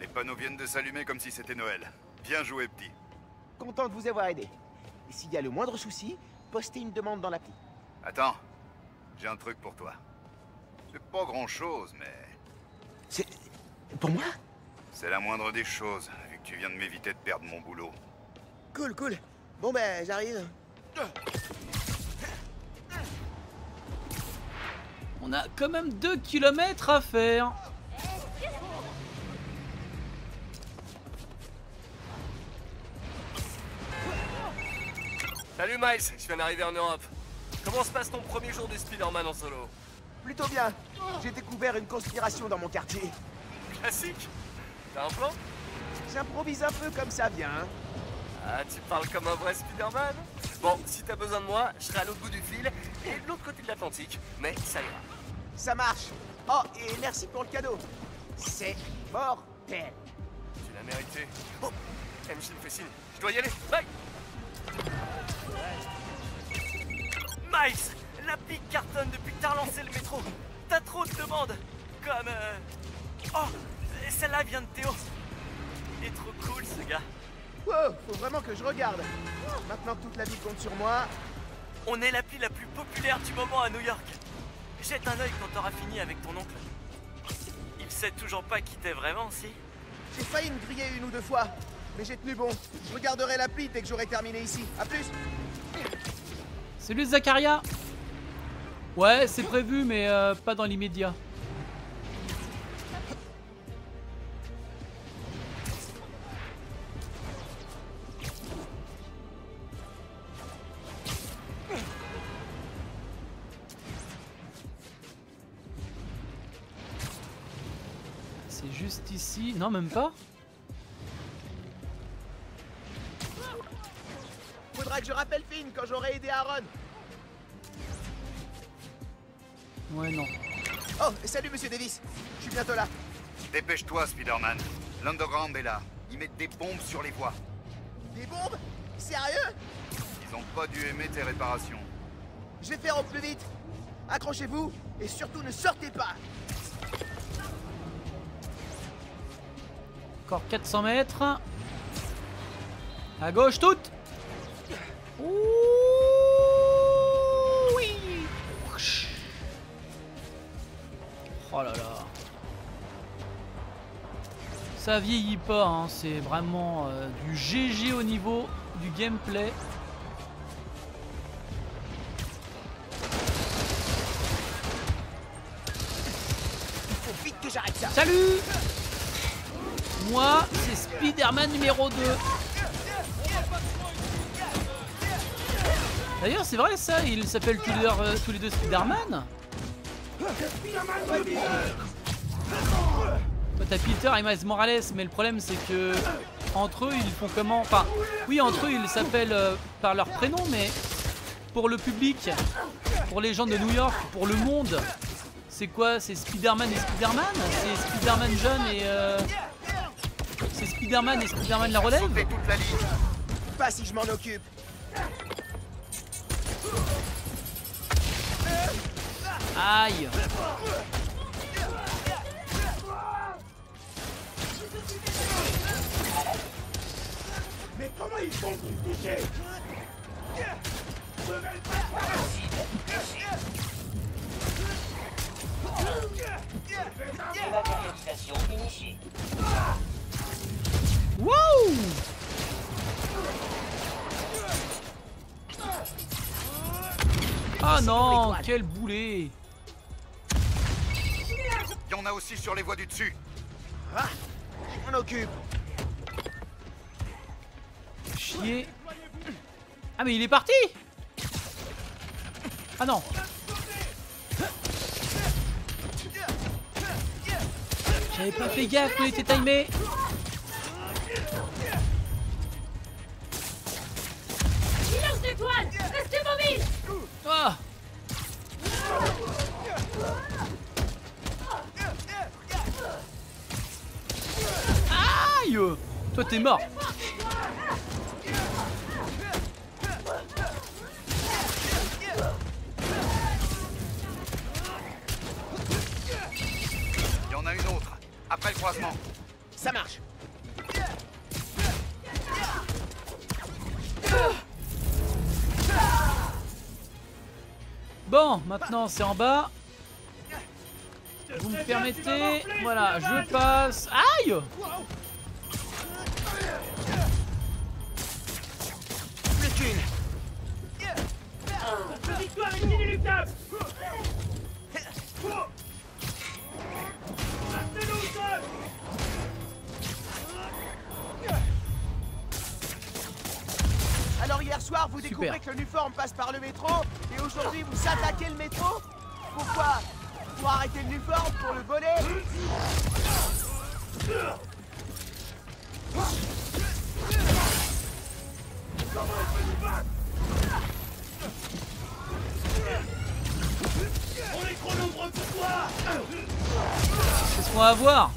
Les panneaux viennent de s'allumer comme si c'était Noël. Bien joué, petit. Content de vous avoir aidé. Et s'il y a le moindre souci, postez une demande dans l'appli. Attends, j'ai un truc pour toi. C'est pas grand-chose, mais... C'est... pour moi? C'est la moindre des choses, vu que tu viens de m'éviter de perdre mon boulot. Cool, cool. Bon ben, j'arrive. On a quand même 2 kilomètres à faire. Salut Miles, je viens d'arriver en Europe. Comment se passe ton premier jour de Spider-Man en solo? Plutôt bien. J'ai découvert une conspiration dans mon quartier. Classique. T'as un plan? J'improvise un peu comme ça vient. Ah, tu parles comme un vrai Spider-Man? Bon, si t'as besoin de moi, je serai à l'autre bout du fil et de l'autre côté de l'Atlantique. Mais ça ira. Ça marche. Oh, et merci pour le cadeau. C'est mortel. Tu l'as mérité. Oh, MJ me fait signe. Je dois y aller. Bye. Miles, l'appli cartonne depuis que t'as relancé le métro. T'as trop de demandes. Comme... Oh, celle-là vient de Théo. Il est trop cool, ce gars. Wow, faut vraiment que je regarde. Maintenant que toute la ville compte sur moi... On est l'appli la plus populaire du moment à New York. Jette un œil quand t'auras fini avec ton oncle. Il sait toujours pas qui t'es vraiment, si? J'ai failli me griller une ou deux fois, mais j'ai tenu bon. Je regarderai l'appli dès que j'aurai terminé ici. A plus. Salut Zacharia. Ouais, c'est prévu, mais pas dans l'immédiat. C'est juste ici. Non, même pas. Faudra que je rappelle Finn quand j'aurai aidé Aaron. Ouais, non. Oh, salut monsieur Davis. Je suis bientôt là. Dépêche-toi, Spider-Man. L'Underground est là. Ils mettent des bombes sur les voies. Des bombes? Sérieux? Ils ont pas dû aimer tes réparations. Je vais faire au plus vite. Accrochez-vous et surtout ne sortez pas. Encore 400 mètres. À gauche, toutes. Ouh, oui. Oh là là. Ça vieillit pas, hein. C'est vraiment du GG au niveau du gameplay. Il faut vite que j'arrête ça. Salut. Moi, c'est Spider-Man numéro 2. D'ailleurs, c'est vrai ça, ils s'appellent tous les deux Spider-Man. Toi, t'as Peter et Miles Morales, mais le problème c'est que entre eux, ils font comment? Enfin, oui, entre eux, ils s'appellent par leur prénom, mais pour le public, pour les gens de New York, pour le monde, c'est quoi? C'est Spider-Man et Spider-Man? C'est Spider-Man jeune et c'est Spider-Man et Spider-Man la relève? Pas si je m'en occupe. Aïe. Mais comment ils font pour me toucher? Wow. Ah non, quel boulet! en a aussi sur les voies du dessus. Ah, je m'en occupe. Chier. Ah mais il est parti. Ah non. J'avais pas fait gaffe qu'il était timé. Silence de toile. Restez mobile. Oh. Aïe. Toi t'es mort. Il y en a une autre, après le croisement. Ça marche. Bon, maintenant c'est en bas. Vous me permettez. Voilà, je passe. Aïe! Plus qu'une. La victoire est inéluctable. Alors hier soir, vous découvrez que le Nuform passe par le métro, et aujourd'hui vous attaquez le métro? Pourquoi? Pour arrêter le Nuform, pour le voler? On est trop nombreux pour toi. Qu'est-ce qu'on va avoir?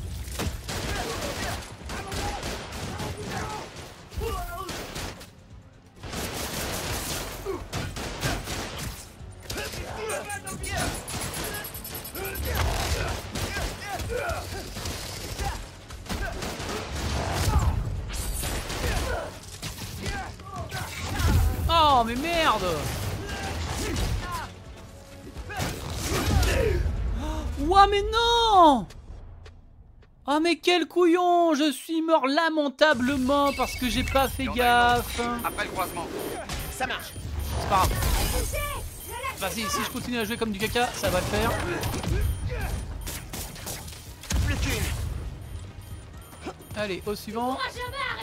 Oh mais merde. Ouah mais non. Ah mais quel couillon. Je suis mort lamentablement parce que j'ai pas fait gaffe. Après le croisement. Ça marche. C'est pas grave. Bah si je continue à jouer comme du caca, ça va le faire. Allez, au suivant.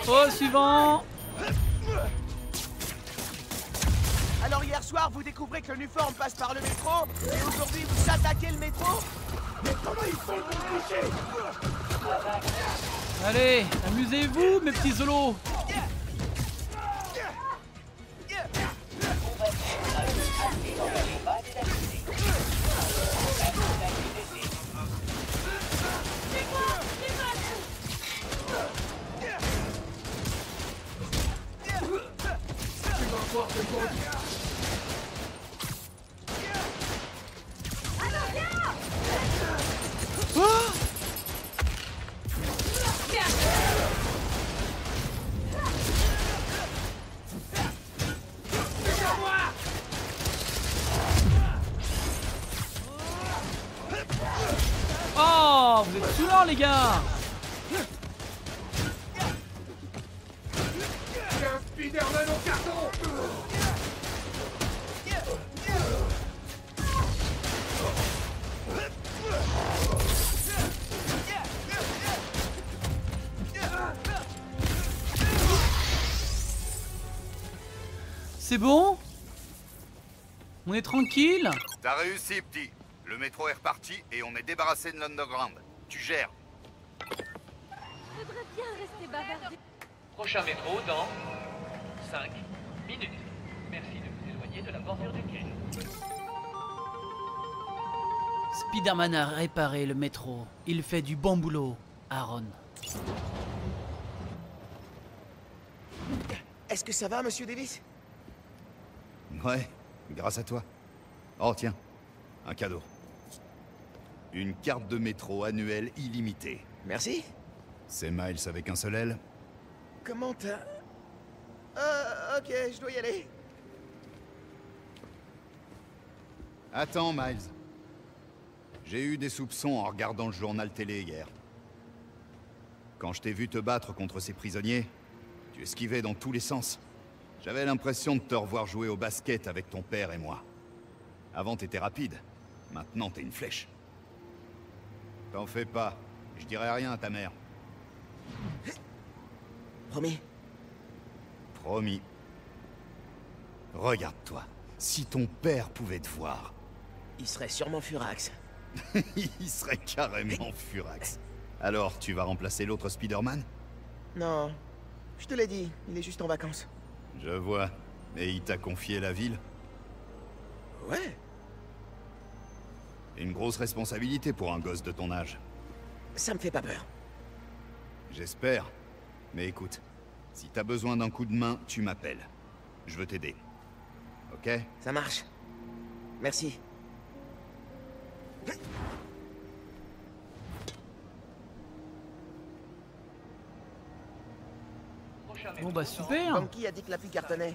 Au suivant. Alors hier soir, vous découvrez que le Nuform passe par le métro, et aujourd'hui vous attaquez le métro. Mais comment ils font pour toucher? Allez, amusez-vous, mes petits zolos. Oh, vous êtes soulants les gars. C'est bon? On est tranquille? T'as réussi, petit. Le métro est reparti et on est débarrassé de l'Underground. Tu gères. Je voudrais bien rester bavardé. Prochain métro dans 5 minutes. Merci de vous éloigner de la bordure du quai. Spider-Man a réparé le métro. Il fait du bon boulot, Aaron. Est-ce que ça va, monsieur Davis? Ouais, grâce à toi. Oh tiens, un cadeau. Une carte de métro annuelle illimitée. Merci. C'est Miles avec un seul L. Comment t'as... ok, je dois y aller. Attends, Miles. J'ai eu des soupçons en regardant le journal télé hier. Quand je t'ai vu te battre contre ces prisonniers, tu esquivais dans tous les sens. J'avais l'impression de te revoir jouer au basket avec ton père et moi. Avant, t'étais rapide. Maintenant, t'es une flèche. T'en fais pas. Je dirai rien à ta mère. Promis. Promis. Regarde-toi. Si ton père pouvait te voir... Il serait sûrement furax. Il serait carrément furax. Alors, tu vas remplacer l'autre Spider-Man? Non. Je te l'ai dit, il est juste en vacances. Je vois. Et il t'a confié la ville? Ouais. Une grosse responsabilité pour un gosse de ton âge. Ça me fait pas peur. J'espère. Mais écoute, si t'as besoin d'un coup de main, tu m'appelles. Je veux t'aider. Ok? Ça marche. Merci. Bon bah super. Banky a dit que la pluie cartonnait.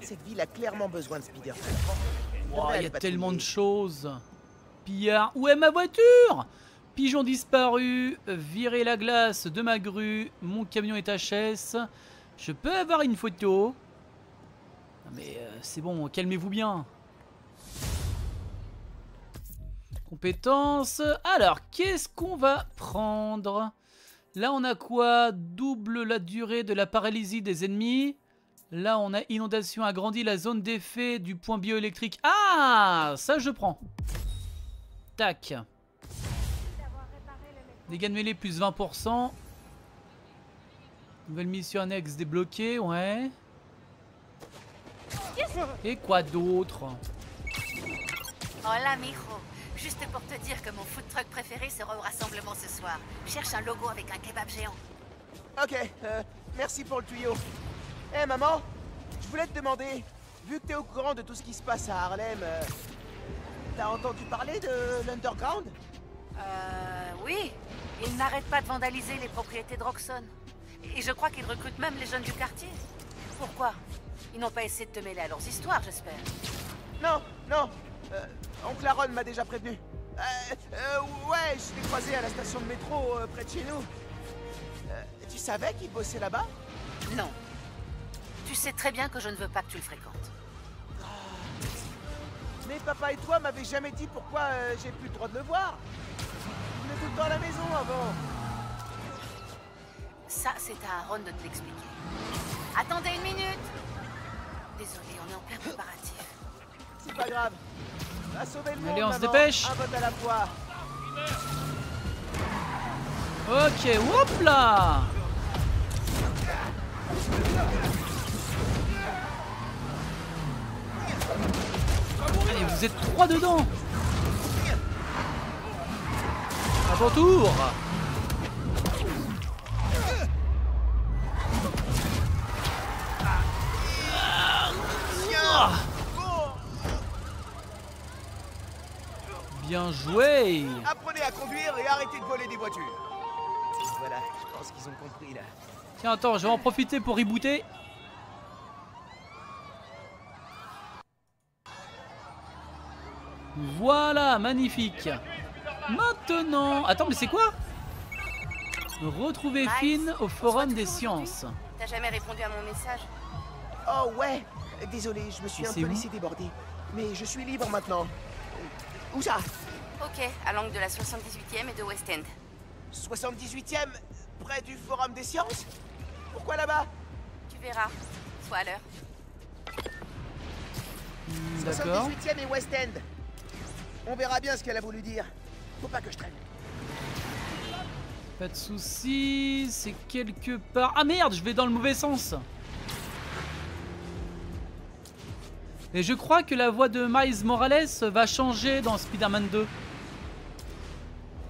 Cette ville a clairement besoin de Spider-Man. Wow, il y a tellement de choses. Pillard, où est ma voiture? Pigeon disparu, virer la glace de ma grue, mon camion est HS. Je peux avoir une photo? Mais c'est bon, calmez-vous bien. Compétences. Alors, qu'est-ce qu'on va prendre? Là, on a quoi? Double la durée de la paralysie des ennemis. Là, on a inondation, agrandit la zone d'effet du point bioélectrique. Ah, ça, je prends. Tac. Dégâts de mêlée plus 20%. Nouvelle mission annexe débloquée, ouais. Et quoi d'autre? Hola, mijo. Juste pour te dire que mon food truck préféré sera au rassemblement ce soir. Cherche un logo avec un kebab géant. Ok, merci pour le tuyau. Hé, maman, je voulais te demander, vu que t'es au courant de tout ce qui se passe à Harlem, t'as entendu parler de l'Underground? Oui. Ils n'arrêtent pas de vandaliser les propriétés de Roxxon. Et je crois qu'ils recrutent même les jeunes du quartier. Pourquoi? Ils n'ont pas essayé de te mêler à leurs histoires, j'espère. Non, non. Oncle Aaron m'a déjà prévenu. Ouais, je l'ai croisé à la station de métro près de chez nous. Tu savais qu'il bossait là-bas? Non. Tu sais très bien que je ne veux pas que tu le fréquentes. Mais papa et toi m'avaient jamais dit pourquoi j'ai plus le droit de le voir. Il venait tout le temps à la maison avant. Ça, c'est à Aaron de te l'expliquer. Attendez une minute. Désolé, on est en plein préparatif. C'est pas grave. Va sauver le monde. Allez, on se dépêche. Un vote à la fois. Ok, hop là. Allez, vous êtes trois dedans. À ton tour. Bien joué. Apprenez à conduire et arrêtez de voler des voitures. Voilà, je pense qu'ils ont compris là. Tiens, attends, je vais en profiter pour rebooter. Voilà, magnifique. Maintenant... Attends, mais c'est quoi? Retrouver Finn au forum des sciences. T'as jamais répondu à mon message? Oh ouais, désolé, je me suis un peu laissé déborder. Mais je suis libre maintenant. Où ça? Ok, à l'angle de la 78e et de West End. 78e? Près du forum des sciences? Pourquoi là-bas? Tu verras. Sois à l'heure. D'accord. 78e et West End. On verra bien ce qu'elle a voulu dire. Faut pas que je traîne. Pas de soucis, c'est quelque part... Ah merde, je vais dans le mauvais sens. Et je crois que la voix de Miles Morales va changer dans Spider-Man 2.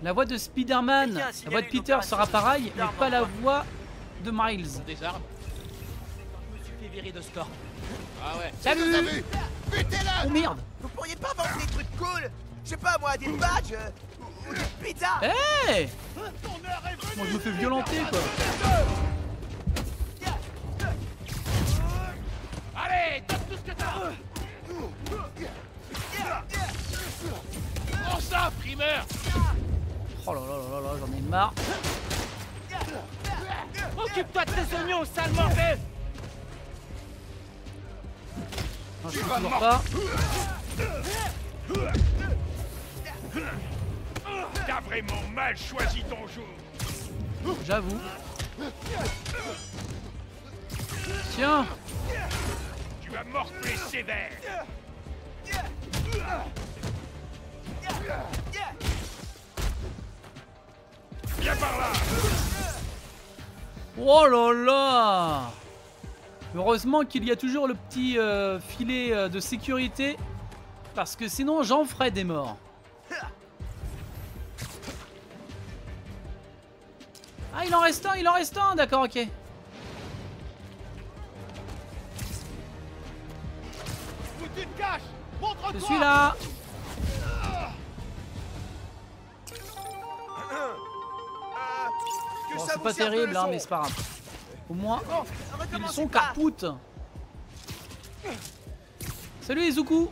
La voix de Spider-Man, la voix de Peter sera pareille, mais pas la voix de Miles. Salut! Oh merde! Vous pourriez pas vendre des trucs cool? Je sais pas moi, des badges ou des pizzas? Hey! Moi je me fais violenter quoi! Allez, donne tout ce que t'as! Prends ça, primeur! Oh là là là là, j'en ai marre! Occupe-toi de tes oignons, sale morveux! Non, je ne toujours pas. T'as vraiment mal choisi ton jour. J'avoue. Tiens. Tu vas morfler sévère. Viens par là. Oh là là. Heureusement qu'il y a toujours le petit filet de sécurité, parce que sinon j'en ferais des morts. Ah, il en reste un, d'accord, ok. Je suis là. Bon, c'est pas terrible, hein, mais c'est pas grave. Au moins, ils sont capoutes. Salut les Zuku.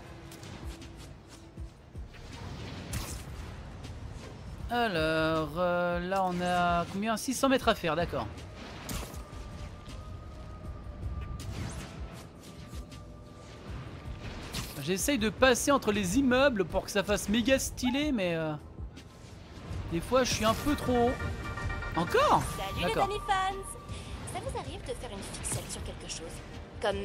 Alors, là on a combien, 600 mètres à faire, d'accord. J'essaye de passer entre les immeubles pour que ça fasse méga stylé, mais des fois je suis un peu trop haut. Encore ? D'accord. Ça vous arrive de faire une ficelle sur quelque chose, comme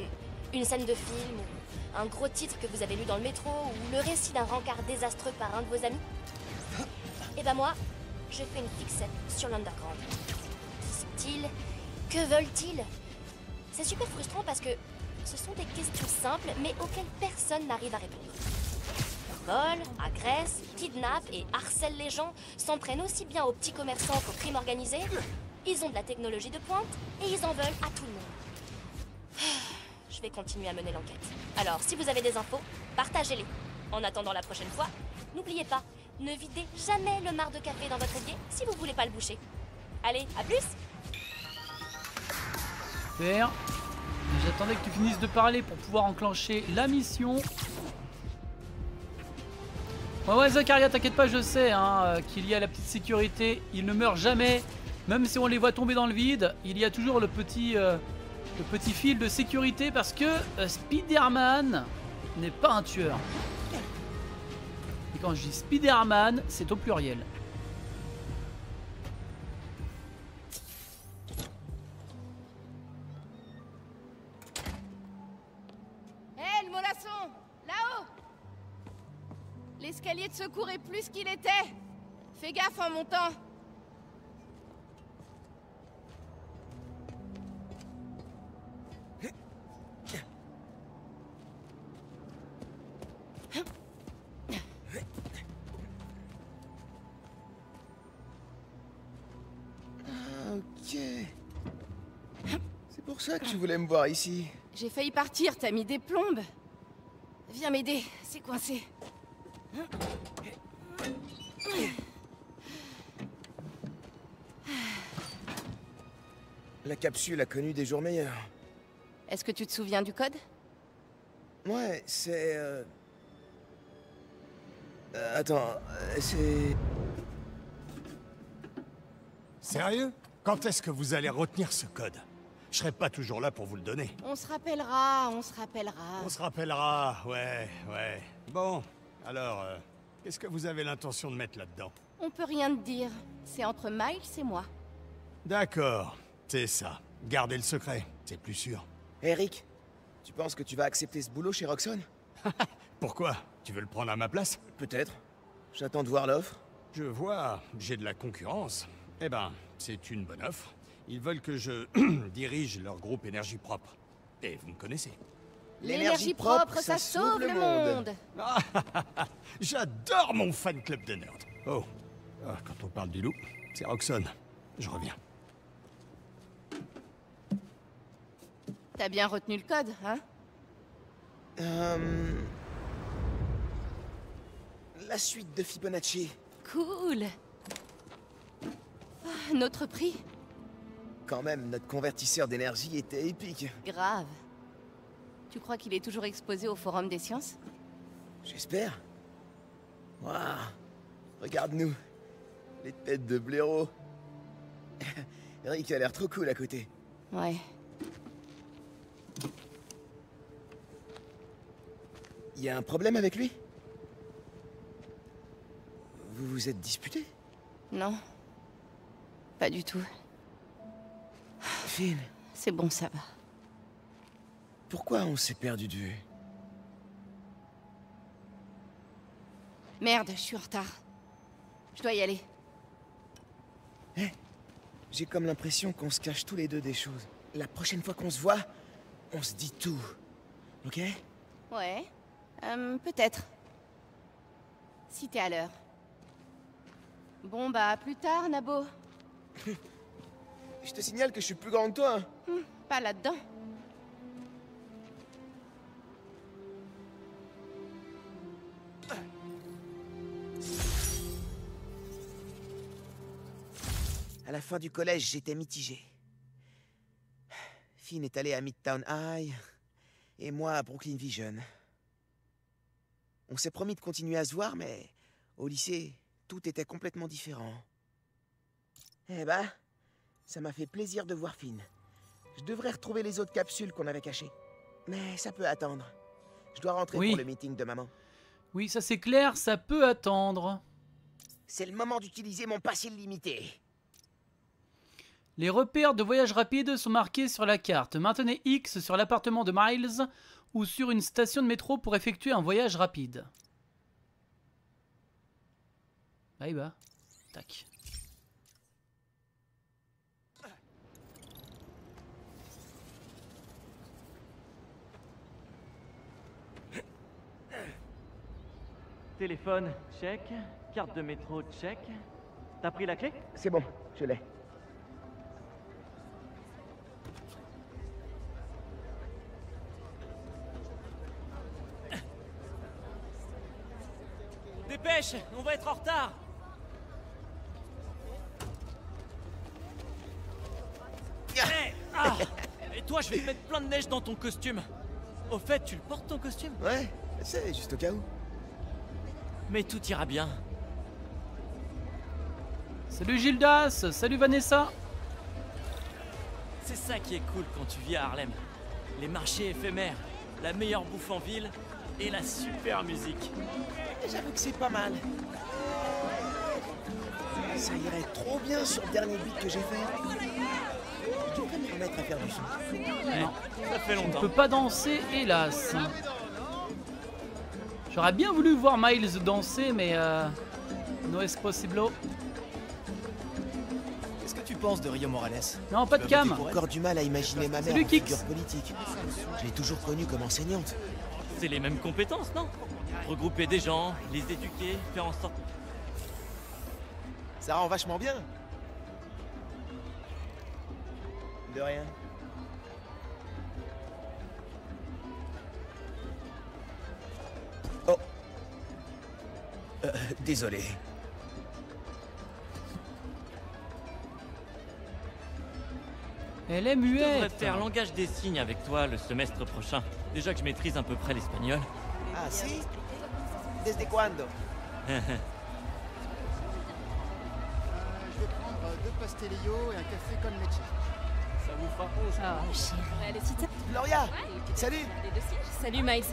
une scène de film, ou un gros titre que vous avez lu dans le métro, ou le récit d'un rencard désastreux par un de vos amis? Eh ben moi, je fais une ficelle sur l'Underground. Qui sont-ils? Que veulent-ils? C'est super frustrant parce que ce sont des questions simples mais auxquelles personne n'arrive à répondre. Volent, agressent, kidnappent et harcèlent les gens, s'en prennent aussi bien aux petits commerçants qu'aux crimes organisés. Ils ont de la technologie de pointe et ils en veulent à tout le monde. Je vais continuer à mener l'enquête. Alors, si vous avez des infos, partagez-les. En attendant la prochaine fois, n'oubliez pas, ne videz jamais le marc de café dans votre évier si vous voulez pas le boucher. Allez, à plus. Super. J'attendais que tu finisses de parler pour pouvoir enclencher la mission. Ouais, Zacharia, t'inquiète pas, je sais hein, qu'il y a la petite sécurité. Il ne meurt jamais. Même si on les voit tomber dans le vide, il y a toujours le petit fil de sécurité parce que Spider-Man n'est pas un tueur. Et quand je dis Spider-Man, c'est au pluriel. Hé, le mollasson, là-haut! L'escalier de secours est plus qu'il était. Fais gaffe en montant. C'est pour ça que tu voulais me voir ici. J'ai failli partir, t'as mis des plombes. Viens m'aider, c'est coincé. La capsule a connu des jours meilleurs. Est-ce que tu te souviens du code? Ouais, c'est... Attends, c'est... Sérieux? Quand est-ce que vous allez retenir ce code? Je serai pas toujours là pour vous le donner. On se rappellera, on se rappellera. On se rappellera, ouais. Bon, alors, qu'est-ce que vous avez l'intention de mettre là-dedans? On peut rien te dire. C'est entre Miles et moi. D'accord, c'est ça. Gardez le secret, c'est plus sûr. Eric, tu penses que tu vas accepter ce boulot chez Roxxon? Pourquoi? Tu veux le prendre à ma place? Peut-être. J'attends de voir l'offre. Je vois, j'ai de la concurrence. Eh ben, c'est une bonne offre. Ils veulent que je dirige leur groupe énergie propre. Et vous me connaissez. L'énergie propre, ça sauve le monde. J'adore mon fan club de nerds. Oh, quand on parle du loup, c'est Roxxon. Je reviens. T'as bien retenu le code, hein? La suite de Fibonacci. Cool. Oh, notre prix. Quand même, notre convertisseur d'énergie était épique. Grave. Tu crois qu'il est toujours exposé au Forum des Sciences? J'espère. Waouh. Regarde-nous. Les têtes de blaireaux. Rick a l'air trop cool à côté. Ouais. Y a un problème avec lui? Vous vous êtes disputé? Non. Pas du tout. Phil. C'est bon, ça va. Pourquoi on s'est perdu de vue? Merde, je suis en retard. Je dois y aller. Hé, j'ai comme l'impression qu'on se cache tous les deux des choses. La prochaine fois qu'on se voit, on se dit tout. Ok? Ouais, peut-être. Si t'es à l'heure. Bon bah, plus tard, Nabo. Je te signale que je suis plus grand que toi. Hein. Pas là-dedans. À la fin du collège, j'étais mitigé. Finn est allé à Midtown High, et moi à Brooklyn Vision. On s'est promis de continuer à se voir, mais au lycée, tout était complètement différent. Eh ben, ça m'a fait plaisir de voir Finn. Je devrais retrouver les autres capsules qu'on avait cachées. Mais ça peut attendre. Je dois rentrer pour le meeting de maman. Oui, ça c'est clair, ça peut attendre. C'est le moment d'utiliser mon pass illimité. Les repères de voyage rapide sont marqués sur la carte. Maintenez X sur l'appartement de Miles ou sur une station de métro pour effectuer un voyage rapide. Bye bye. Tac. Téléphone, check. Carte de métro, check. T'as pris la clé? C'est bon, je l'ai. Dépêche, on va être en retard. Hey, et toi, je vais te mettre plein de neige dans ton costume. Au fait, tu le portes ton costume? Ouais, c'est juste au cas où. Mais tout ira bien. Salut Gildas, salut Vanessa. C'est ça qui est cool quand tu vis à Harlem. Les marchés éphémères, la meilleure bouffe en ville et la super musique. J'avoue que c'est pas mal. Ça irait trop bien sur le dernier beat que j'ai fait. Je devrais me remettre à faire du son. Ouais, ça fait longtemps. On peut pas danser, hélas. J'aurais bien voulu voir Miles danser, mais no es possible. Qu'est-ce que tu penses de Rio Morales? Non, pas de cam. J'ai encore du mal à imaginer ma mère en figure politique. Je l'ai toujours connue comme enseignante. C'est les mêmes compétences, non? Regrouper des gens, les éduquer, faire en sorte... Ça rend vachement bien. De rien. Oh. Désolé. Elle est muette. Je devrais faire langage des signes avec toi le semestre prochain. Déjà que je maîtrise à peu près l'espagnol. Ah si? Desde cuando? Je vais prendre 2 pastelillos et un café con leche. Ça vous fera pause. Oh chérie. Gloria! Salut! Salut Miles.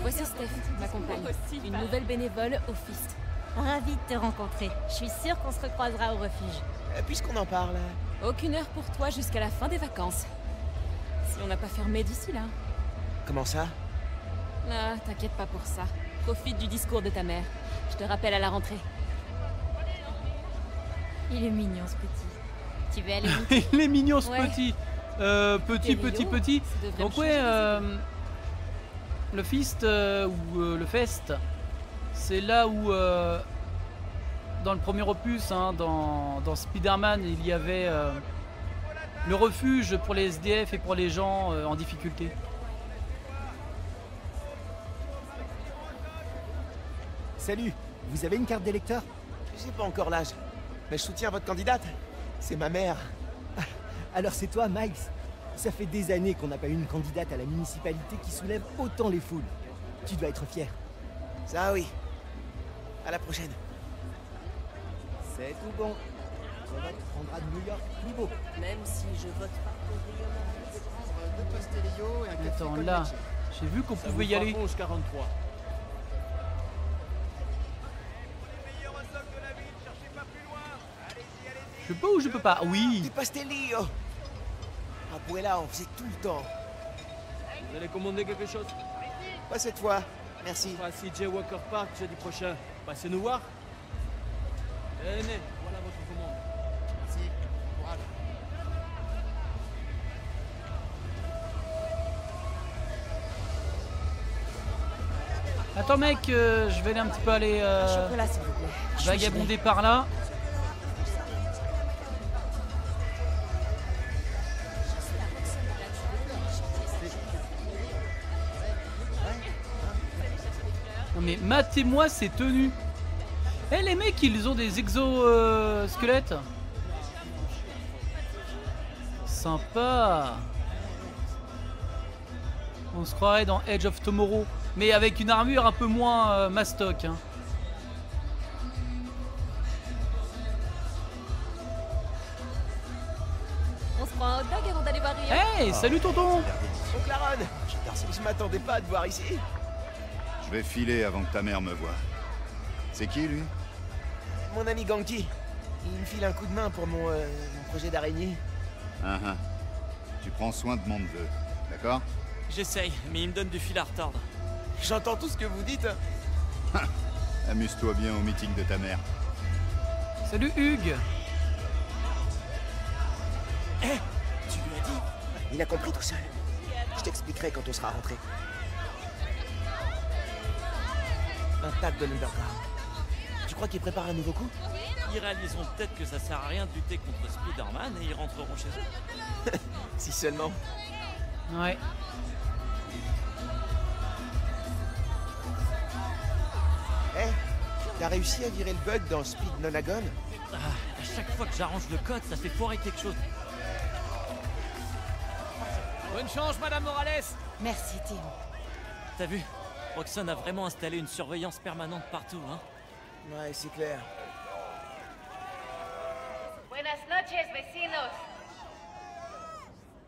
Voici Steph, ma compagne. Une nouvelle bénévole au FIST. Ravie de te rencontrer. Je suis sûre qu'on se recroisera au refuge. Puisqu'on en parle... Aucune heure pour toi jusqu'à la fin des vacances. Si on n'a pas fermé d'ici là. Comment ça? Ah, t'inquiète pas pour ça. Profite du discours de ta mère. Je te rappelle à la rentrée. Il est mignon ce petit. Tu veux aller goûter? Il est mignon ce petit. Petit. Donc ouais, le fist ou le fest, c'est là où... dans le premier opus, hein, dans Spider-Man, il y avait le refuge pour les SDF et pour les gens en difficulté. Salut, vous avez une carte d'électeur? J'ai pas encore l'âge, mais je soutiens votre candidate. C'est ma mère. Alors c'est toi, Miles. Ça fait des années qu'on n'a pas eu une candidate à la municipalité qui soulève autant les foules. Tu dois être fier. Ça oui. À la prochaine. C'est tout bon. Ton vote prendra de New York plus beau. Même si je vote pas pour Rio, je vais prendre 2 pastelillos et un café. Attends, là, j'ai vu qu'on pouvait y aller. 43. Le meilleur hot dog de la ville, cherchez pas plus loin. Je peux ou je peux pas? Oui. Du pastelillo. Abuela, on faisait tout le temps. Vous allez commander quelque chose? Pas cette fois, merci. Pas si Jay Walker Park jeudi prochain. Passez nous voir. Tenez, voilà votre commande. Merci, courage. Attends mec, je vais aller un petit peu aller vagabonder par là. Non mais matez-moi ces tenues. Eh les mecs, ils ont des exosquelettes. Sympa. On se croirait dans Edge of Tomorrow. Mais avec une armure un peu moins mastoc. Hein. On se prend un hot dog avant d'aller barrer. Hey, salut tonton. Oh Clarone, je m'attendais pas à te voir ici. Je vais filer avant que ta mère me voie. C'est qui lui? Mon ami Ganki. Il me file un coup de main pour mon projet d'araignée. Tu prends soin de mon neveu, d'accord? J'essaye, mais il me donne du fil à retordre. J'entends tout ce que vous dites. Amuse-toi bien au meeting de ta mère. Salut Hugues. Eh, tu lui as dit? Il a compris tout seul. Je t'expliquerai quand on sera rentré. Un tag de l'Underground. Tu crois qu'ils préparent un nouveau coup? Ils réaliseront peut-être que ça sert à rien de lutter contre Spider-Man et ils rentreront chez eux. Si seulement. Ouais. Eh, t'as réussi à virer le bug dans Speed Nonagon? À chaque fois que j'arrange le code, ça fait foirer quelque chose. Bonne chance, Madame Morales. Merci, Tim. T'as vu? Roxxon a vraiment installé une surveillance permanente partout, hein? Ouais, c'est clair. Buenas noches, vecinos.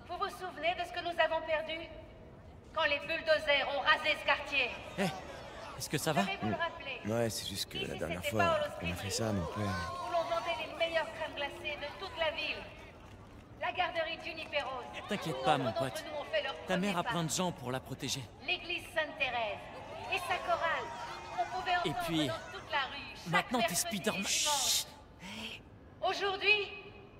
Vous vous souvenez de ce que nous avons perdu? Quand les bulldozers ont rasé ce quartier. Eh. Est-ce que ça va? Ouais, c'est juste que la dernière fois, on a fait ça, mon père. Où l'on vendait les meilleures crèmes glacées de toute la ville. La garderie Juniperos. T'inquiète pas, mon pote. Ta mère a plein de gens pour la protéger. L'église Sainte-Thérèse et sa chorale. On pouvait entendre dans toute la rue. Maintenant, t'es Spider-Man. Aujourd'hui,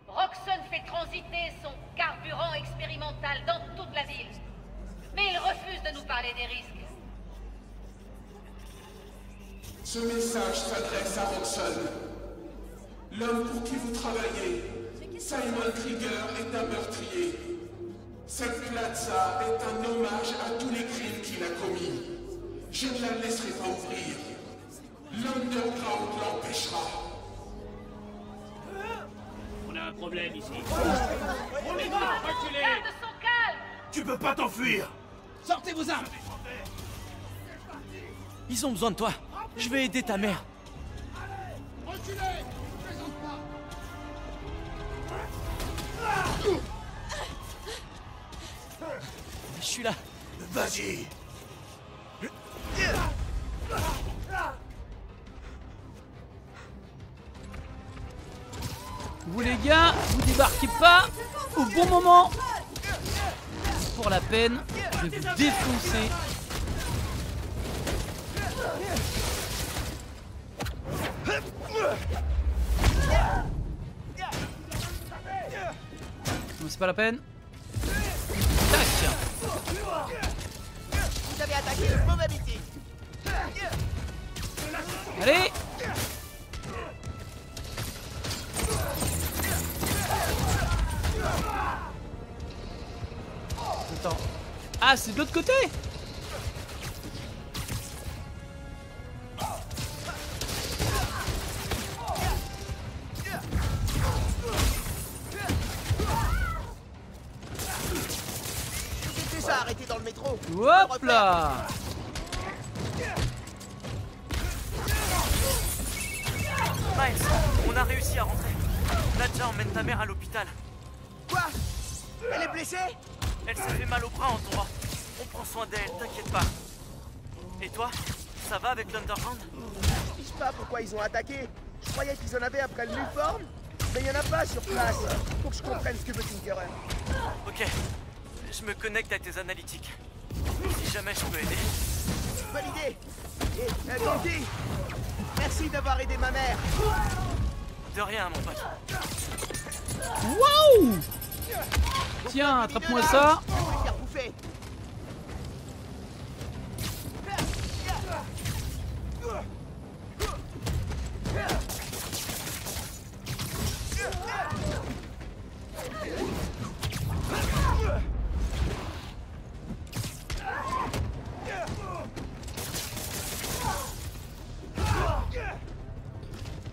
Roxxon fait transiter son carburant expérimental dans toute la ville. Mais il refuse de nous parler des risques. Ce message s'adresse à Roxxon. L'homme pour qui vous travaillez, Simon Krieger, est un meurtrier. Cette plaza est un hommage à tous les crimes qu'il a commis. Je ne la laisserai pas ouvrir. L'Underground l'empêchera. On a un problème ici. On est pas reculés. Garde son calme. Tu peux pas t'enfuir. Sortez vos armes. Ils ont besoin de toi. Je vais aider ta mère. Reculez! Présente pas! Je suis là. Vas-y! Vous les gars, vous débarquez pas au bon moment. Pour la peine, je vais vous défoncer. C'est pas la peine. Tac. Vous avez attaqué le mauvais meeting. Allez. Attends. Ah, c'est de l'autre côté. Hop là! Miles, on a réussi à rentrer. Nadja emmène ta mère à l'hôpital. Quoi? Elle est blessée? Elle s'est fait mal au bras en tombant. On prend soin d'elle, t'inquiète pas. Et toi? Ça va avec l'Underground? Je sais pas pourquoi ils ont attaqué. Je croyais qu'ils en avaient après le Nuform. Mais y'en a pas sur place, pour que je comprenne ce que veut Tinkerer. Ok, je me connecte à tes analytiques. Si jamais je peux aider. Validé. Et attendez. Merci d'avoir aidé ma mère. De rien, mon pote. Waouh! Tiens, attrape-moi ça.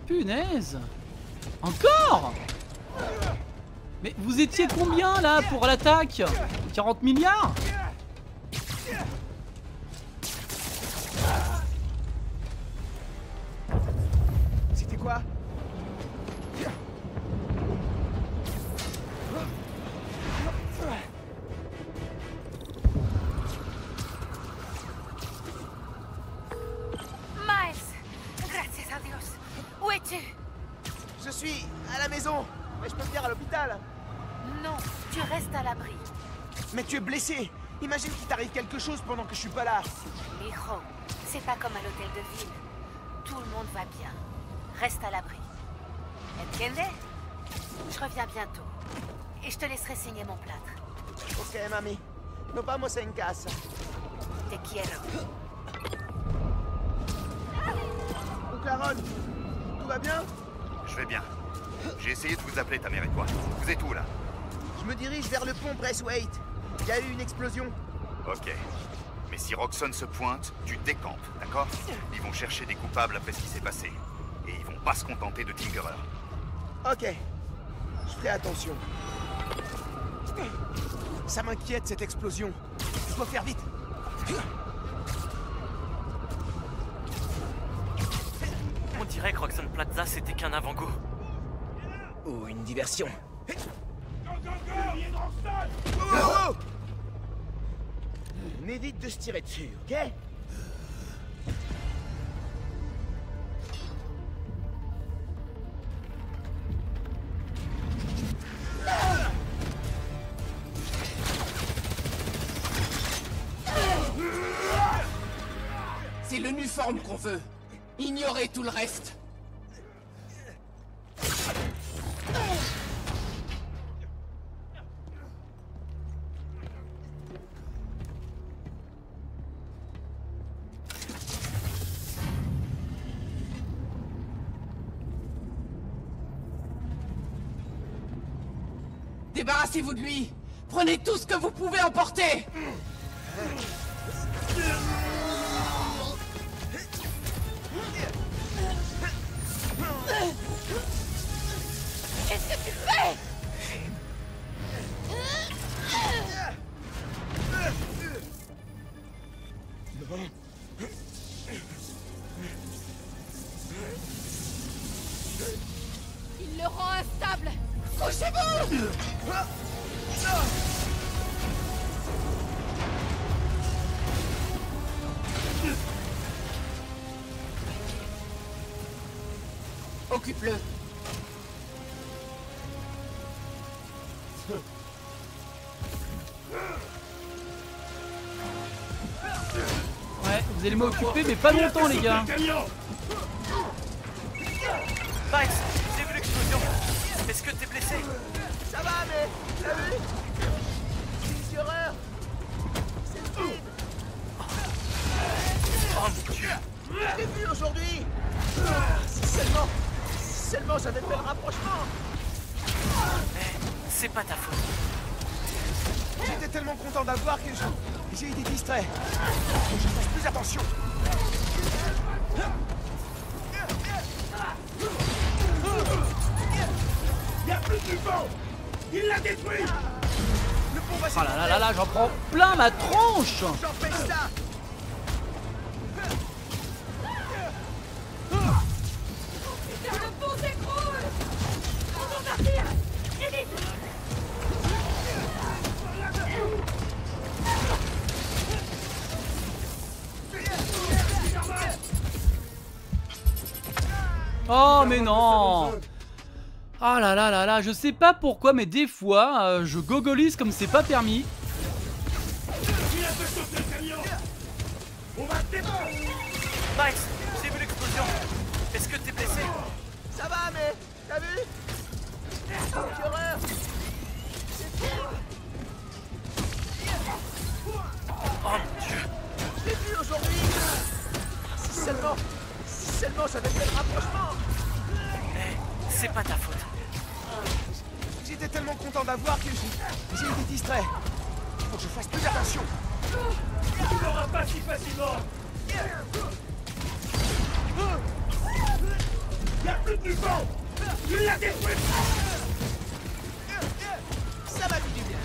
Punaise! Encore! Mais vous étiez combien là pour l'attaque? 40 milliards? C'était quoi? Tu es blessé. Imagine qu'il t'arrive quelque chose pendant que je suis pas là. Mijo, c'est pas comme à l'hôtel de ville. Tout le monde va bien. Reste à l'abri. Entiende? Je reviens bientôt. Et je te laisserai signer mon plâtre. Ok, mamie. Nous vamos en casa. Te quiero. Oh, Claron, tout va bien? Je vais bien. J'ai essayé de vous appeler, ta mère et toi. Vous êtes où, là? Je me dirige vers le pont Braithwaite. Il y a eu une explosion. Ok. Mais si Roxxon se pointe, tu décampes, d'accord? Ils vont chercher des coupables après ce qui s'est passé. Et ils vont pas se contenter de Tinkerer. Ok. Je ferai attention. Ça m'inquiète, cette explosion. Je dois faire vite. On dirait que Roxxon Plaza, c'était qu'un avant-goût. Ou une diversion. Oh, on évite de se tirer dessus, ok? C'est le Nuform qu'on veut. Ignorez tout le reste. Débarrassez-vous de lui! Prenez tout ce que vous pouvez emporter! Qu'est-ce que tu fais? Il le rend instable! Couchez-vous! Occupe-le. Ouais, vous allez m'occuper, mais pas longtemps, les gars. Max, j'ai vu l'explosion. Est-ce que t'es blessé? Ça va, mais t'as vu? C'est une erreur. C'est une... Oh mon Dieu! Je l'ai vu aujourd'hui. Seulement j'avais fait le rapprochement. Mais c'est pas ta faute. J'étais tellement content d'avoir que j'ai été distrait. Je fasse plus attention. Il y a plus du pont. Il l'a détruit. Le pont va s'écrouler. Oh là là là là, j'en prends plein ma tronche. J'empêche ça. Oh mais non! Ah là là là là, je sais pas pourquoi, mais des fois, je gogolise comme c'est pas permis. Max, j'ai vu l'explosion. Est-ce que t'es blessé? Ça va, mais t'as vu? Quelle horreur! C'est fou! Oh mon dieu! Je l'ai vu aujourd'hui! Si seulement, j'avais fait le rapprochement! Mais c'est pas ta faute. J'étais tellement content d'avoir que j'ai été distrait. Faut que je fasse plus attention. Tu l'auras pas si facilement. Y'a plus de Nuform! Tu l'as détruit! Ça m'a fait du bien.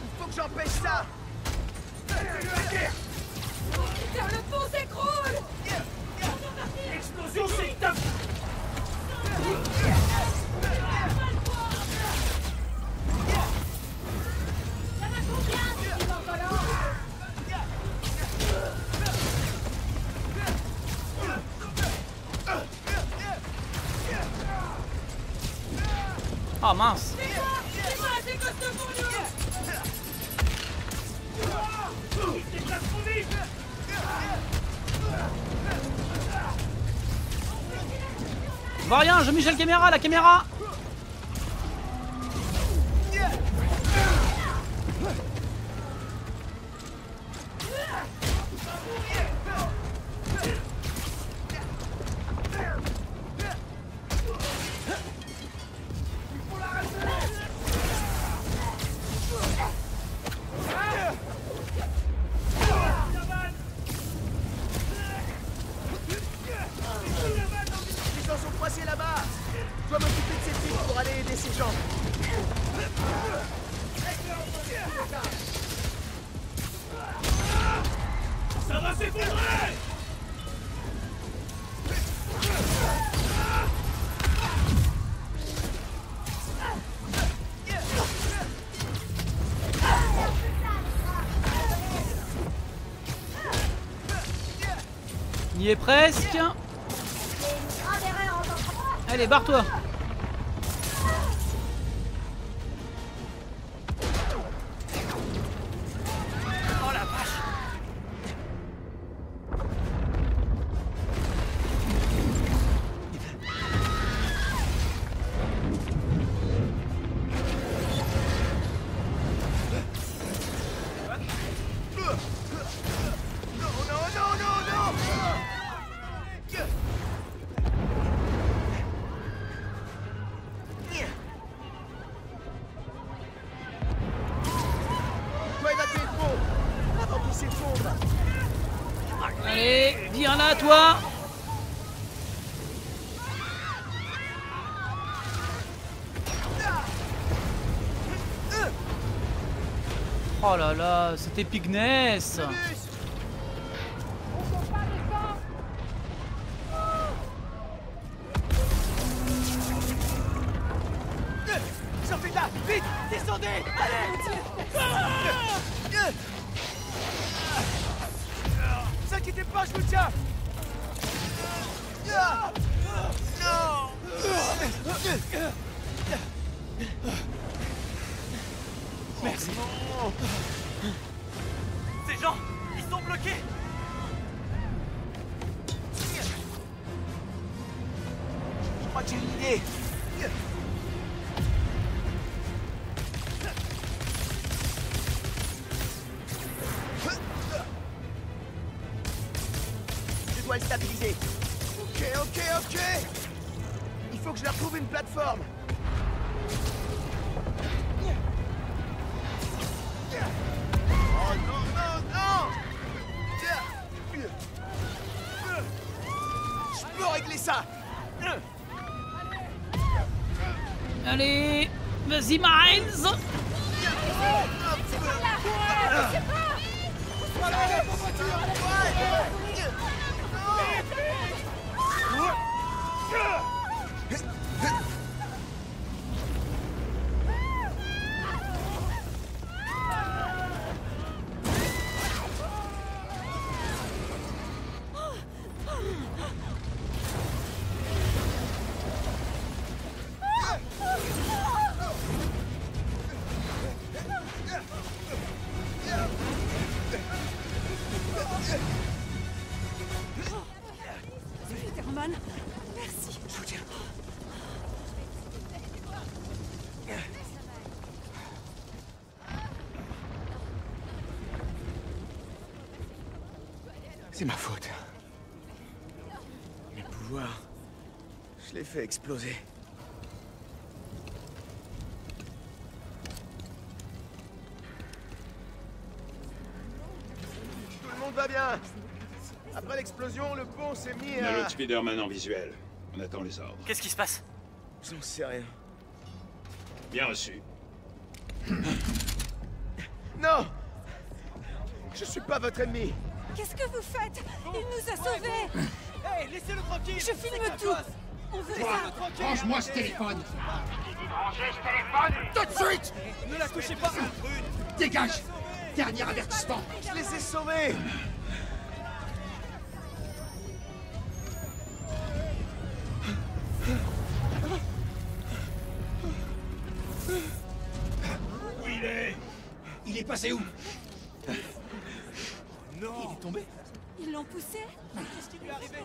Il faut que j'empêche ça. Putain, le pont s'écroule! Explosion, c'est top! Ah mince! Je vois rien, je miche la caméra, Il est presque. Allez, barre-toi. Oh la vache. Non. Allez, viens là, toi. Oh là là, c'était Pigness. Ok. Il faut que je leur trouve une plateforme. Oh non. Je peux régler ça. Allez, vas-y Miles. C'est ma faute. Mes pouvoirs... Je l'ai fait exploser. Tout le monde va bien. Après l'explosion, le pont s'est mis à... On a l'autre Spider-Man en visuel. On attend les ordres. Qu'est-ce qui se passe? J'en sais rien. Bien reçu. Non! Je suis pas votre ennemi. Qu'est-ce que vous faites? Il nous a sauvés. Hey, laissez-le tranquille. Je filme tout. On veut ça. Branche-moi ce téléphone. Branchez ce téléphone. Tout de suite. Ne la touchez pas. Dégage. Dernier avertissement. Je les ai sauvés. Où il est? Il est passé où? Non. Il est tombé. Ils l'ont poussé. Qu'est-ce qui lui est arrivé?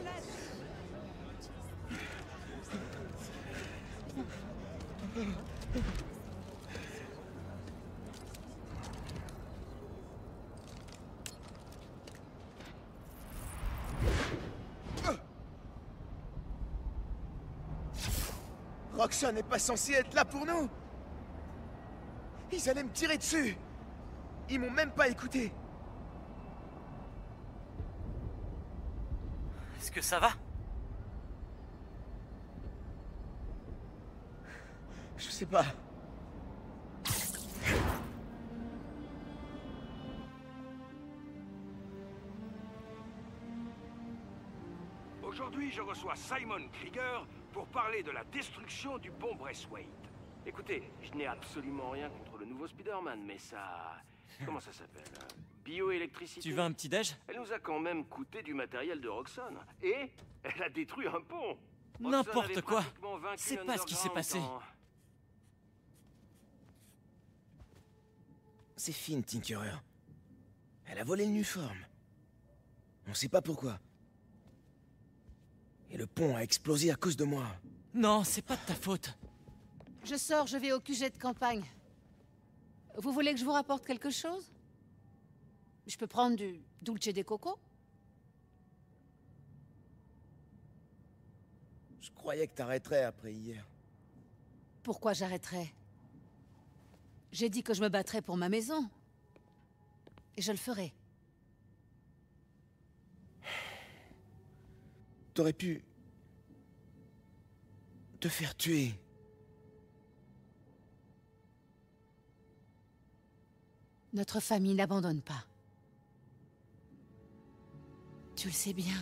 Roxxon n'est pas censé être là pour nous. Ils allaient me tirer dessus. Ils m'ont même pas écouté. Est-ce que ça va? Je sais pas. Aujourd'hui, je reçois Simon Krieger pour parler de la destruction du pont Braithwaite. Écoutez, je n'ai absolument rien contre le nouveau Spider-Man, mais ça... Comment ça s'appelle? Bioélectricité. Tu veux un petit déj? Elle nous a quand même coûté du matériel de Roxxon. Et elle a détruit un pont. N'importe quoi. C'est pas ce qui s'est passé. C'est fine, Tinkerer. Elle a volé le Nuform. On sait pas pourquoi. Et le pont a explosé à cause de moi. Non, c'est pas de ta faute. Je sors, je vais au QG de campagne. Vous voulez que je vous rapporte quelque chose? Je peux prendre du dulce de coco? Je croyais que t'arrêterais après hier. Pourquoi j'arrêterais? J'ai dit que je me battrais pour ma maison. Et je le ferai. T'aurais pu... te faire tuer. Notre famille n'abandonne pas. Tu le sais bien.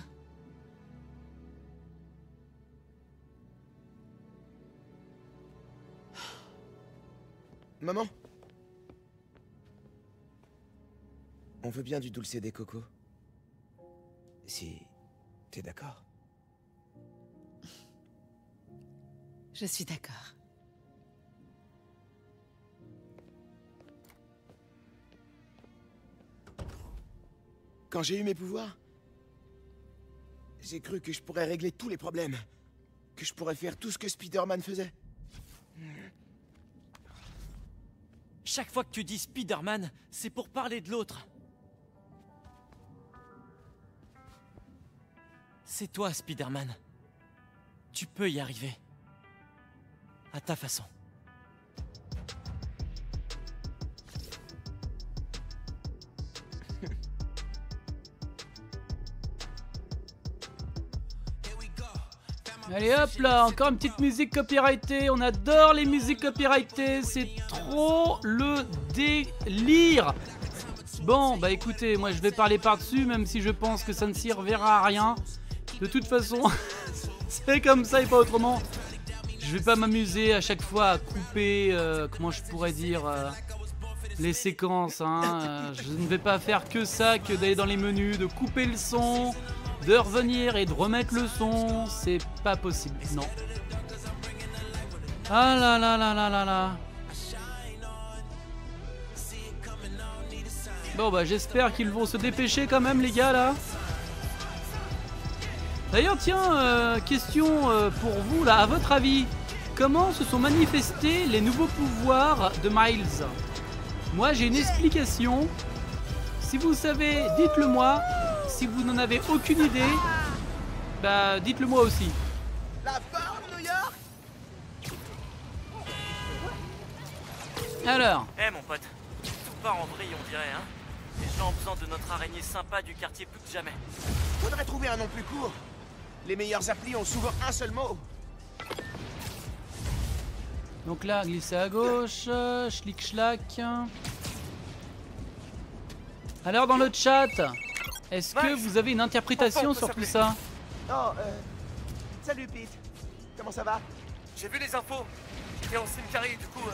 Maman? On veut bien du dulce de coco. Si... t'es d'accord? Je suis d'accord. Quand j'ai eu mes pouvoirs, j'ai cru que je pourrais régler tous les problèmes. Que je pourrais faire tout ce que Spider-Man faisait. Chaque fois que tu dis Spider-Man, c'est pour parler de l'autre. C'est toi, Spider-Man. Tu peux y arriver. À ta façon. Allez hop là, encore une petite musique copyrightée. On adore les musiques copyrightées, c'est trop le délire. Bon bah écoutez, moi je vais parler par-dessus, même si je pense que ça ne s'y reverra à rien. De toute façon, c'est comme ça et pas autrement. Je vais pas m'amuser à chaque fois à couper, comment je pourrais dire, les séquences. Je ne vais pas faire que ça, que d'aller dans les menus, de couper le son, de revenir et de remettre le son. C'est pas possible, non. Ah là là là là là là. Bon bah j'espère qu'ils vont se dépêcher quand même les gars là. D'ailleurs tiens, question pour vous là, à votre avis, comment se sont manifestés les nouveaux pouvoirs de Miles? Moi j'ai une explication, si vous savez dites-le moi, si vous n'en avez aucune idée, bah dites-le moi aussi. La forme, New York. Alors. Eh mon pote, tout part en vrille on dirait hein. Les gens ont besoin de notre araignée sympa du quartier plus que jamais. Faudrait trouver un nom plus court. Les meilleurs applis ont souvent un seul mot. Donc là, glisser à gauche, schlick-schlack. Alors dans le chat, est-ce que vous avez une interprétation sur tout ça? Oh, salut Pete, comment ça va? J'ai vu les infos, j'étais en cimetière du coup.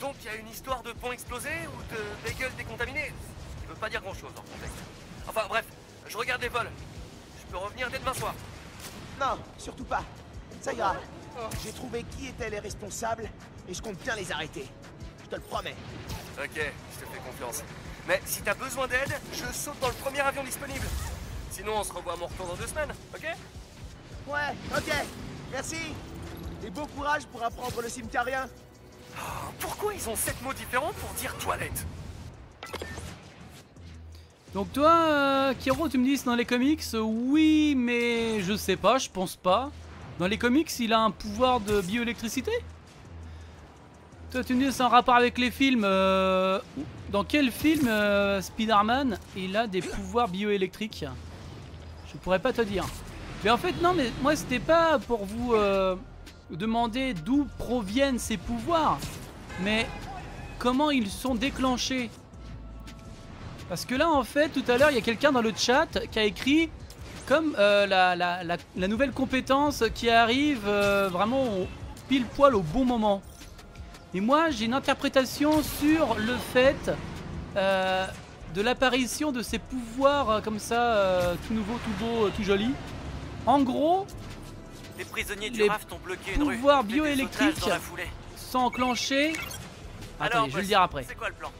Donc il y a une histoire de pont explosé ou de bagel décontaminé. Je veux pas dire grand chose en contexte. Enfin bref, je regarde les vols. Je peux revenir dès demain soir. Non, surtout pas, ça ira. J'ai trouvé qui étaient les responsables et je compte bien les arrêter. Je te le promets. Ok, je te fais confiance. Mais si t'as besoin d'aide, je saute dans le premier avion disponible. Sinon, on se revoit à mon retour dans 2 semaines, ok? Ouais, ok. Merci. Et bon courage pour apprendre le cimcarien. Oh, pourquoi ils ont 7 mots différents pour dire toilette? Donc toi, Kiro, tu me dis dans les comics, oui, mais je sais pas, je pense pas. Dans les comics, il a un pouvoir de bioélectricité? Toi, tu me dis c'est en rapport avec les films. Dans quel film Spider-Man il a des pouvoirs bioélectriques? Je pourrais pas te dire. Mais en fait, non, mais moi, c'était pas pour vous demander d'où proviennent ces pouvoirs, mais comment ils sont déclenchés. Parce que là, en fait, tout à l'heure, il y a quelqu'un dans le chat qui a écrit comme la nouvelle compétence qui arrive vraiment pile poil au bon moment. Et moi, j'ai une interprétation sur le fait de l'apparition de ces pouvoirs comme ça, tout nouveau, tout beau, tout joli. En gros, les prisonniers du raft ont bloqué une rue. Les pouvoirs bioélectriques sont enclenchés. Attendez, je vais le dire après. C'est quoi le plan?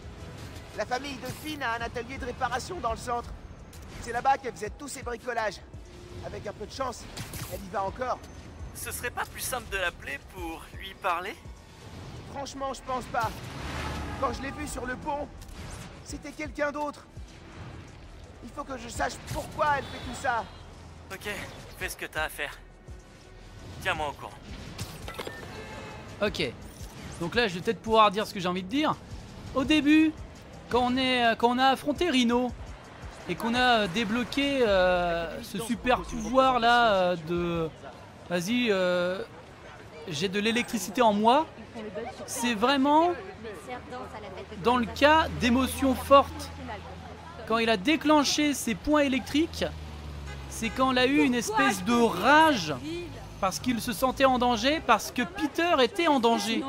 La famille de Finn a un atelier de réparation dans le centre. C'est là-bas qu'elle faisait tous ses bricolages. Avec un peu de chance, elle y va encore. Ce serait pas plus simple de l'appeler pour lui parler? Franchement, je pense pas. Quand je l'ai vu sur le pont, c'était quelqu'un d'autre. Il faut que je sache pourquoi elle fait tout ça. Ok, fais ce que t'as à faire. Tiens-moi au courant. Ok. Donc là, je vais peut-être pouvoir dire ce que j'ai envie de dire. Au début, quand on a affronté Rhino et qu'on a débloqué ce super pouvoir là de... Vas-y, j'ai de l'électricité en moi. C'est vraiment dans le cas d'émotions fortes. Quand il a déclenché ses points électriques, c'est quand il a eu une espèce de rage parce qu'il se sentait en danger, parce que Peter était en danger.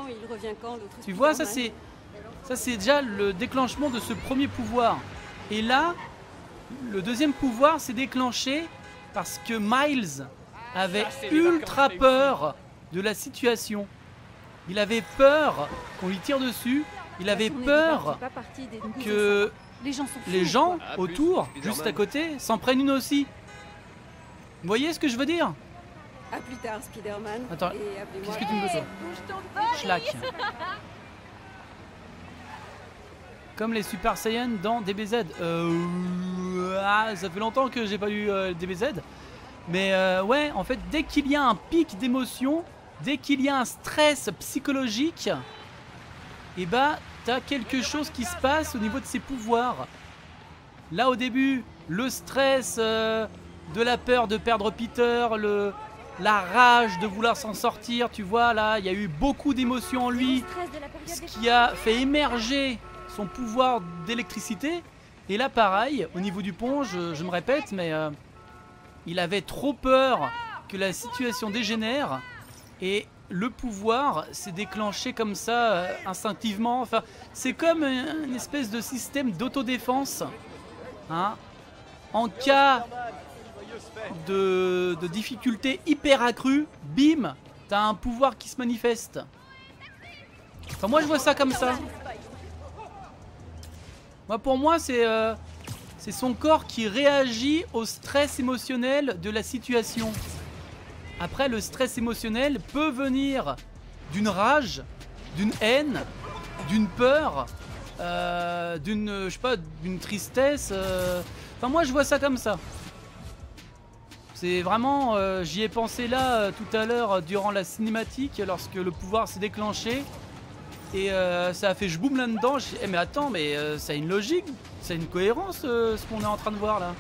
Tu vois, ça c'est déjà le déclenchement de ce premier pouvoir. Et là, le deuxième pouvoir s'est déclenché parce que Miles avait ultra peur de la situation. Il avait peur qu'on lui tire dessus, il avait peur que les gens autour, juste à côté, s'en prennent une aussi. Vous voyez ce que je veux dire? A plus tard, Spider-Man. Attends, qu'est-ce que tu me veux ça? Schlack. Comme les Super Saiyans dans DBZ. Ça fait longtemps que j'ai pas eu DBZ. Mais ouais, en fait, dès qu'il y a un pic d'émotion, dès qu'il y a un stress psychologique, et bah t'as quelque chose qui se passe au niveau de ses pouvoirs. Là au début, le stress de la peur de perdre Peter, la rage de vouloir s'en sortir, tu vois là, il y a eu beaucoup d'émotions en lui, ce qui a fait émerger son pouvoir d'électricité. Et là pareil, au niveau du pont, je me répète, mais il avait trop peur que la situation dégénère. Et le pouvoir s'est déclenché comme ça, instinctivement. Enfin, c'est comme une espèce de système d'autodéfense. Hein. En cas de difficulté hyper accrue, bim, t'as un pouvoir qui se manifeste. Enfin, moi, je vois ça comme ça. Moi, pour moi, c'est son corps qui réagit au stress émotionnel de la situation. Après, le stress émotionnel peut venir d'une rage, d'une haine, d'une peur, d'une, je sais pas, d'une tristesse. Enfin, moi, je vois ça comme ça. C'est vraiment, j'y ai pensé là tout à l'heure durant la cinématique lorsque le pouvoir s'est déclenché et ça a fait je boum là-dedans. Eh mais attends, mais ça a une logique, ça a une cohérence ce qu'on est en train de voir là.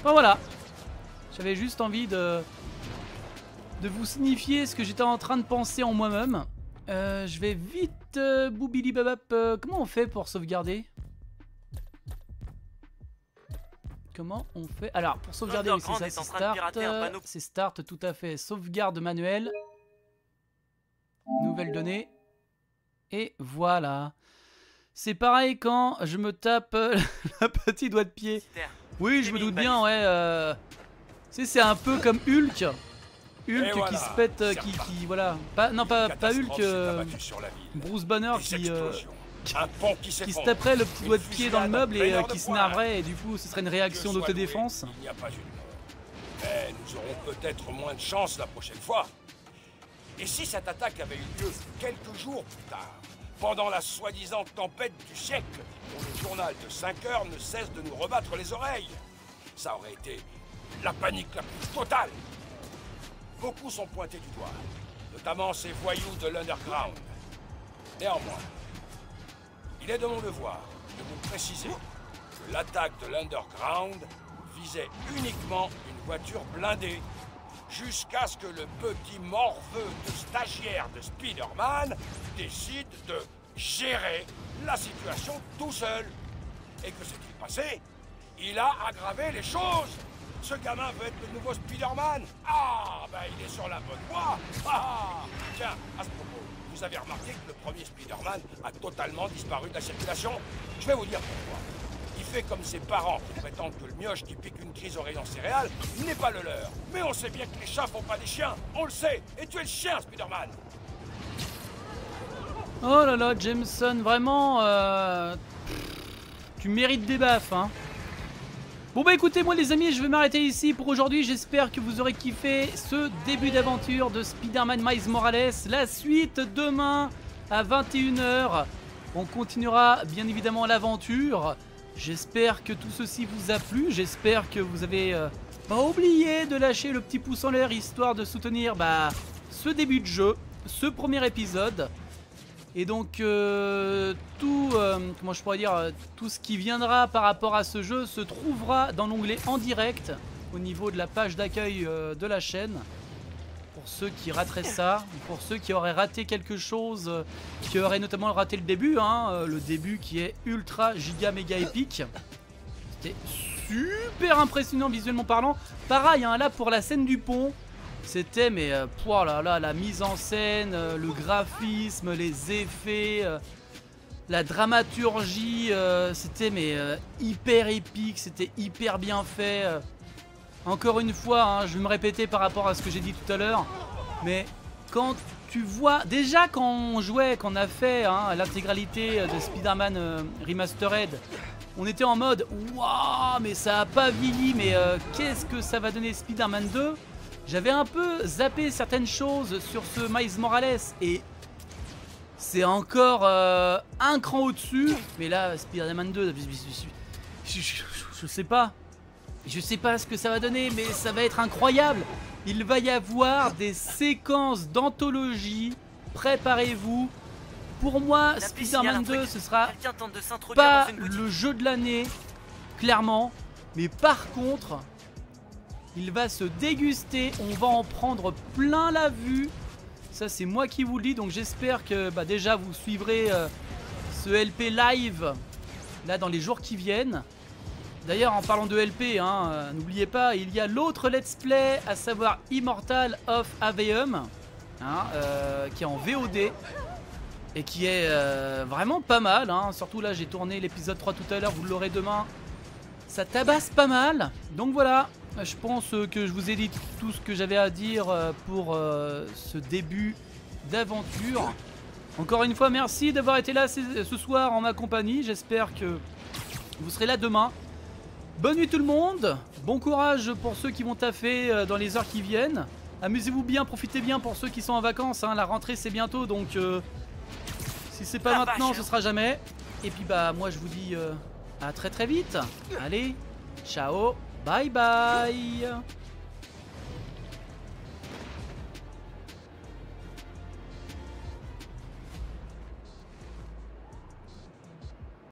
Enfin voilà, j'avais juste envie de vous signifier ce que j'étais en train de penser en moi-même. Je vais vite boubili babap. Comment on fait pour sauvegarder ? Comment on fait? Alors, pour sauvegarder, c'est ça, c'est start, tout à fait. Sauvegarde manuelle. Nouvelle donnée. Et voilà. C'est pareil quand je me tape le petit doigt de pied. Oui, je me doute bien, ouais. C'est un peu comme Hulk. Hulk qui se pète, qui voilà. Non, pas Hulk, Bruce Banner qui... qui se taperait le petit doigt de pied dans le meuble et qui se narverait, et du coup ce serait une réaction d'autodéfense. Mais nous aurons peut-être moins de chance la prochaine fois. Et si cette attaque avait eu lieu quelques jours plus tard, pendant la soi-disant tempête du siècle, où le journal de 5 heures ne cesse de nous rebattre les oreilles, ça aurait été la panique la plus totale. Beaucoup sont pointés du doigt, notamment ces voyous de l'Underground. Néanmoins, il est de mon devoir de vous préciser que l'attaque de l'Underground visait uniquement une voiture blindée, jusqu'à ce que le petit morveux de stagiaire de Spider-Man décide de gérer la situation tout seul. Et que s'est-il passé? Il a aggravé les choses. Ce gamin veut être le nouveau Spider-Man. Ah, ben il est sur la bonne voie. Ah, tiens, à ce propos. Vous avez remarqué que le premier Spider-Man a totalement disparu de la circulation? Je vais vous dire pourquoi. Il fait comme ses parents qui prétendent que le mioche qui pique une crise aux rayons céréales n'est pas le leur. Mais on sait bien que les chats font pas des chiens, on le sait. Et tu es le chien, Spider-Man. Oh là là, Jameson, vraiment... tu mérites des baffes, hein. Bon bah écoutez, moi les amis, je vais m'arrêter ici pour aujourd'hui. J'espère que vous aurez kiffé ce début d'aventure de Spider-Man Miles Morales. La suite demain à 21 h. On continuera bien évidemment l'aventure. J'espère que tout ceci vous a plu. J'espère que vous avez pas oublié de lâcher le petit pouce en l'air, histoire de soutenir ce début de jeu, ce premier épisode. Et donc comment je pourrais dire, tout ce qui viendra par rapport à ce jeu se trouvera dans l'onglet en direct au niveau de la page d'accueil de la chaîne. Pour ceux qui rateraient ça, pour ceux qui auraient raté quelque chose, qui auraient notamment raté le début, hein, le début qui est ultra giga méga épique. C'était super impressionnant visuellement parlant. Pareil, hein, là pour la scène du pont. C'était mais la mise en scène, le graphisme, les effets, la dramaturgie, c'était mais hyper épique, c'était hyper bien fait. Encore une fois, hein, je vais me répéter par rapport à ce que j'ai dit tout à l'heure, mais quand tu vois, déjà quand on jouait, quand on a fait l'intégralité de Spider-Man Remastered, on était en mode waouh, mais ça a pas vieilli, mais qu'est-ce que ça va donner Spider-Man 2 ? J'avais un peu zappé certaines choses sur ce Miles Morales et c'est encore un cran au-dessus. Mais là, Spider-Man 2, je sais pas. Je sais pas ce que ça va donner, mais ça va être incroyable. Il va y avoir des séquences d'anthologie. Préparez-vous. Pour moi, Spider-Man 2, ce sera pas le jeu de l'année, clairement. Mais par contre... il va se déguster, on va en prendre plein la vue. Ça c'est moi qui vous le dis, donc j'espère que déjà vous suivrez ce LP live là dans les jours qui viennent. D'ailleurs en parlant de LP, n'oubliez pas, il y a l'autre let's play, à savoir Immortal of Aveum, qui est en VOD et qui est vraiment pas mal, surtout là j'ai tourné l'épisode 3 tout à l'heure, vous l'aurez demain. Ça tabasse pas mal, donc voilà. Je pense que je vous ai dit tout ce que j'avais à dire pour ce début d'aventure. Encore une fois, merci d'avoir été là ce soir en ma compagnie. J'espère que vous serez là demain. Bonne nuit tout le monde. Bon courage pour ceux qui vont taffer dans les heures qui viennent. Amusez-vous bien, profitez bien pour ceux qui sont en vacances. La rentrée c'est bientôt, donc si c'est pas maintenant, ce sera jamais. Et puis bah moi je vous dis à très vite. Allez, ciao, bye bye.